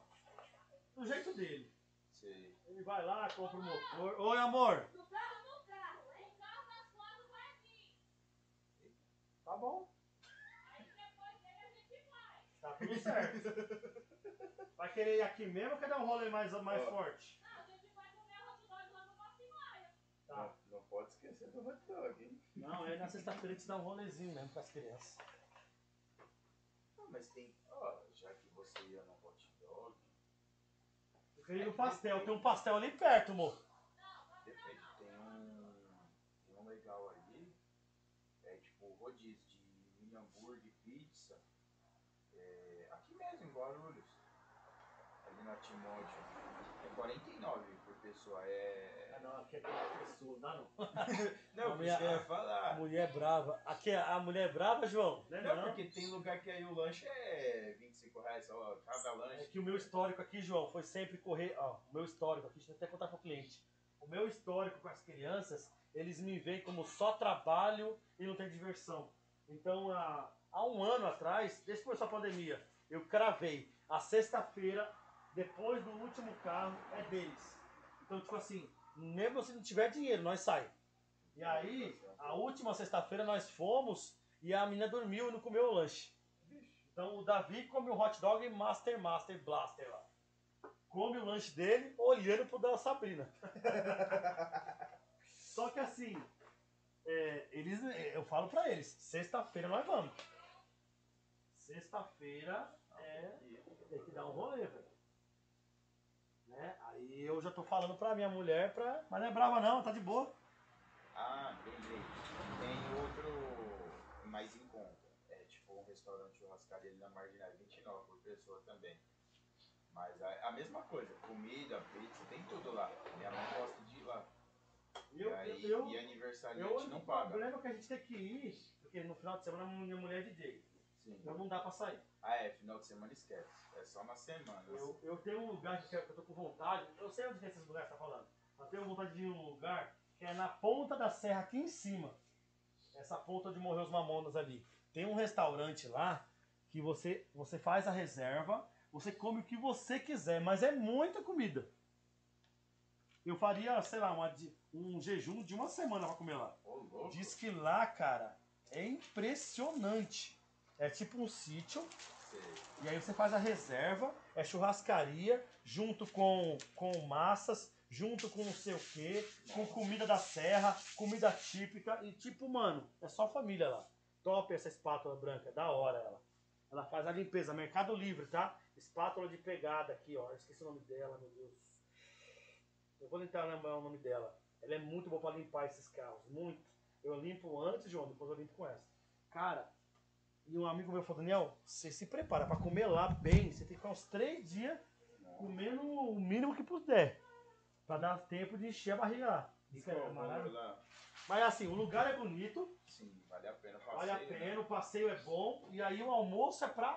Do jeito dele. Sim. Ele vai lá, compra o motor. Oi, amor! No carro, hein? O carro das fotos vai aqui. Tá bom. Aí depois dele a gente vai. Tá tudo certo. Vai querer ir aqui mesmo ou quer dar um rolê mais forte? Não, a gente vai comer o hot dog lá no Passimóia. Tá. Não pode esquecer do hot dog, hein? Não, é na sexta-feira que te dá um rolezinho mesmo com as crianças. Mas tem, ó, já que você ia no hot dog... Eu queria ir no pastel, tem um pastel ali perto, amor. Depende, tem um legal ali, é tipo rodízio de mini hambúrguer, pizza, aqui mesmo, em Guarulhos, ali na Timóteo, é 49 por pessoa, Ah não, aqui é por pessoa, dá não. Não, mulher, eu ia falar. A mulher brava. Aqui a mulher é brava, João? Não, porque tem lugar que aí o lanche é R$25, ó, cada lanche. É que o meu histórico aqui, João, foi sempre correr, ó, o meu histórico aqui, deixa eu até contar pro cliente. O meu histórico com as crianças, eles me veem como só trabalho e não tem diversão. Então, há um ano atrás, desde que começou a pandemia, eu cravei a sexta-feira, depois do último carro, é deles. Então, tipo assim, mesmo se não tiver dinheiro, nós saímos. E aí, a última sexta-feira, nós fomos e a menina dormiu e não comeu o lanche. Então, o Davi come o hot dog Master Blaster lá. Come o lanche dele, olhando pro da Sabrina. Só que assim, eu falo pra eles, sexta-feira nós vamos. Sexta-feira tem que dar um rolê, velho. Né? Aí eu já tô falando pra minha mulher, mas não é brava não, tá de boa. Ah, lembrei. Tem outro mais em conta. É tipo um restaurante churrascaria ali na Marginal, 29 por pessoa também. Mas a mesma coisa, comida, pizza, tem tudo lá. Minha mãe gosta de ir lá. E aniversariante não paga. O problema é que a gente tem que ir, porque no final de semana minha mulher é DJ. Sim. Então não dá pra sair. Ah, final de semana esquece. É só na semana. Eu tenho um lugar que eu tô com vontade. Eu sei onde que esses lugares estão falando. Mas tenho vontade de ir em um lugar que é na ponta da serra, aqui em cima. Essa ponta de morrer os mamonas ali. Tem um restaurante lá que você faz a reserva, você come o que você quiser, mas é muita comida. Eu faria, sei lá, um jejum de uma semana pra comer lá. Oh, diz que lá, cara, é impressionante. É tipo um sítio, e aí você faz a reserva, é churrascaria, junto com massas, junto com não sei o quê, com comida da serra, comida típica, e tipo, mano, é só família lá. Top essa espátula branca, da hora ela. Ela faz a limpeza, Mercado Livre, tá? Espátula de pegada aqui, ó, eu esqueci o nome dela, meu Deus. Eu vou tentar lembrar o nome dela. Ela é muito boa pra limpar esses carros, muito. Eu limpo antes, João, depois eu limpo com essa. Cara... E um amigo meu falou, Daniel, você se prepara pra comer lá bem, você tem que ficar uns 3 dias comendo o mínimo que puder. Pra dar tempo de encher a barriga lá. Isso é maravilhoso. Mas assim, o lugar é bonito. Sim, vale a pena o passeio. Vale a pena, né? O passeio é bom. E aí o almoço é pra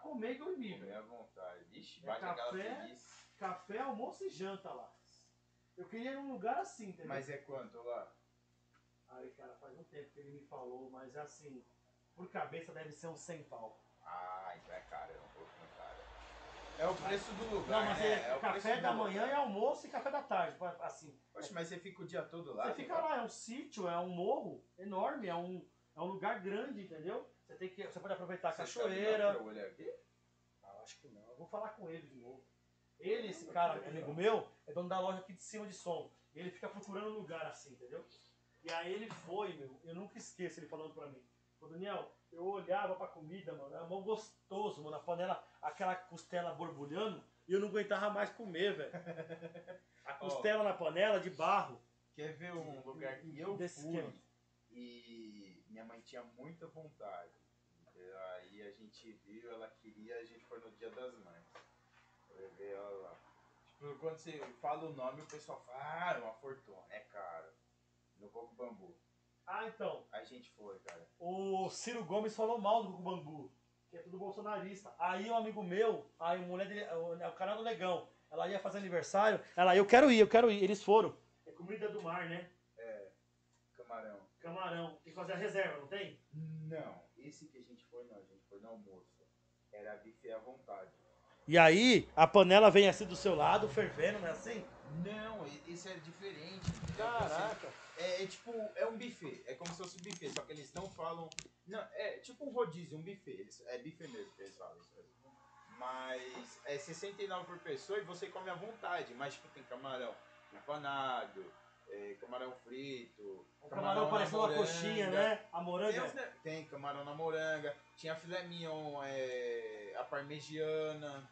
comer e dormir. Comer à vontade. Ixi, bate aquela preguiça. Café, almoço e janta lá. Eu queria ir num lugar assim, entendeu? Mas é quanto lá? Aí, cara, faz um tempo que ele me falou, mas assim... por cabeça deve ser uns 100 pau. Ah, então é caro, é um pouco caro. É o preço do lugar. Não, mas é café da manhã e almoço e café da tarde, assim. Poxa, mas você fica o dia todo lá? Você fica lá, é um sítio, é um morro enorme, é um lugar grande, entendeu? Você tem que, você pode aproveitar a cachoeira. Você aqui? Ah, acho que não. Eu vou falar com ele de novo. Ele, esse cara, amigo meu, é dono da loja aqui de cima de som. Ele fica procurando lugar assim, entendeu? E aí ele foi, meu, eu nunca esqueço ele falando pra mim. Ô, Daniel, eu olhava pra comida, mano, era mó gostoso, mano, a panela, aquela costela borbulhando, e eu não aguentava mais comer, velho. A costela na panela de barro. Quer ver um lugar que eu fui e minha mãe tinha muita vontade? Aí a gente viu, ela queria, a gente foi no Dia das Mães. Eu levei ela lá. Tipo, quando você fala o nome, o pessoal fala, ah, é uma fortuna, é caro. No Coco Bambu. Ah, então. A gente foi, cara. O Ciro Gomes falou mal do Bambu, que é tudo bolsonarista. Aí um amigo meu, a mulher dele, o canal do Legão, ela ia fazer aniversário, ela ia, eu quero ir, eu quero ir. Eles foram. É comida do mar, né? É, camarão. Camarão. Tem que fazer a reserva, não tem? Não, esse que a gente foi no almoço. Era bife à vontade. E aí, a panela vem assim do seu lado, fervendo, não é assim? Não, isso é diferente. Caraca. É tipo, é um buffet, é como se fosse um buffet, só que eles não falam... Não, é tipo um rodízio, um buffet, é buffet mesmo que eles falam. Mas é 69 por pessoa e você come à vontade, mas tipo, tem camarão empanado, camarão frito... O camarão parece uma coxinha, né? A moranga? Tem camarão na moranga, tinha filé mignon, a parmegiana,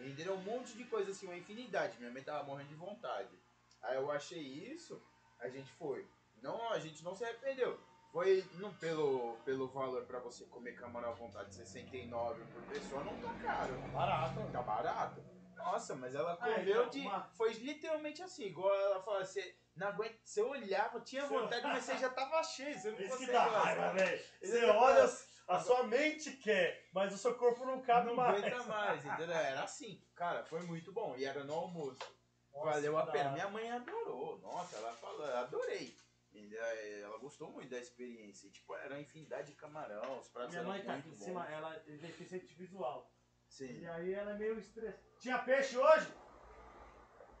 entendeu? Um monte de coisa assim, uma infinidade, minha mãe tava morrendo de vontade. Aí eu achei isso... A gente foi. Não, a gente não se arrependeu. Foi não pelo valor pra você comer camarão à vontade, 69 por pessoa, não tá caro. Barato. Tá barato. Nossa, mas ela comeu então, de... Uma... Foi literalmente assim, igual ela falou, você não aguenta, você olhava, tinha vontade, mas você já tava cheio, você não conseguia. Isso que dá raiva, velho. Você olha, a sua mente quer, mas o seu corpo não cabe mais. Não aguenta mais, entendeu? Era assim. Cara, foi muito bom. E era no almoço. Nossa, valeu a pena. Minha mãe adorou. Nossa, ela falou, adorei. Ela gostou muito da experiência. Tipo, era uma infinidade de camarão, os pratos. Minha mãe tá aqui em cima, ela é deficiente visual. Sim. E aí ela é meio estressada. Tinha peixe hoje?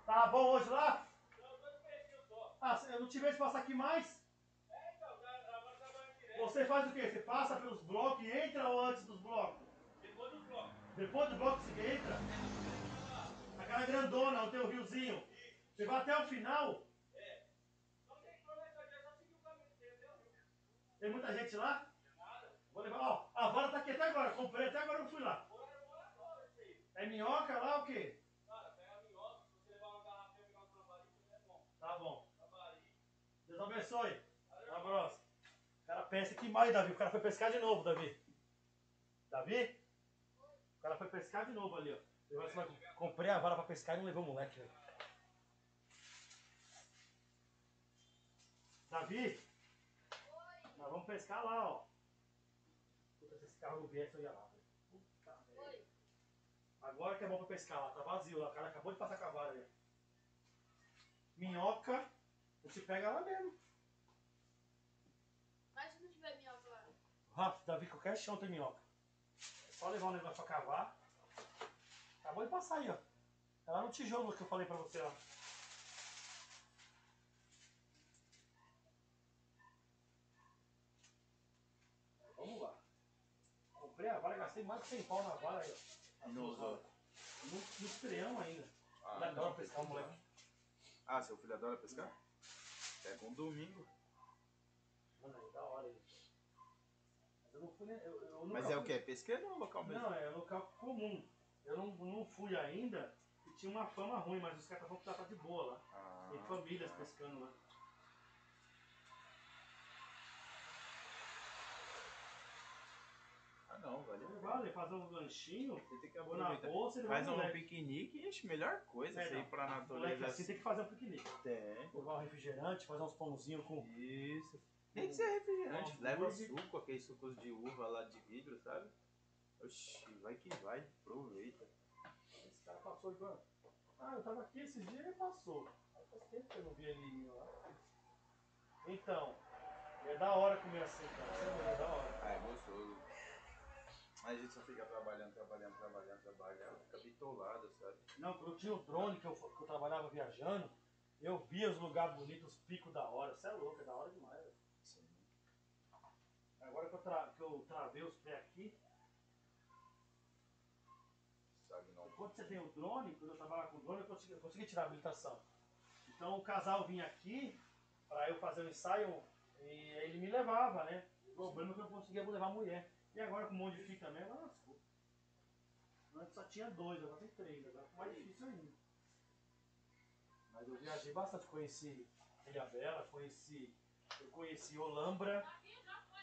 Tava bom hoje lá? Não, dois peixinhos só. Ah, eu não te vejo passar aqui mais? É, então, agora tá mais direto. Você faz o quê? Você passa pelos blocos e entra ou antes dos blocos? Depois dos blocos. Depois do bloco você entra? Aquela grandona, o teu riozinho. Você vai até o final? É. Não tem problema, só seguir o caminho, entendeu? Tem muita gente lá? Tem nada. Vou levar, ó. A vara tá aqui até agora, comprei até agora, eu fui lá. É minhoca lá ou o quê? Cara, pega a minhoca, se você levar uma garrafinha e pegar um trabalho, é bom. Tá bom. Deus abençoe. Até a próxima. O cara pensa que mais, Davi. O cara foi pescar de novo, Davi. Davi? O cara foi pescar de novo ali, ó. Eu comprei a vara pra pescar e não levei o moleque, velho. Davi? Oi. Nós vamos pescar lá, ó. Puta, se esse carro não viesse, eu ia lá, velho. Puta merda. Agora que é bom pra pescar lá, tá vazio lá. O cara acabou de passar com a vara ali. Minhoca, a gente pega lá mesmo. Mas se não tiver minhoca lá? Rápido, Davi, qualquer chão tem minhoca. É só levar um negócio pra cavar. Acabou de passar aí, ó. É lá no tijolo que eu falei pra você, ó. Vamos lá. Comprei a vara, gastei mais de 100 pau na vara aí, ó. Não usou. No estreão ainda. Ele adora pescar, moleque. Ah, seu filho adora pescar? Pega um domingo. Mano, é da hora aí. Mas eu não fui, eu nunca Mas é fui. O quê? É pesqueiro ou é local mesmo? Não, é local comum. Eu não fui ainda e tinha uma fama ruim, mas os caras estavam tá de boa lá. Tem famílias pescando lá. Ah não, valeu. Vale, fazer um lanchinho, você tem que na bolsa, ele faz um piquenique, ixi, melhor coisa você ir pra natureza. Você tem que fazer um piquenique. Tem. Levar um refrigerante, fazer uns pãozinhos com... Isso. Nem que seja refrigerante, leva suco, aqueles sucos de uva lá de vidro, sabe? Oxi, vai que vai, aproveita. Esse cara passou agora. Ah, eu tava aqui esses dias e ele passou. Faz tempo que eu não vi ele lá. Então, e É da hora comer assim, cara. É da hora. Ah, é gostoso. A gente só fica trabalhando, fica bitolado, sabe? Não, quando eu tinha o drone que eu trabalhava viajando, eu via os lugares bonitos, os picos da hora. Você é louco, é da hora demais. Sim. Agora que eu travei os pés aqui. Sabe não. Quando você tem o drone, quando eu trabalhava com o drone, eu consegui tirar a habilitação. Então o casal vinha aqui pra eu fazer o ensaio e ele me levava, né? O problema é que eu não conseguia levar a mulher. E agora com um monte de fica mesmo, ah, desculpa. Antes só tinha 2, agora tem 3, agora ficou mais difícil ainda. Mas eu viajei bastante, conheci Ilhabela, eu conheci Olambra.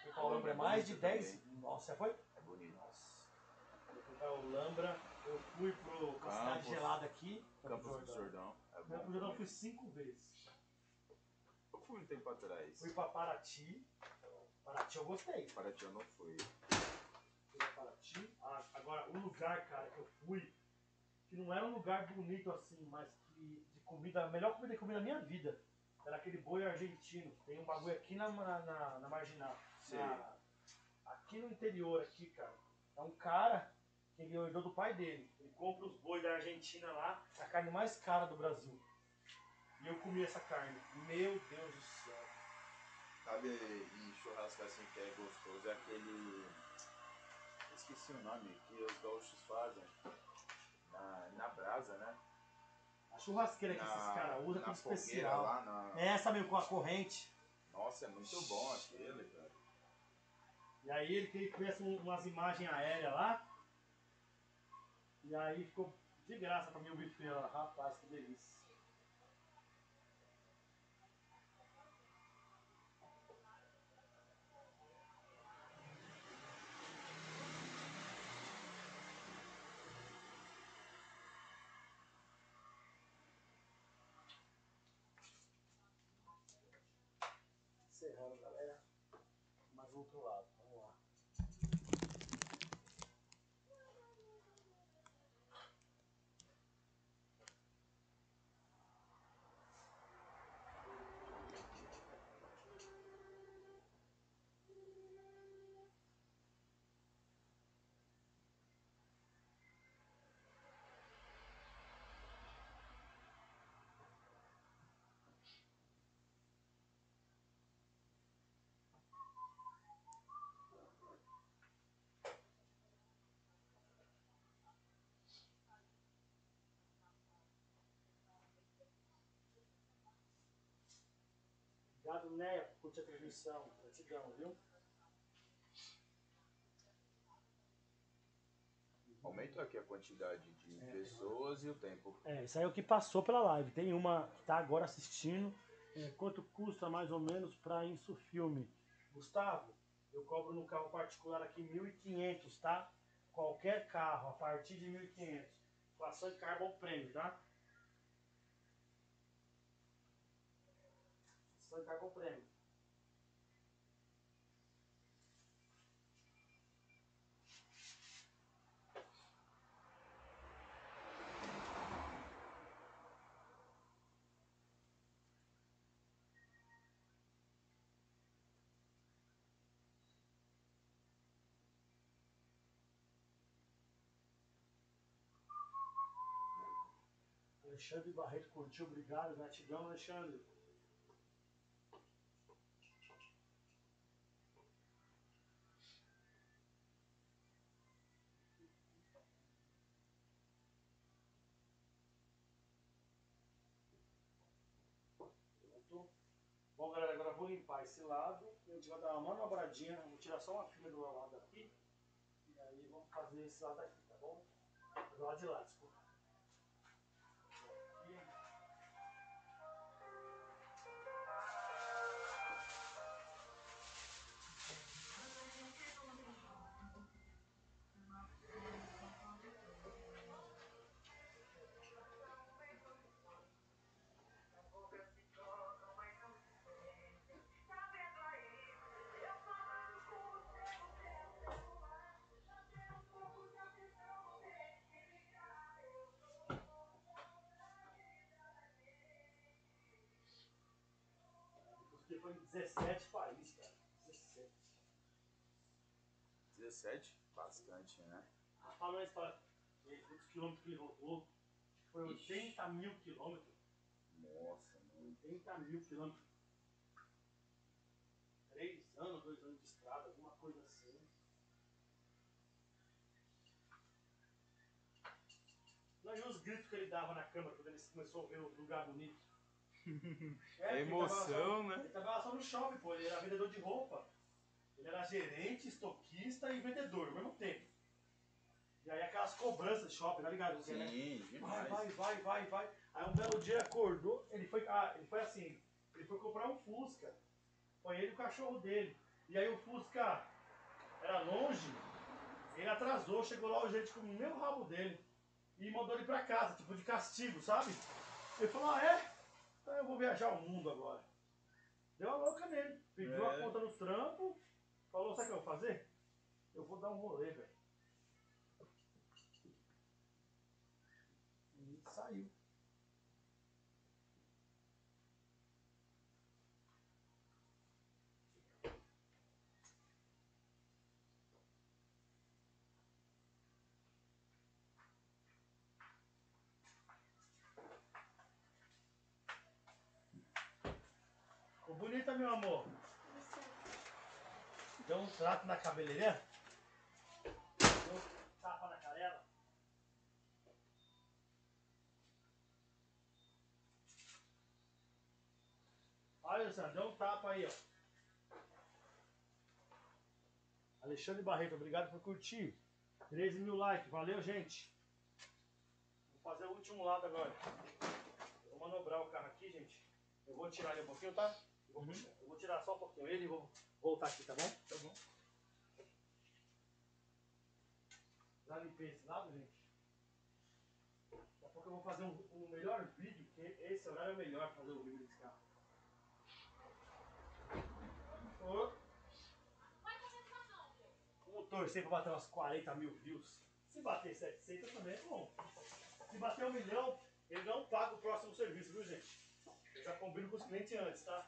Fui pra Olambra mais de 10. Também. Nossa, já foi? É bonito. Nossa. Eu fui pra Olambra, eu fui pra cidade gelada aqui. Campos do Jordão. Campos do Jordão eu fui 5 vezes. Eu fui um tempo atrás. Fui pra Paraty. Paraty eu gostei. Paraty eu não fui. Fui pra Paraty. Ah, agora, o lugar, cara, que eu fui, que não era um lugar bonito assim, mas que de comida, a melhor comida que eu comi na minha vida, era aquele boi argentino. Tem um bagulho aqui na marginal. Aqui no interior, aqui, cara. É um cara que ele herdou do pai dele. Ele compra os bois da Argentina lá, a carne mais cara do Brasil. E eu comi essa carne. Meu Deus do céu. Sabe, e churrasco assim que é gostoso, é aquele... Esqueci o nome, que os gaúchos fazem. Na brasa, né? A churrasqueira que esses caras usam é especial. Lá na... É, sabe, com a corrente. Nossa, é muito bom aquele, cara. E aí ele fez umas imagens aéreas lá. E aí ficou de graça pra mim o buffet lá. Rapaz, que delícia. Encerrando, galera, mas do outro lado, vamos lá. Obrigado, Néia, por curtir a transmissão. Gratidão, viu? Aumentou aqui a quantidade de pessoas e o tempo. É, isso aí é o que passou pela live. Tem uma que está agora assistindo. Quanto custa mais ou menos para isso filme? Gustavo, eu cobro no carro particular aqui 1.500, tá? Qualquer carro, a partir de 1.500. Com a Sun Carbon Premium, tá? Sun Carbon Premium. Alexandre Barreto curtiu, obrigado, gratidão, Alexandre. Bom, galera, agora eu vou limpar esse lado. A gente vai dar uma manobradinha. Vou tirar só uma fila do lado aqui. E aí vamos fazer esse lado aqui, tá bom? Do lado de lá, desculpa. Aqui. Foi em 17 países, cara. 17? Bastante, né? Fala uma história. Quantos quilômetros que ele voltou? Foi 80 mil quilômetros. Nossa, mano. 80 mil quilômetros. 3 anos, 2 anos de estrada, alguma coisa assim. Não, e os gritos que ele dava na câmera quando ele começou a ver o lugar bonito? É emoção, né? Ele trabalhava só no shopping, pô. Ele era vendedor de roupa. Ele era gerente, estoquista e vendedor ao mesmo tempo. E aí aquelas cobranças de shopping, tá ligado? Sim, né? Vai. Aí um belo dia acordou, ele foi assim, ele foi comprar um Fusca. Foi ele e o cachorro dele. E aí o Fusca era longe, ele atrasou, chegou lá o gerente com o mesmo rabo dele. E mandou ele pra casa, tipo de castigo, sabe? Ele falou, ah é? Então eu vou viajar o mundo agora. Deu uma louca nele, pediu a conta no trampo, falou, sabe o que eu vou fazer? Eu vou dar um rolê, velho. E saiu. Bonita, meu amor. Deu um trato na cabeleireira. Deu um tapa na canela. Olha, Alessandro, deu um tapa aí, ó. Alexandre Barreto, obrigado por curtir. 13 mil likes, valeu, gente. Vou fazer o último lado agora. Eu vou manobrar o carro aqui, gente. Eu vou tirar ele um pouquinho, tá? Eu vou tirar só um pouquinho ele e vou voltar aqui, tá bom? Tá bom. Já limpei esse lado, gente. Daqui a pouco eu vou fazer um melhor vídeo, porque esse horário é o melhor pra fazer o vídeo desse carro. O motor sempre bateu umas 40 mil views. Se bater 700 também é bom. Se bater 1 milhão, ele não paga o próximo serviço, viu, gente? Eu já combino com os clientes antes, tá?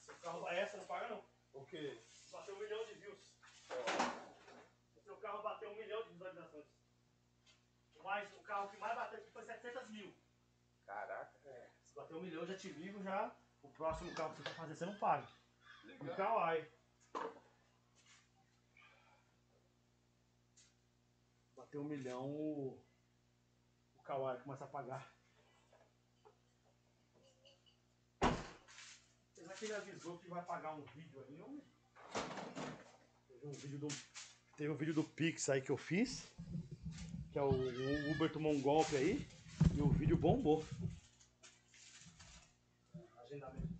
Se o carro bater essa, não paga não. O quê? Bateu 1 milhão de views. O seu carro bateu 1 milhão de visualizações. Mas o carro que mais bateu aqui foi 700 mil. Caraca. É. Se bater 1 milhão, já te ligo já. O próximo carro que você for fazer, você não paga. Legal. O Kawaii. Bateu 1 milhão, o Kawaii começa a pagar. Será que ele avisou que vai pagar um vídeo aí? Teve um vídeo do Pix aí que eu fiz. Que é o Uber tomou um golpe aí. E o vídeo bombou. Agendamento do Pix.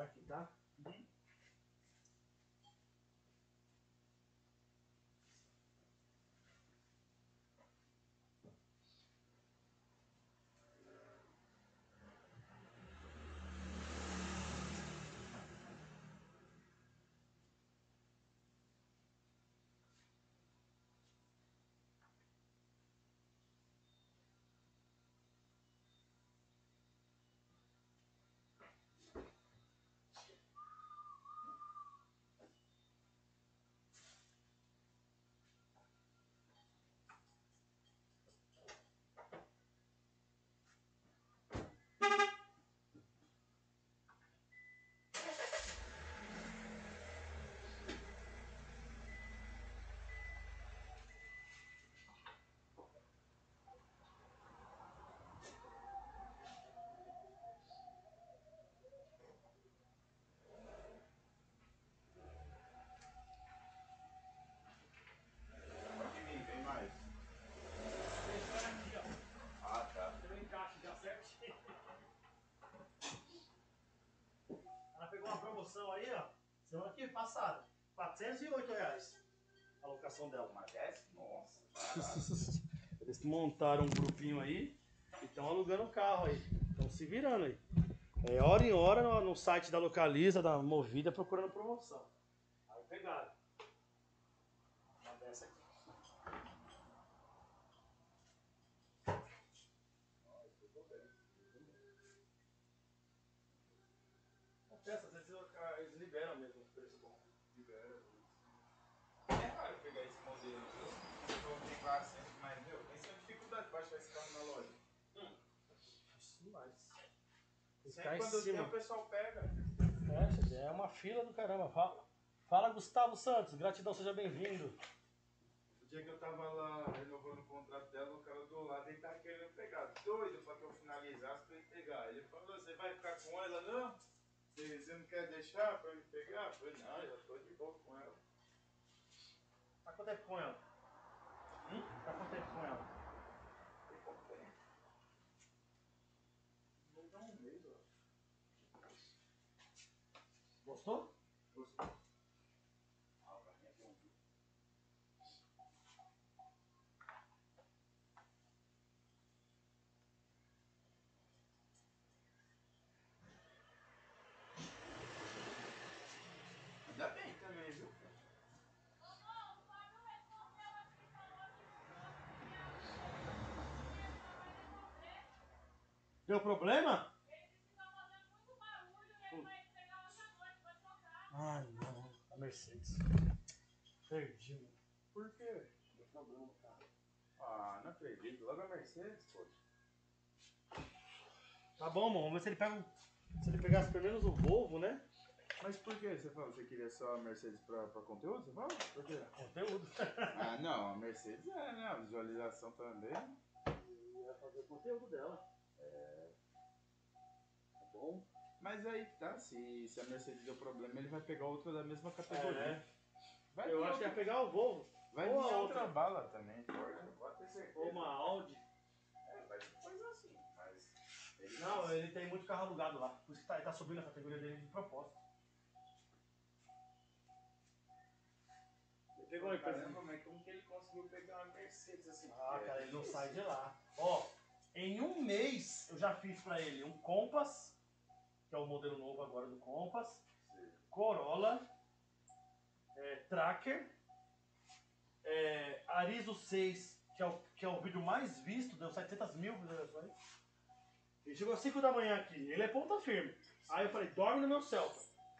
Aqui, tá? Uhum. aí, ó. Semana que passada. R$408 a locação dela. Mas é, nossa. Eles montaram um grupinho aí e estão alugando o carro aí. Estão se virando aí. É hora em hora no site da Localiza, da Movida, procurando promoção. Aí pegaram. Uma dessa aqui. Peça, às vezes eles liberam mesmo, preço bom. Liberam. É raro pegar esse modelo, viu? Eu comprei 400, mas, meu, tem uma dificuldade pra achar esse carro na loja. Isso mais. Sempre quando tem, o pessoal pega. É uma fila do caramba. Fala, Gustavo Santos. Gratidão, seja bem-vindo. O dia que eu tava lá renovando o contrato dela, o cara do lado, ele tava querendo pegar. Doido pra que eu finalizasse pra ele pegar. Ele falou, você vai ficar com ela, não? Você não quer deixar pra me pegar? Eu falei, não, já tô de boa com ela. Tá quanto tempo com ela? Tá quanto tempo com ela? Tem pouco tempo. Vou dar um mês, ó. Gostou? Gostou. Ah, pra mim é bom. Ainda bem também, viu? Ô, Gol, o Fábio respondeu aqui, falou que deu problema? Ele disse que tá fazendo muito barulho, ele vai pegar hoje à noite, vai tocar. Ai, não, a Mercedes. Perdi, mano. Por quê? Deu problema no carro. Ah, não acredito, logo a Mercedes, poxa. Tá bom, mano, vamos ver se ele pega se ele pegasse pelo menos o Volvo, né? Mas por que você falou? Você queria só a Mercedes pra conteúdo? Você falou? Por quê? Conteúdo. Ah, não. A Mercedes é, né? A visualização também. E ia fazer o conteúdo dela. É. Tá bom? Mas aí, tá? Se a Mercedes deu problema, ele vai pegar outra da mesma categoria. É. Vai. Eu acho que ia pegar o Volvo. Vai ou a outra bala também. Pode ter certeza. Ou uma Audi. É, vai ser coisa assim. Mas... Ele tem muito carro alugado lá. Por isso que ele tá subindo a categoria dele de propósito. Pegou aí, caramba, mas como que ele conseguiu pegar uma Mercedes assim? Ah, cara, ele não sai de lá. Ó, em um mês eu já fiz pra ele um Compass, que é o modelo novo agora do Compass. Sim. Corolla, Tracker, Arizo 6, que é o vídeo mais visto, deu 700 mil visualizações. Ele chegou às 5 da manhã aqui, ele é ponta firme. Aí eu falei, dorme no meu Celta,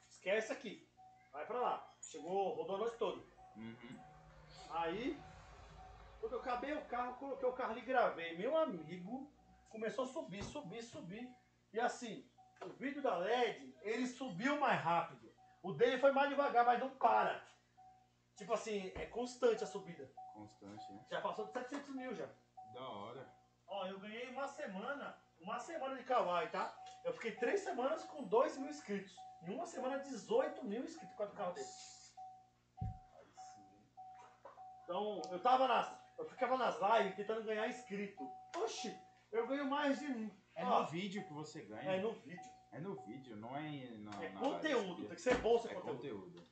esquece aqui, vai pra lá. Chegou, rodou a noite toda. Uhum. Aí, quando eu acabei o carro, coloquei o carro ali e gravei. Meu amigo começou a subir. E assim, o vídeo da LED, ele subiu mais rápido. O dele foi mais devagar, mas não para. Tipo assim, é constante a subida. Constante, né? Já passou de 700 mil já. Da hora. Ó, eu ganhei uma semana de Kawaii, tá? Eu fiquei 3 semanas com 2 mil inscritos. Em uma semana, 18 mil inscritos com o carro dele. Então, eu ficava nas lives tentando ganhar inscrito. Oxi, eu ganho mais de um. É no vídeo que você ganha. É no vídeo, não é na conteúdo, tem que ser bom seu conteúdo.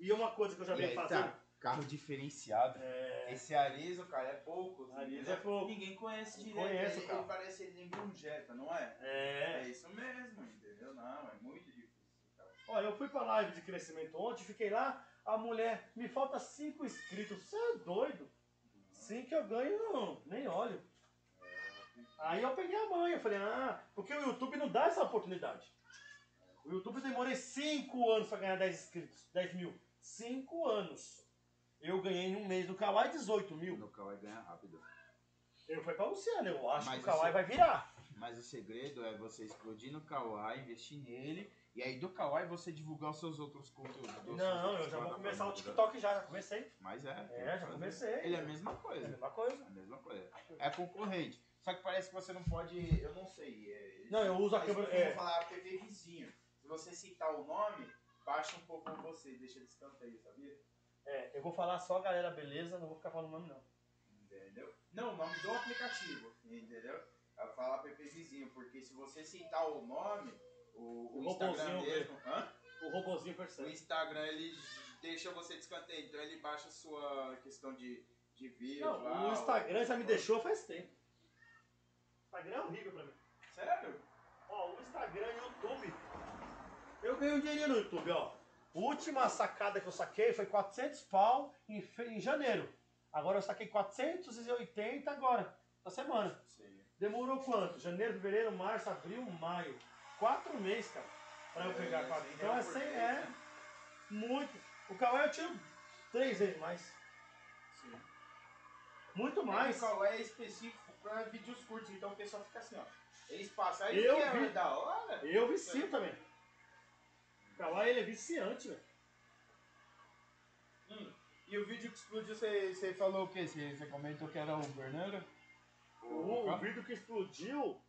E uma coisa que eu já venho fazendo. Carro diferenciado. Esse Arizo, cara, é pouco. Arizo é pouco. Ninguém conhece direito. Conhece, ele parece nenhum Jetta, não é? É isso mesmo, entendeu? Não, é muito difícil. Ó, eu fui pra live de crescimento ontem, fiquei lá. A mulher, me falta 5 inscritos. Você é doido? 5 eu ganho, não. Nem olho. Aí eu peguei a mãe. Eu falei, porque o YouTube não dá essa oportunidade. O YouTube eu demorei 5 anos pra ganhar 10 inscritos. 10 mil. 5 anos. Eu ganhei em um mês no Kawaii 18 mil. No Kawaii ganha rápido. Eu fui pra Luciana. Eu acho que o Kawaii vai virar. Mas o segredo é você explodir no Kawaii, investir nele... E aí do Kawaii você divulgar os seus outros conteúdos. Não, eu já vou começar o TikTok já comecei. Mas já comecei. Ele é a mesma coisa. É a mesma coisa. É concorrente. Só que parece que você não pode, eu não sei. Não, eu uso a câmera. Eu vou falar a TV vizinho. Se você citar o nome, baixa um pouco com você, deixa de escanteio, sabia? É, eu vou falar só a galera, beleza? Não vou ficar falando o nome não. Entendeu? Não, o nome do aplicativo, entendeu? Eu falo a PP vizinho, porque se você citar o nome... O Instagram mesmo. O robozinho percebe. O Instagram, ele deixa você descantear, então ele baixa a sua questão de vídeo. Não, lá, o Instagram já me deixou faz tempo. O Instagram é horrível pra mim. Sério? Ó, o Instagram e o YouTube. Eu ganhei um dinheirinho no YouTube, ó. A última sacada que eu saquei foi 400 pau em janeiro. Agora eu saquei 480 agora, na semana. Sim. Demorou quanto? Janeiro, fevereiro, março, abril, maio. 4 meses, cara, pra eu pegar 4. Então é 100, é muito. O Kawaii eu tiro 3 vezes mais. Sim. Muito mais. O Kawaii é específico pra vídeos curtos, então o pessoal fica assim, ó. Eles passam, aí eu vi, é da hora. Eu vicio também. O Kawaii, ele é viciante, velho. E o vídeo que explodiu, você falou o quê? Você comentou que era Uber, né? O vídeo que explodiu...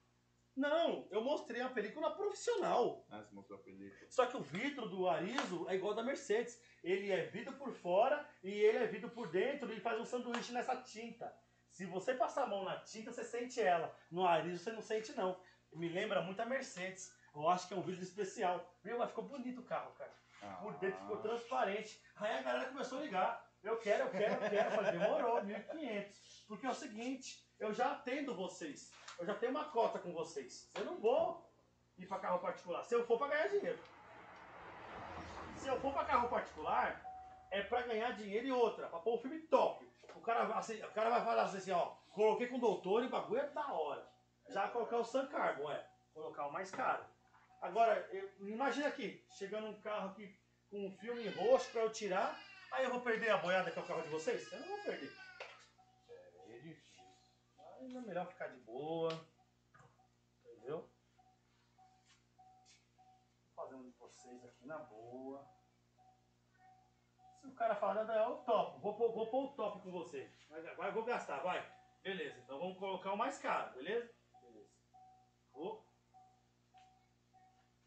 Não, eu mostrei a película profissional. Ah, você mostrou a película. Só que o vidro do Arizo é igual da Mercedes. Ele é vidro por fora e ele é vidro por dentro e faz um sanduíche nessa tinta. Se você passar a mão na tinta, você sente ela. No Arizo você não sente, não. Me lembra muito a Mercedes. Eu acho que é um vídeo especial. Meu, mas ficou bonito o carro, cara. Por dentro ficou transparente. Aí a galera começou a ligar. Eu quero. Falei, demorou, 1.500. Porque é o seguinte, eu já atendo vocês. Eu já tenho uma cota com vocês. Eu não vou ir para carro particular. Se eu for para ganhar dinheiro. Se eu for para carro particular, é para ganhar dinheiro e outra. Para pôr um filme top. O cara vai falar assim, ó. Coloquei com o doutor e o bagulho é da hora. Já colocar o Sun Carbon, Colocar o mais caro. Agora, imagina aqui. Chegando um carro aqui com um filme roxo para eu tirar. Aí eu vou perder a boiada que é o carro de vocês? Eu não vou perder. É difícil. Mas é melhor ficar de boa. Entendeu? Tô fazendo de vocês aqui na boa. Se o cara falar, não, é o top. Vou pôr o top com vocês. Agora eu vou gastar, vai. Beleza, então vamos colocar o mais caro, beleza? Beleza. Vou.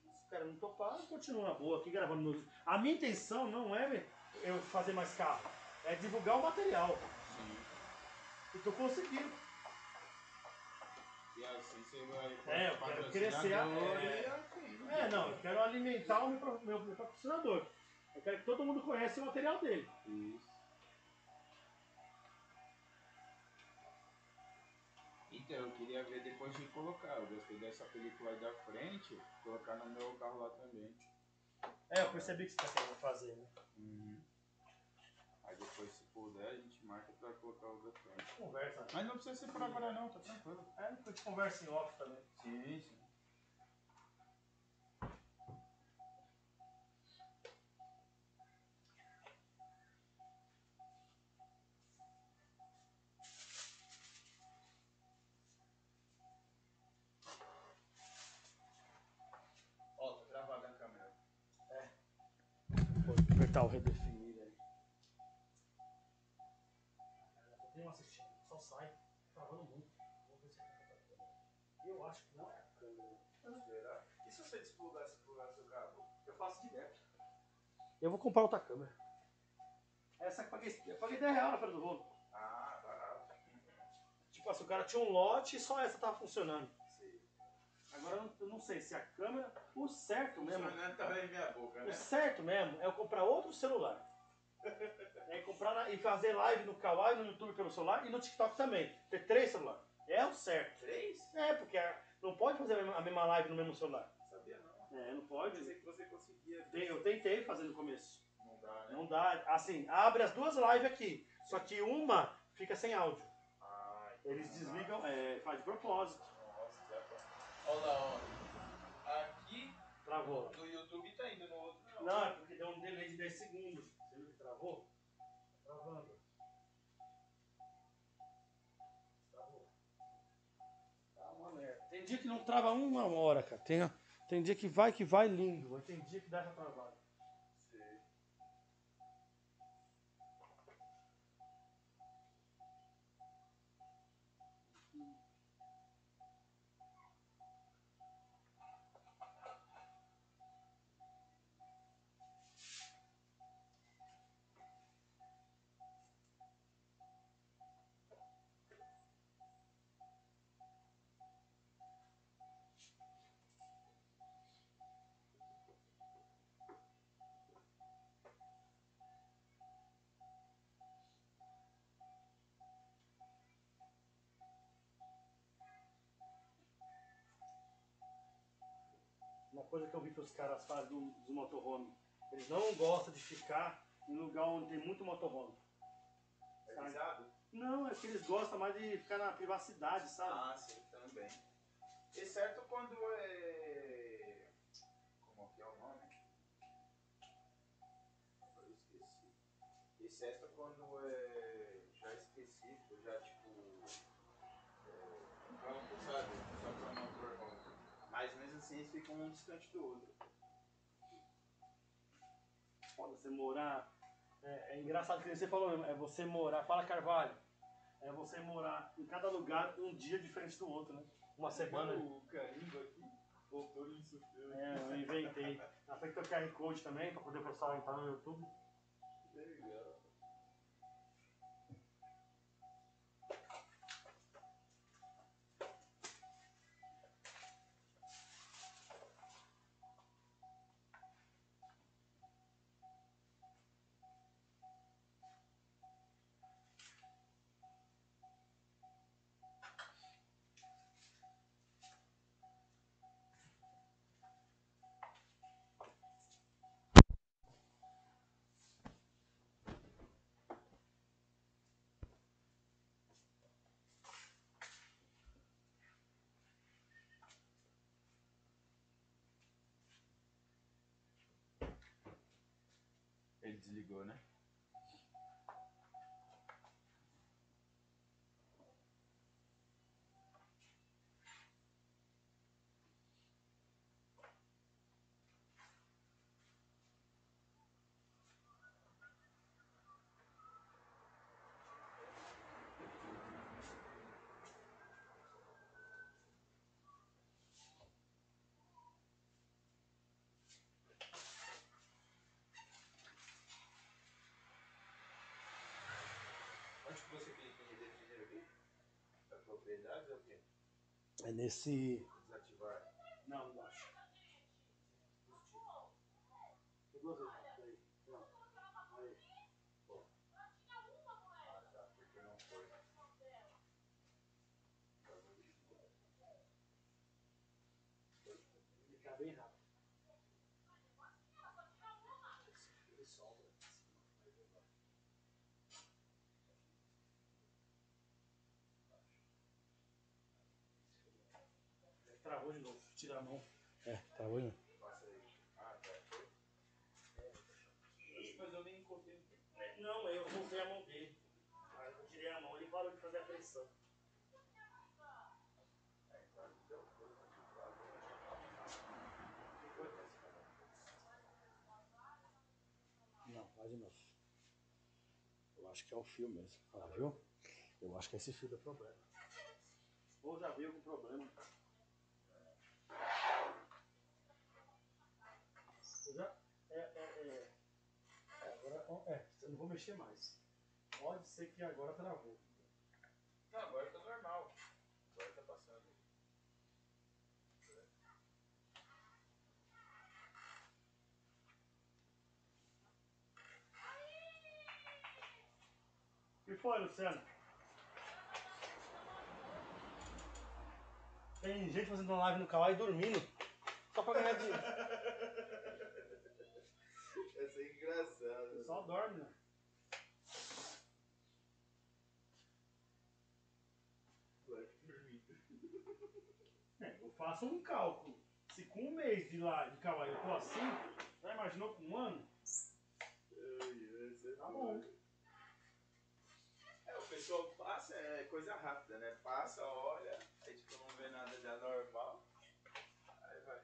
Se o cara não topar, eu continuo na boa aqui gravando meus... A minha intenção não é eu fazer mais carro. É divulgar o material. Sim. E tô conseguindo. E assim você vai... eu quero crescer a... eu quero alimentar o meu patrocinador. Eu quero que todo mundo conheça o material dele. Isso. Então, eu queria ver depois de colocar. Eu gostei dessa película aí da frente, colocar no meu carro lá também. Eu percebi que você tá querendo fazer, né? Uhum. Aí depois, se puder, a gente marca pra colocar o da frente. Conversa. Mas não precisa ser por agora não, tá tranquilo. Depois de conversa em off também. Sim, sim. Tá o redefinir aí. Tem uma assistindo, só sai. Travando muito. Vamos ver se é a câmera. Eu acho que não é a câmera. Será? E se você desplugar seu cabo? Eu faço direto. Eu vou comprar outra câmera. Essa que eu paguei R$10 na feira do rolo. Ah, barato. Tipo assim, o cara tinha um lote e só essa tava funcionando. Agora eu não sei se a câmera, o certo mesmo. Tá em minha boca, né? O certo mesmo é eu comprar outro celular. É comprar e fazer live no Kawaii, no YouTube pelo celular e no TikTok também. Ter 3 celulares. É o certo. 3? Porque não pode fazer a mesma live no mesmo celular. Sabia não. Não pode. Eu pensei que você conseguia. Eu tentei fazer no começo. Não dá, né? Não dá. Assim, abre as 2 lives aqui. Só que uma fica sem áudio. Eles desligam, faz de propósito. Nossa, já tá. Olha lá, ó. Aqui travou. No YouTube tá indo, no outro não. Não, é porque deu um delay de 10 segundos. Você viu que travou? Tá travando. Travou. Tá uma merda. Tem dia que não trava uma hora, cara. Tem dia que vai lindo. Mas tem dia que dá essa travada. Sei. coisa que eu vi que os caras fazem do motorhome. Eles não gostam de ficar em lugar onde tem muito motorhome. É visado? Não, é que eles gostam mais de ficar na privacidade, sabe? Ah, sim, também. Exceto quando é... Como que é o nome? Eu esqueci. Exceto quando é... Já esqueci, já tipo... Campo, sabe? Só pra não motorhome. Mas mesmo assim eles ficam um distante do outro. Foda, você morar... É engraçado que você falou mesmo, é você morar, fala Carvalho, é você morar em cada lugar um dia diferente do outro, né? Uma semana. O carimbo aqui, voltou e sofreu. É, eu inventei. Afeita o QR Code também, pra poder o pessoal entrar no YouTube. Legal. Ele desligou, né? Você clica em definir aqui? A propriedade é o quê? É nesse... Desativar. Não, embaixo. Tem duas vezes. Aí. Não. Aí. Pô. Ah, tá. Porque não foi. Ficar bem rápido. Travou de novo, tirar a mão. É, travou de novo. Ah, tá. Mas eu nem encontrei. Não, eu voltei a mão dele. Aí eu tirei a mão, ele parou de fazer a pressão. Não, faz de novo. Eu acho que é o fio mesmo. Ah, viu? Eu acho que esse fio dá problema. Ou já veio com problema. Agora, eu não vou mexer mais. Pode ser que agora travou. Não, agora tá normal. Agora tá passando. O que foi, Luciano? Tem gente fazendo uma live no Kawaii dormindo. Só pra ganhar dinheiro. Essa é engraçada. O pessoal dorme, né? Live dormindo. É, eu faço um cálculo. Se com um mês de live de Kawaii eu tô assim, já imaginou com um ano? Tá bom. É, o pessoal passa, é coisa rápida, né? Passa, olha, aí tipo não vê nada de anormal. Aí vai.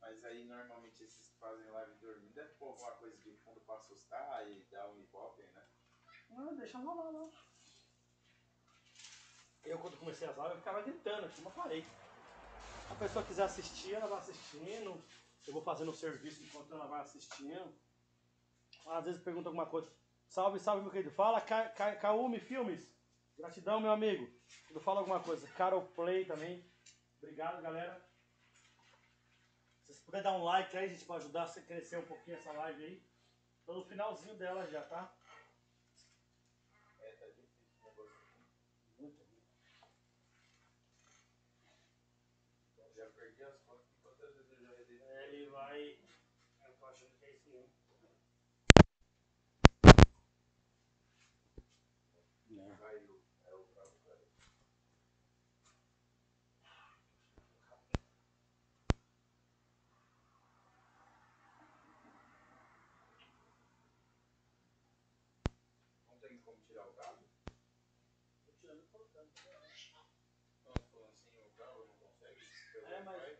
Mas aí normalmente esses que fazem live dormindo é por alguma coisa de fundo pra assustar e dar um hip-hop, né? Não, deixa rolar lá. Eu quando comecei as lives eu ficava gritando aqui, mas parei. A pessoa quiser assistir, ela vai assistindo. Eu vou fazendo o serviço enquanto ela vai assistindo. Às vezes pergunta alguma coisa. Salve, salve, meu querido. Fala, Kaumi Filmes. Gratidão, meu amigo. Quando fala alguma coisa. Carol Play também. Obrigado, galera. Se você puder dar um like aí, gente, pra ajudar a crescer um pouquinho essa live aí. Tô no finalzinho dela já, tá? É, tá difícil o negócio aqui. Muito bom. Já perdi as contas. Quantas vezes eu já redei? É, Aí, eu tô achando que é isso mesmo. Não. Caiu. É o carro que caiu. Não tem como tirar o carro? Tô tirando e colocando. Não, falando assim, o carro não consegue? É, mas...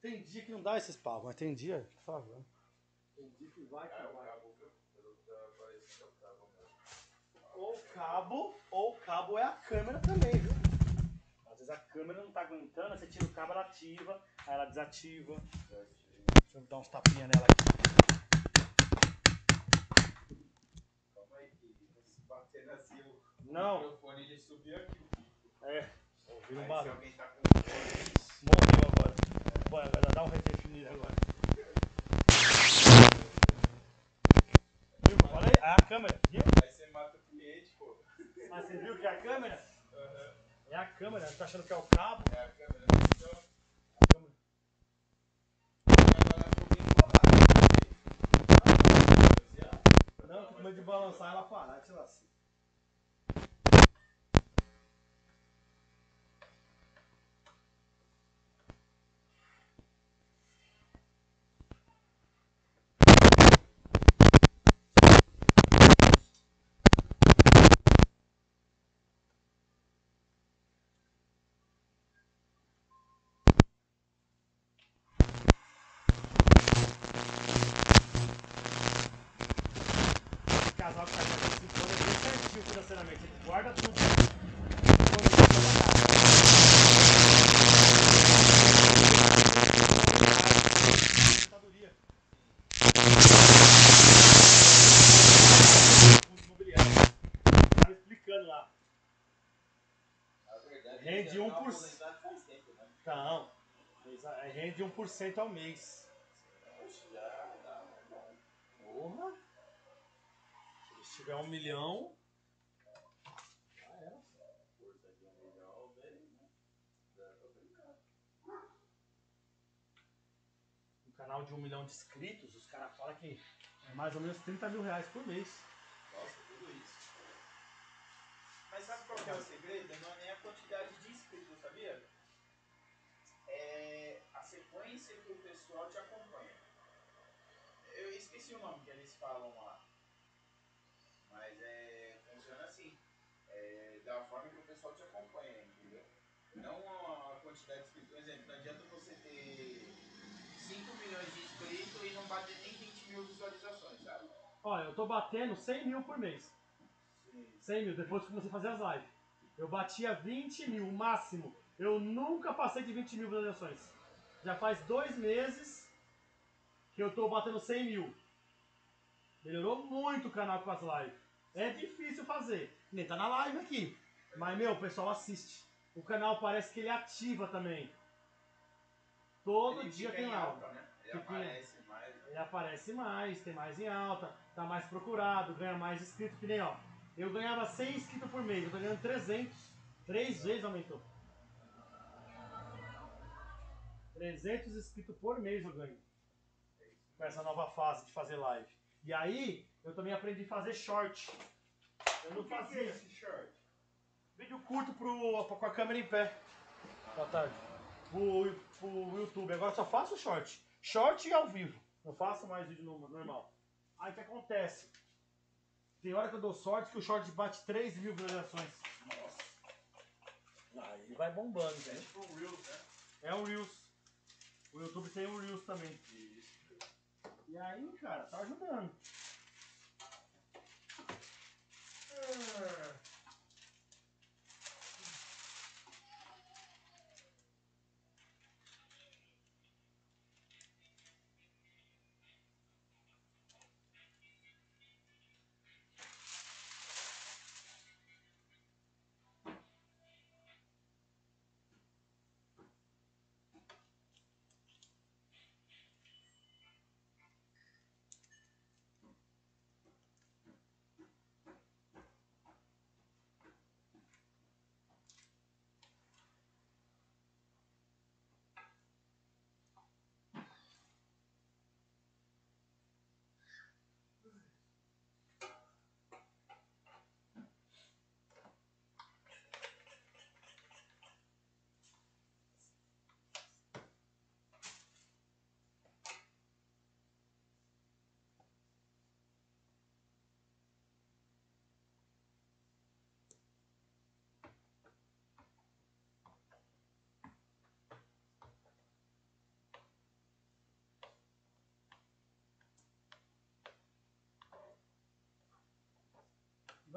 Tem dia que não dá esses pau, mas tem dia que tá vendo. Tem dia que vai que vai. Ou o cabo é a câmera também, viu? Às vezes a câmera não tá aguentando, você tira o cabo, ela ativa, aí ela desativa. Deixa eu dar uns tapinhas nela aqui. Calma aí, que se bater na zio, o microfone ele subiu aqui. É, ouviu um barulho. Alguém tá com o fone. Morreu agora. Bora, galera, dá um redefinir agora. Viu o que eu falei? Ah, a câmera, viu? Aí você mata o cliente, pô. Ah, você viu que é a câmera? Uhum. É a câmera, você tá achando que é o cabo? É a câmera, então. É a câmera. Não, com medo de balançar ela parar, sei lá assim. Guarda tudo. Estava explicando lá. Rende 1%. Não. Rende 1% ao mês. Porra. Se tiver 1 milhão... canal de 1 milhão de inscritos, os caras falam que é mais ou menos 30 mil reais por mês. Nossa, tudo isso. Mas sabe qual que é o segredo? Não é nem a quantidade de inscritos, sabia? É a sequência que o pessoal te acompanha. Eu esqueci o nome que eles falam lá. Mas é, funciona assim. É da forma que o pessoal te acompanha, entendeu? Não a quantidade de inscritos. Por exemplo, não adianta você ter... 5 milhões de inscritos e não bater nem 20 mil visualizações, sabe? Olha, eu tô batendo 100 mil por mês. Sim. 100 mil, depois que comecei a fazer as lives. Eu batia 20 mil, o máximo. Eu nunca passei de 20 mil visualizações. Já faz 2 meses que eu tô batendo 100 mil. Melhorou muito o canal com as lives. É difícil fazer. Nem tá na live aqui. Mas, meu, o pessoal assiste. O canal parece que ele ativa também. Todo ele dia tem alta, né? Ele aparece mais. Né? Ele aparece mais, tem mais em alta, tá mais procurado, ganha mais inscrito. Que nem, ó, eu ganhava 100 inscritos por mês, eu tô ganhando 300. 3 vezes aumentou. 300 inscritos por mês eu ganho. Com essa nova fase de fazer live. E aí, eu também aprendi a fazer short. Eu não fazia esse short. Vídeo curto com a câmera em pé. Boa tarde. Pro YouTube, agora só faço short. Short e ao vivo. Não faço mais vídeo normal. Aí o que acontece? Tem hora que eu dou sorte que o short bate 3 mil visualizações. Nossa. Aí vai bombando, né? É tipo o Reels, né? É o Reels. O YouTube tem o Reels também. E aí, cara, tá ajudando.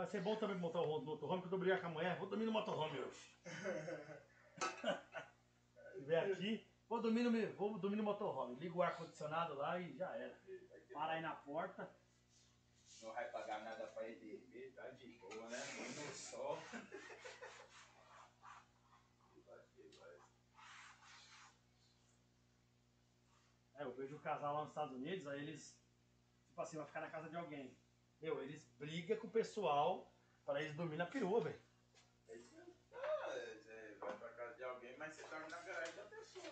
Vai ser bom também montar o motorhome, que eu tô brigando com a mulher. Vou dormir no motorhome hoje. Vem aqui, vou dormir no motorhome. Liga o ar-condicionado lá e já era. Para aí na porta. Não vai pagar nada pra EDB, tá de boa, né? No sol. É, eu vejo um casal lá nos Estados Unidos, aí eles, tipo assim, vai ficar na casa de alguém. Meu, eles brigam com o pessoal pra eles dormir na perua, velho. É isso mesmo. Ah, você vai pra casa de alguém, mas você dorme na garagem da pessoa.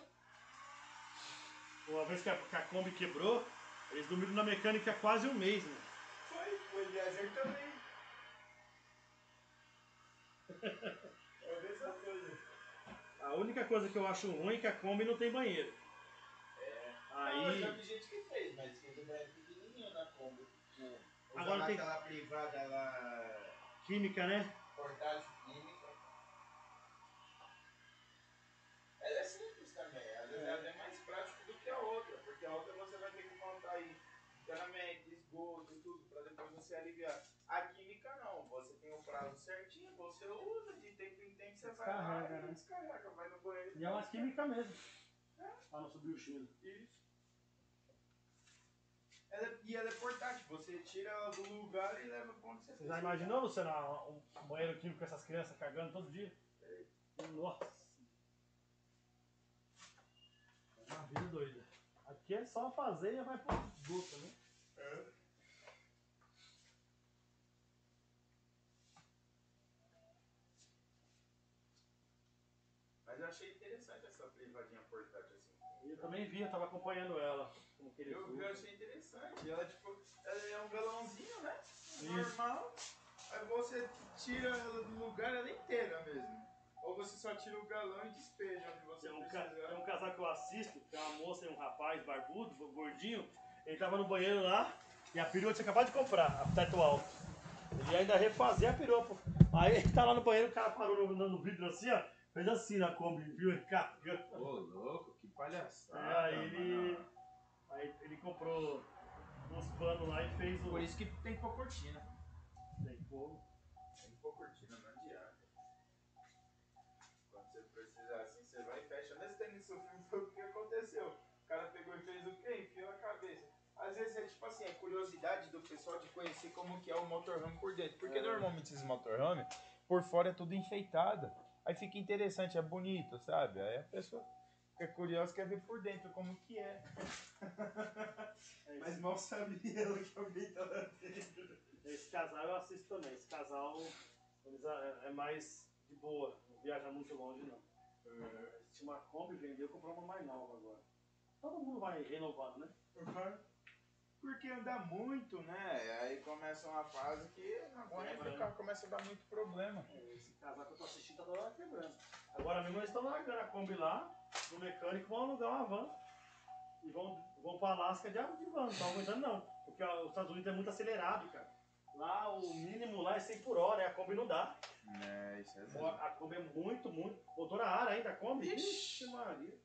Uma vez que a Kombi quebrou, eles dormiram na mecânica quase um mês, né? Foi viajar também. É a mesma coisa. A única coisa que eu acho ruim é que a Kombi não tem banheiro. É. Aí... Não, eu já vi gente que fez, mas que ele é pequenininho na Kombi. Agora tem aquela privada lá... Química, né? Portagem química. Ela é simples também. Às vezes ela é mais prática do que a outra. Porque a outra você vai ter que montar aí encanamento, esgoto e tudo, para depois você aliviar. A química não. Você tem o prazo certinho, você usa de tempo em tempo, você vai lá e descarrega, vai no banheiro. E é uma química mesmo. É? Para não subir o cheiro. Isso. Ela é portátil, você tira ela do lugar e leva para onde você precisa. Já imaginou, Luciano, um banheiro químico com essas crianças cagando todo dia? É. Nossa! É uma vida doida. Aqui é só fazer e já vai pro esgoto, né? É. Mas eu achei interessante essa privadinha portátil assim. Eu também vi, eu tava acompanhando ela. Como que ele eu achei interessante. Ela, tipo, ela é um galãozinho, né? Isso. Normal. Aí você tira ela do lugar, ela inteira mesmo. Ou você só tira o galão e despeja onde você precisa. Tem um casal que eu assisto, que é uma moça e um rapaz barbudo, gordinho. Ele tava no banheiro lá e a perua tinha acabado de comprar, a teto alto. Ele ainda refazia a perua. Aí ele tá lá no banheiro, o cara parou no vidro assim, ó. Fez assim na Kombi, viu? Ele carregando. Ô, louco, que palhaçada. É, aí ele comprou uns panos lá e fez o... Por isso que tem que pôr cortina. Tem que pôr cortina, não adianta. Quando você precisar assim, você vai e fecha. Nesse tênis sofrido foi o que aconteceu. O cara pegou e fez o quê? Enfiou a cabeça. Às vezes é tipo assim, a curiosidade do pessoal de conhecer como que é o motorhome por dentro. Porque normalmente esses motorhome, por fora é tudo enfeitado. Aí fica interessante, é bonito, sabe? Aí a pessoa fica curiosa, quer ver por dentro como que é. Mas mal sabia ela que alguém tá lá dentro. Esse casal eu assisto também. Esse casal é mais de boa, não viaja muito longe não. Se uma Kombi vendeu, comprou uma mais nova agora. Todo mundo vai renovando, né? Uhum. Porque anda muito, né? Aí começa uma fase que não aguenta, o carro começa a dar muito problema. Esse casal que eu tô assistindo tá toda hora quebrando. Agora mesmo eles estão largando a Kombi lá, no mecânico, vão alugar uma van. E vão pra Alasca de van, não estão aguentando não. Porque os Estados Unidos é muito acelerado, cara. Lá o mínimo lá é 100 por hora, a Kombi não dá. É, isso é mesmo. A Kombi é muito, muito... Botou na área ainda a Kombi? Ixi, Maria.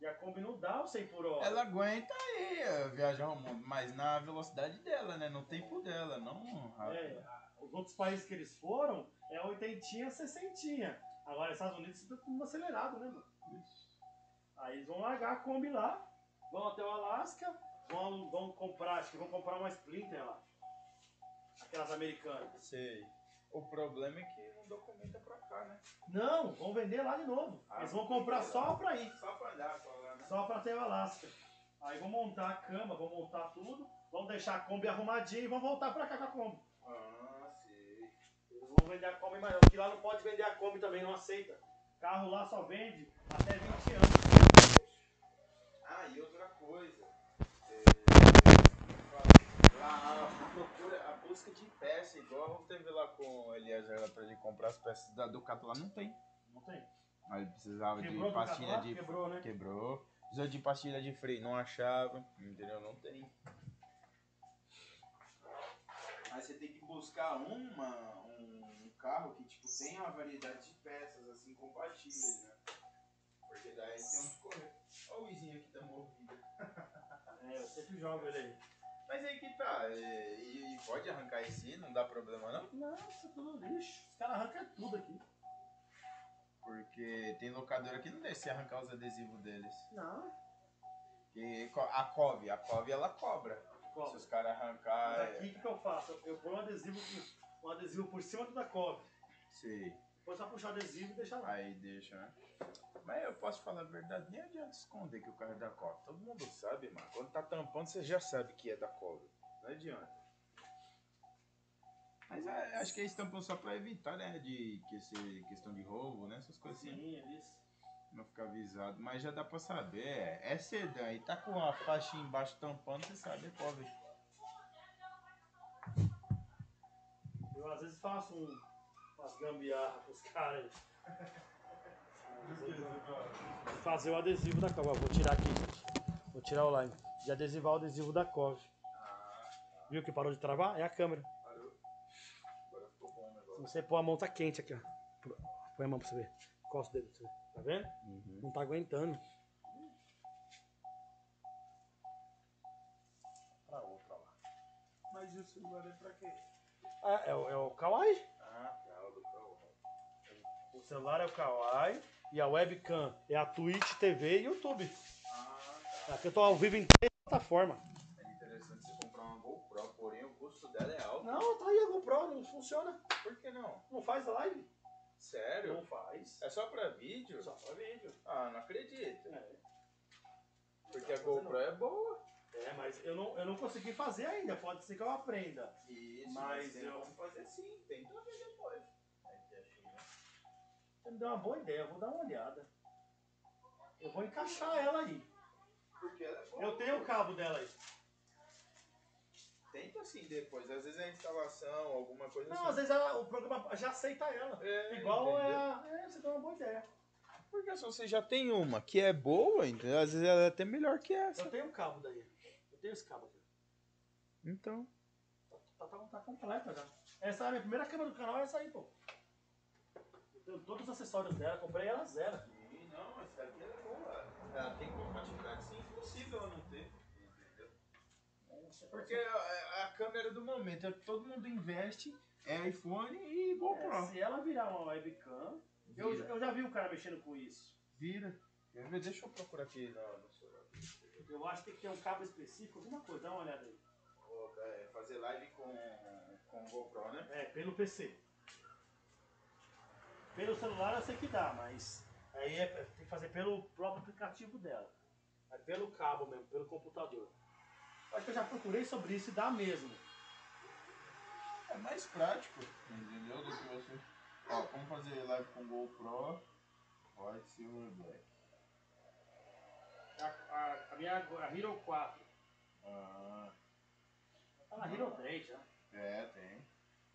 E a Kombi não dá o 100 por hora. Ela aguenta aí, viajar um mundo, mas na velocidade dela, né? No tempo dela, não rápido. É, os outros países que eles foram, é 80, 60. Agora, os Estados Unidos, tudo tá acelerado, né, mano? Isso. Aí eles vão largar a Kombi lá, vão até o Alasca, vão comprar, acho que vão comprar uma Sprinter lá. Aquelas americanas. Sei. O problema é que não documenta pra cá, né? Não, vão vender lá de novo. Eles vão comprar só pra ir. Só pra andar, só lá, né? Só pra ter o Alasca. Aí vão montar a cama, vão montar tudo, vão deixar a Kombi arrumadinha e vão voltar pra cá com a Kombi. Ah, sei. Eles vão vender a Kombi maior, porque lá não pode vender a Kombi também, não aceita. Carro lá só vende até 20 anos. Ah, e outra coisa. A busca de peça, igual teve lá com o Eliezer lá pra ele comprar as peças da Ducato lá, não tem. Não tem. Aí ele precisava de pastilha de... Quebrou, né? Quebrou. Precisou de pastilha de freio, não achava, entendeu? Não tem. Aí você tem que buscar um carro que, tipo, tem uma variedade de peças, assim, compatíveis, né? Porque daí tem onde correr. Olha o Luizinho aqui da movida. É, eu sempre jogo ele aí. Mas aí que tá, e pode arrancar esse, não dá problema não? Não, isso é tudo lixo, os caras arrancam tudo aqui. Porque tem locadora que não deixa arrancar os adesivos deles. Não. E a Cove ela cobra. Cobra. Se os caras arrancar... Mas aqui o que eu faço? Eu ponho um adesivo por cima da Cove. Sim. Depois só puxar o adesivo e deixar lá. Aí deixa, né? Mas eu posso falar a verdade, nem adianta esconder que o carro é da Cove. Todo mundo sabe, mano. Quando tá tampando, você já sabe que é da Cove. Não adianta. Mas acho que eles tampam só pra evitar, né? De questão de roubo, né? Essas coisas assim. Sim, eles... Não ficar avisado. Mas já dá pra saber. É sedã e tá com a faixa embaixo tampando, você sabe, é Cove. Eu às vezes faço umas gambiarras pros caras. Fazer o adesivo da Cove. Vou tirar aqui. Vou tirar o lime. De adesivar o adesivo da Cove. Viu que parou de travar? É a câmera. Parou. Agora ficou bom o negócio. Se você pôr a mão, tá quente aqui, ó. Põe a mão pra você ver. Costa dele pra você ver. Tá vendo? Uhum. Não tá aguentando. Pra outra lá. Mas isso agora é pra quê? Ah, é o Kawaii? Ah, é o do Kawaii. O celular é o Kawaii e a webcam é a Twitch TV e YouTube. Ah, tá. Aqui eu tô ao vivo em 3 plataformas. É interessante você comprar uma GoPro, porém o custo dela é alto. Não, tá aí a GoPro, não funciona. Por que não? Não faz live? Sério? Não faz. É só pra vídeo? Só pra vídeo. Ah, não acredito. É. Porque a GoPro é boa. É, mas eu não consegui fazer ainda, pode ser que eu aprenda. Isso, mas eu vou fazer sim, tem tudo a ver depois. Você me deu uma boa ideia, eu vou dar uma olhada. Eu vou encaixar ela aí. Porque ela é boa. Eu tenho o cabo dela aí. Tenta assim depois, às vezes é a instalação, alguma coisa não, assim. Não, às vezes o programa já aceita ela. É, igual você deu uma boa ideia. Porque se você já tem uma que é boa, então, às vezes ela é até melhor que essa. Eu tenho um cabo daí. Eu tenho esse cabo aqui. Então. Tá completa já. Essa é a minha primeira câmera do canal, é essa aí, pô. Eu tenho todos os acessórios dela, comprei ela zero. Sim, não, essa aqui é boa. Ela tem compatibilidade, sim, impossível ela não ter. Porque a câmera do momento, todo mundo investe, é iPhone e GoPro. Se ela virar uma webcam, vira. Eu já vi um cara mexendo com isso. Vira. Deixa eu procurar aqui no celular. Eu acho que tem que ter um cabo específico, alguma coisa, dá uma olhada aí. Fazer live com GoPro, né? É, pelo PC. Pelo celular eu sei que dá, mas aí tem que fazer pelo próprio aplicativo dela. É pelo cabo mesmo, pelo computador. Acho que eu já procurei sobre isso e dá mesmo. É mais prático, entendeu? Do que você... Ó, como fazer live com GoPro, pode ser o Black. A minha Hero 4. Ah. Tá na Hero 3 já. É, tem.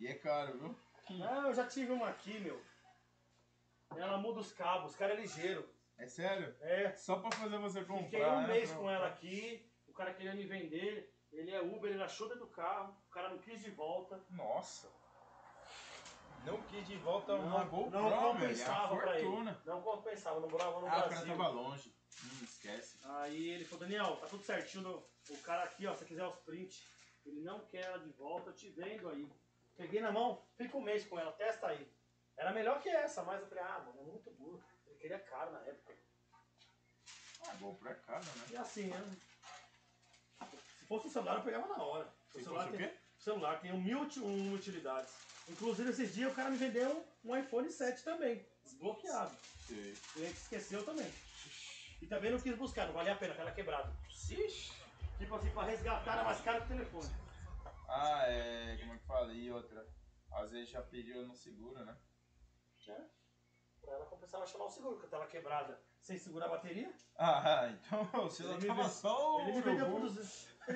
E é caro, viu? Ah, eu já tive uma aqui, meu. Ela muda os cabos, o cara é ligeiro. É sério? É. Só pra fazer você comprar. Fiquei um mês com ela aqui. O cara queria me vender, ele é Uber, ele achou dentro do carro, o cara não quis de volta. Nossa! Não quis de volta uma GoPro, velho. Não compensava pra ele. Não compensava, não morava no Brasil. Ah, o cara tava longe, não esquece. Aí ele falou, Daniel, tá tudo certinho, o cara aqui, ó, se quiser os prints, ele não quer ela de volta, eu te vendo aí. Peguei na mão, fica um mês com ela, testa aí. Era melhor que essa, mas eu falei, ah, mano, é muito burro. Ele queria caro na época. Ah, GoPro é caro, né? E assim, né? Se fosse um celular, eu pegava na hora. O celular tem mil utilidades. Inclusive, esses dias o cara me vendeu um iPhone 7 também, desbloqueado. Sim. O cliente esqueceu também. E também não quis buscar, não valia a pena, cara quebrado. Ixi. Tipo assim, pra resgatar era mais caro que o telefone. Ah, é. Como é que fala? E outra. Às vezes já pediu no seguro, né? É. Pra ela compensava chamar o seguro, porque a tela quebrada sem segurar a bateria. Ah, então o celular tava só. Ele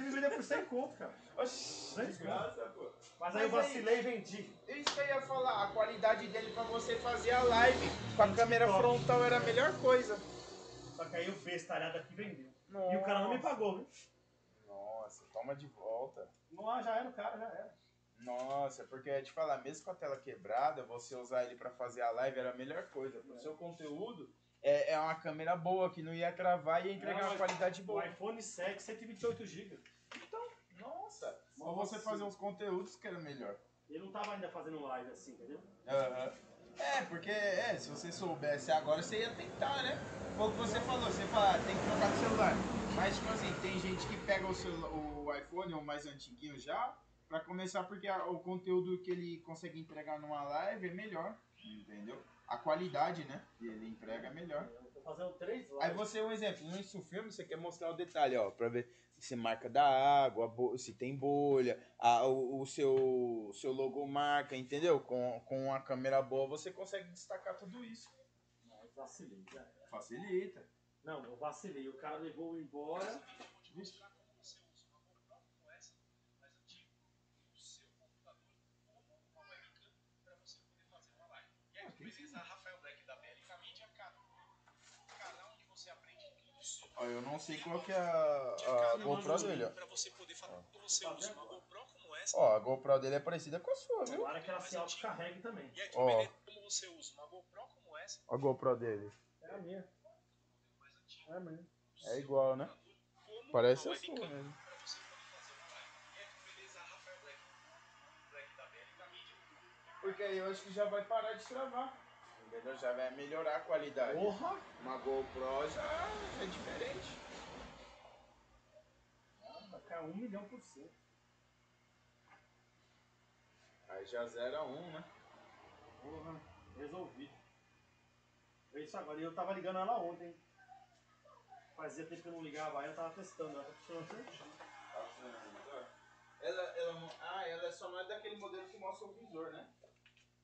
me vendeu por 100 conto, cara. Oxi, desgraça, pô. Mas aí eu vacilei e vendi. Isso que eu ia falar, a qualidade dele pra você fazer a live com a câmera frontal era a melhor coisa. Só que aí eu fiz talhada aqui e vendeu. E o cara não me pagou, viu? Nossa, toma de volta. Não, já era o cara, já era. Nossa, porque eu ia te falar, mesmo com a tela quebrada, você usar ele pra fazer a live era a melhor coisa. Pro seu conteúdo, é uma câmera boa, que não ia travar e ia entregar uma qualidade boa. O iPhone 7, 128 GB. Então, Nossa! Ou você fazer uns conteúdos que era melhor. Eu não tava ainda fazendo live assim, entendeu? Aham. É, porque se você soubesse agora, você ia tentar, né? Foi o que você falou, você fala, tem que trocar de celular. Mas, tipo assim, tem gente que pega o iPhone, o mais antiguinho já, pra começar, porque o conteúdo que ele consegue entregar numa live é melhor, entendeu? A qualidade, né? Ele entrega melhor. Eu tô fazendo 3 lives. Aí você, um exemplo, no Instagram você quer mostrar o detalhe, ó, pra ver se marca da água, se tem bolha, o seu logomarca, entendeu? Com uma câmera boa você consegue destacar tudo isso. Mas facilita. Facilita. Não, eu vacilei. O cara levou embora. Vixe. Eu não sei qual que é a GoPro dele, ó. Pra você poder falar com você usa uma GoPro como essa. Ó, a GoPro dele é parecida com a sua, viu? Tomara que ela se autocarregue também. E aí, como você usa uma GoPro como essa? Ó a GoPro dele. É a minha. É a minha. É igual, né? Parece a sua mesmo. Porque aí eu acho que já vai parar de travar. Já vai melhorar a qualidade. Porra! Uma GoPro já é diferente. Vai ficar 1.000.000%. Aí já 0 a 1, né? Porra, resolvi. É isso agora. E eu tava ligando ela ontem. Fazia tempo que eu não ligava, aí eu tava testando. Ela tá funcionando certinho. Tá funcionando melhor? Ela só não é daquele modelo que mostra o visor, né?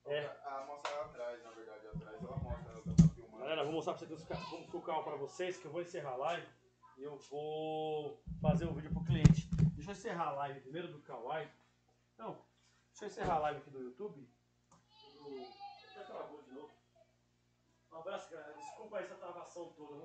Ela mostra ela atrás, na verdade, atrás. Ela mostra, ela tá filmando. Galera, eu vou mostrar pra vocês como ficou o carro pra vocês, que eu vou encerrar a live e eu vou fazer um vídeo pro cliente. Deixa eu encerrar a live primeiro do Kawaii. Não, deixa eu encerrar a live aqui do YouTube. Já travou de novo. Um abraço, galera. Desculpa essa travação toda.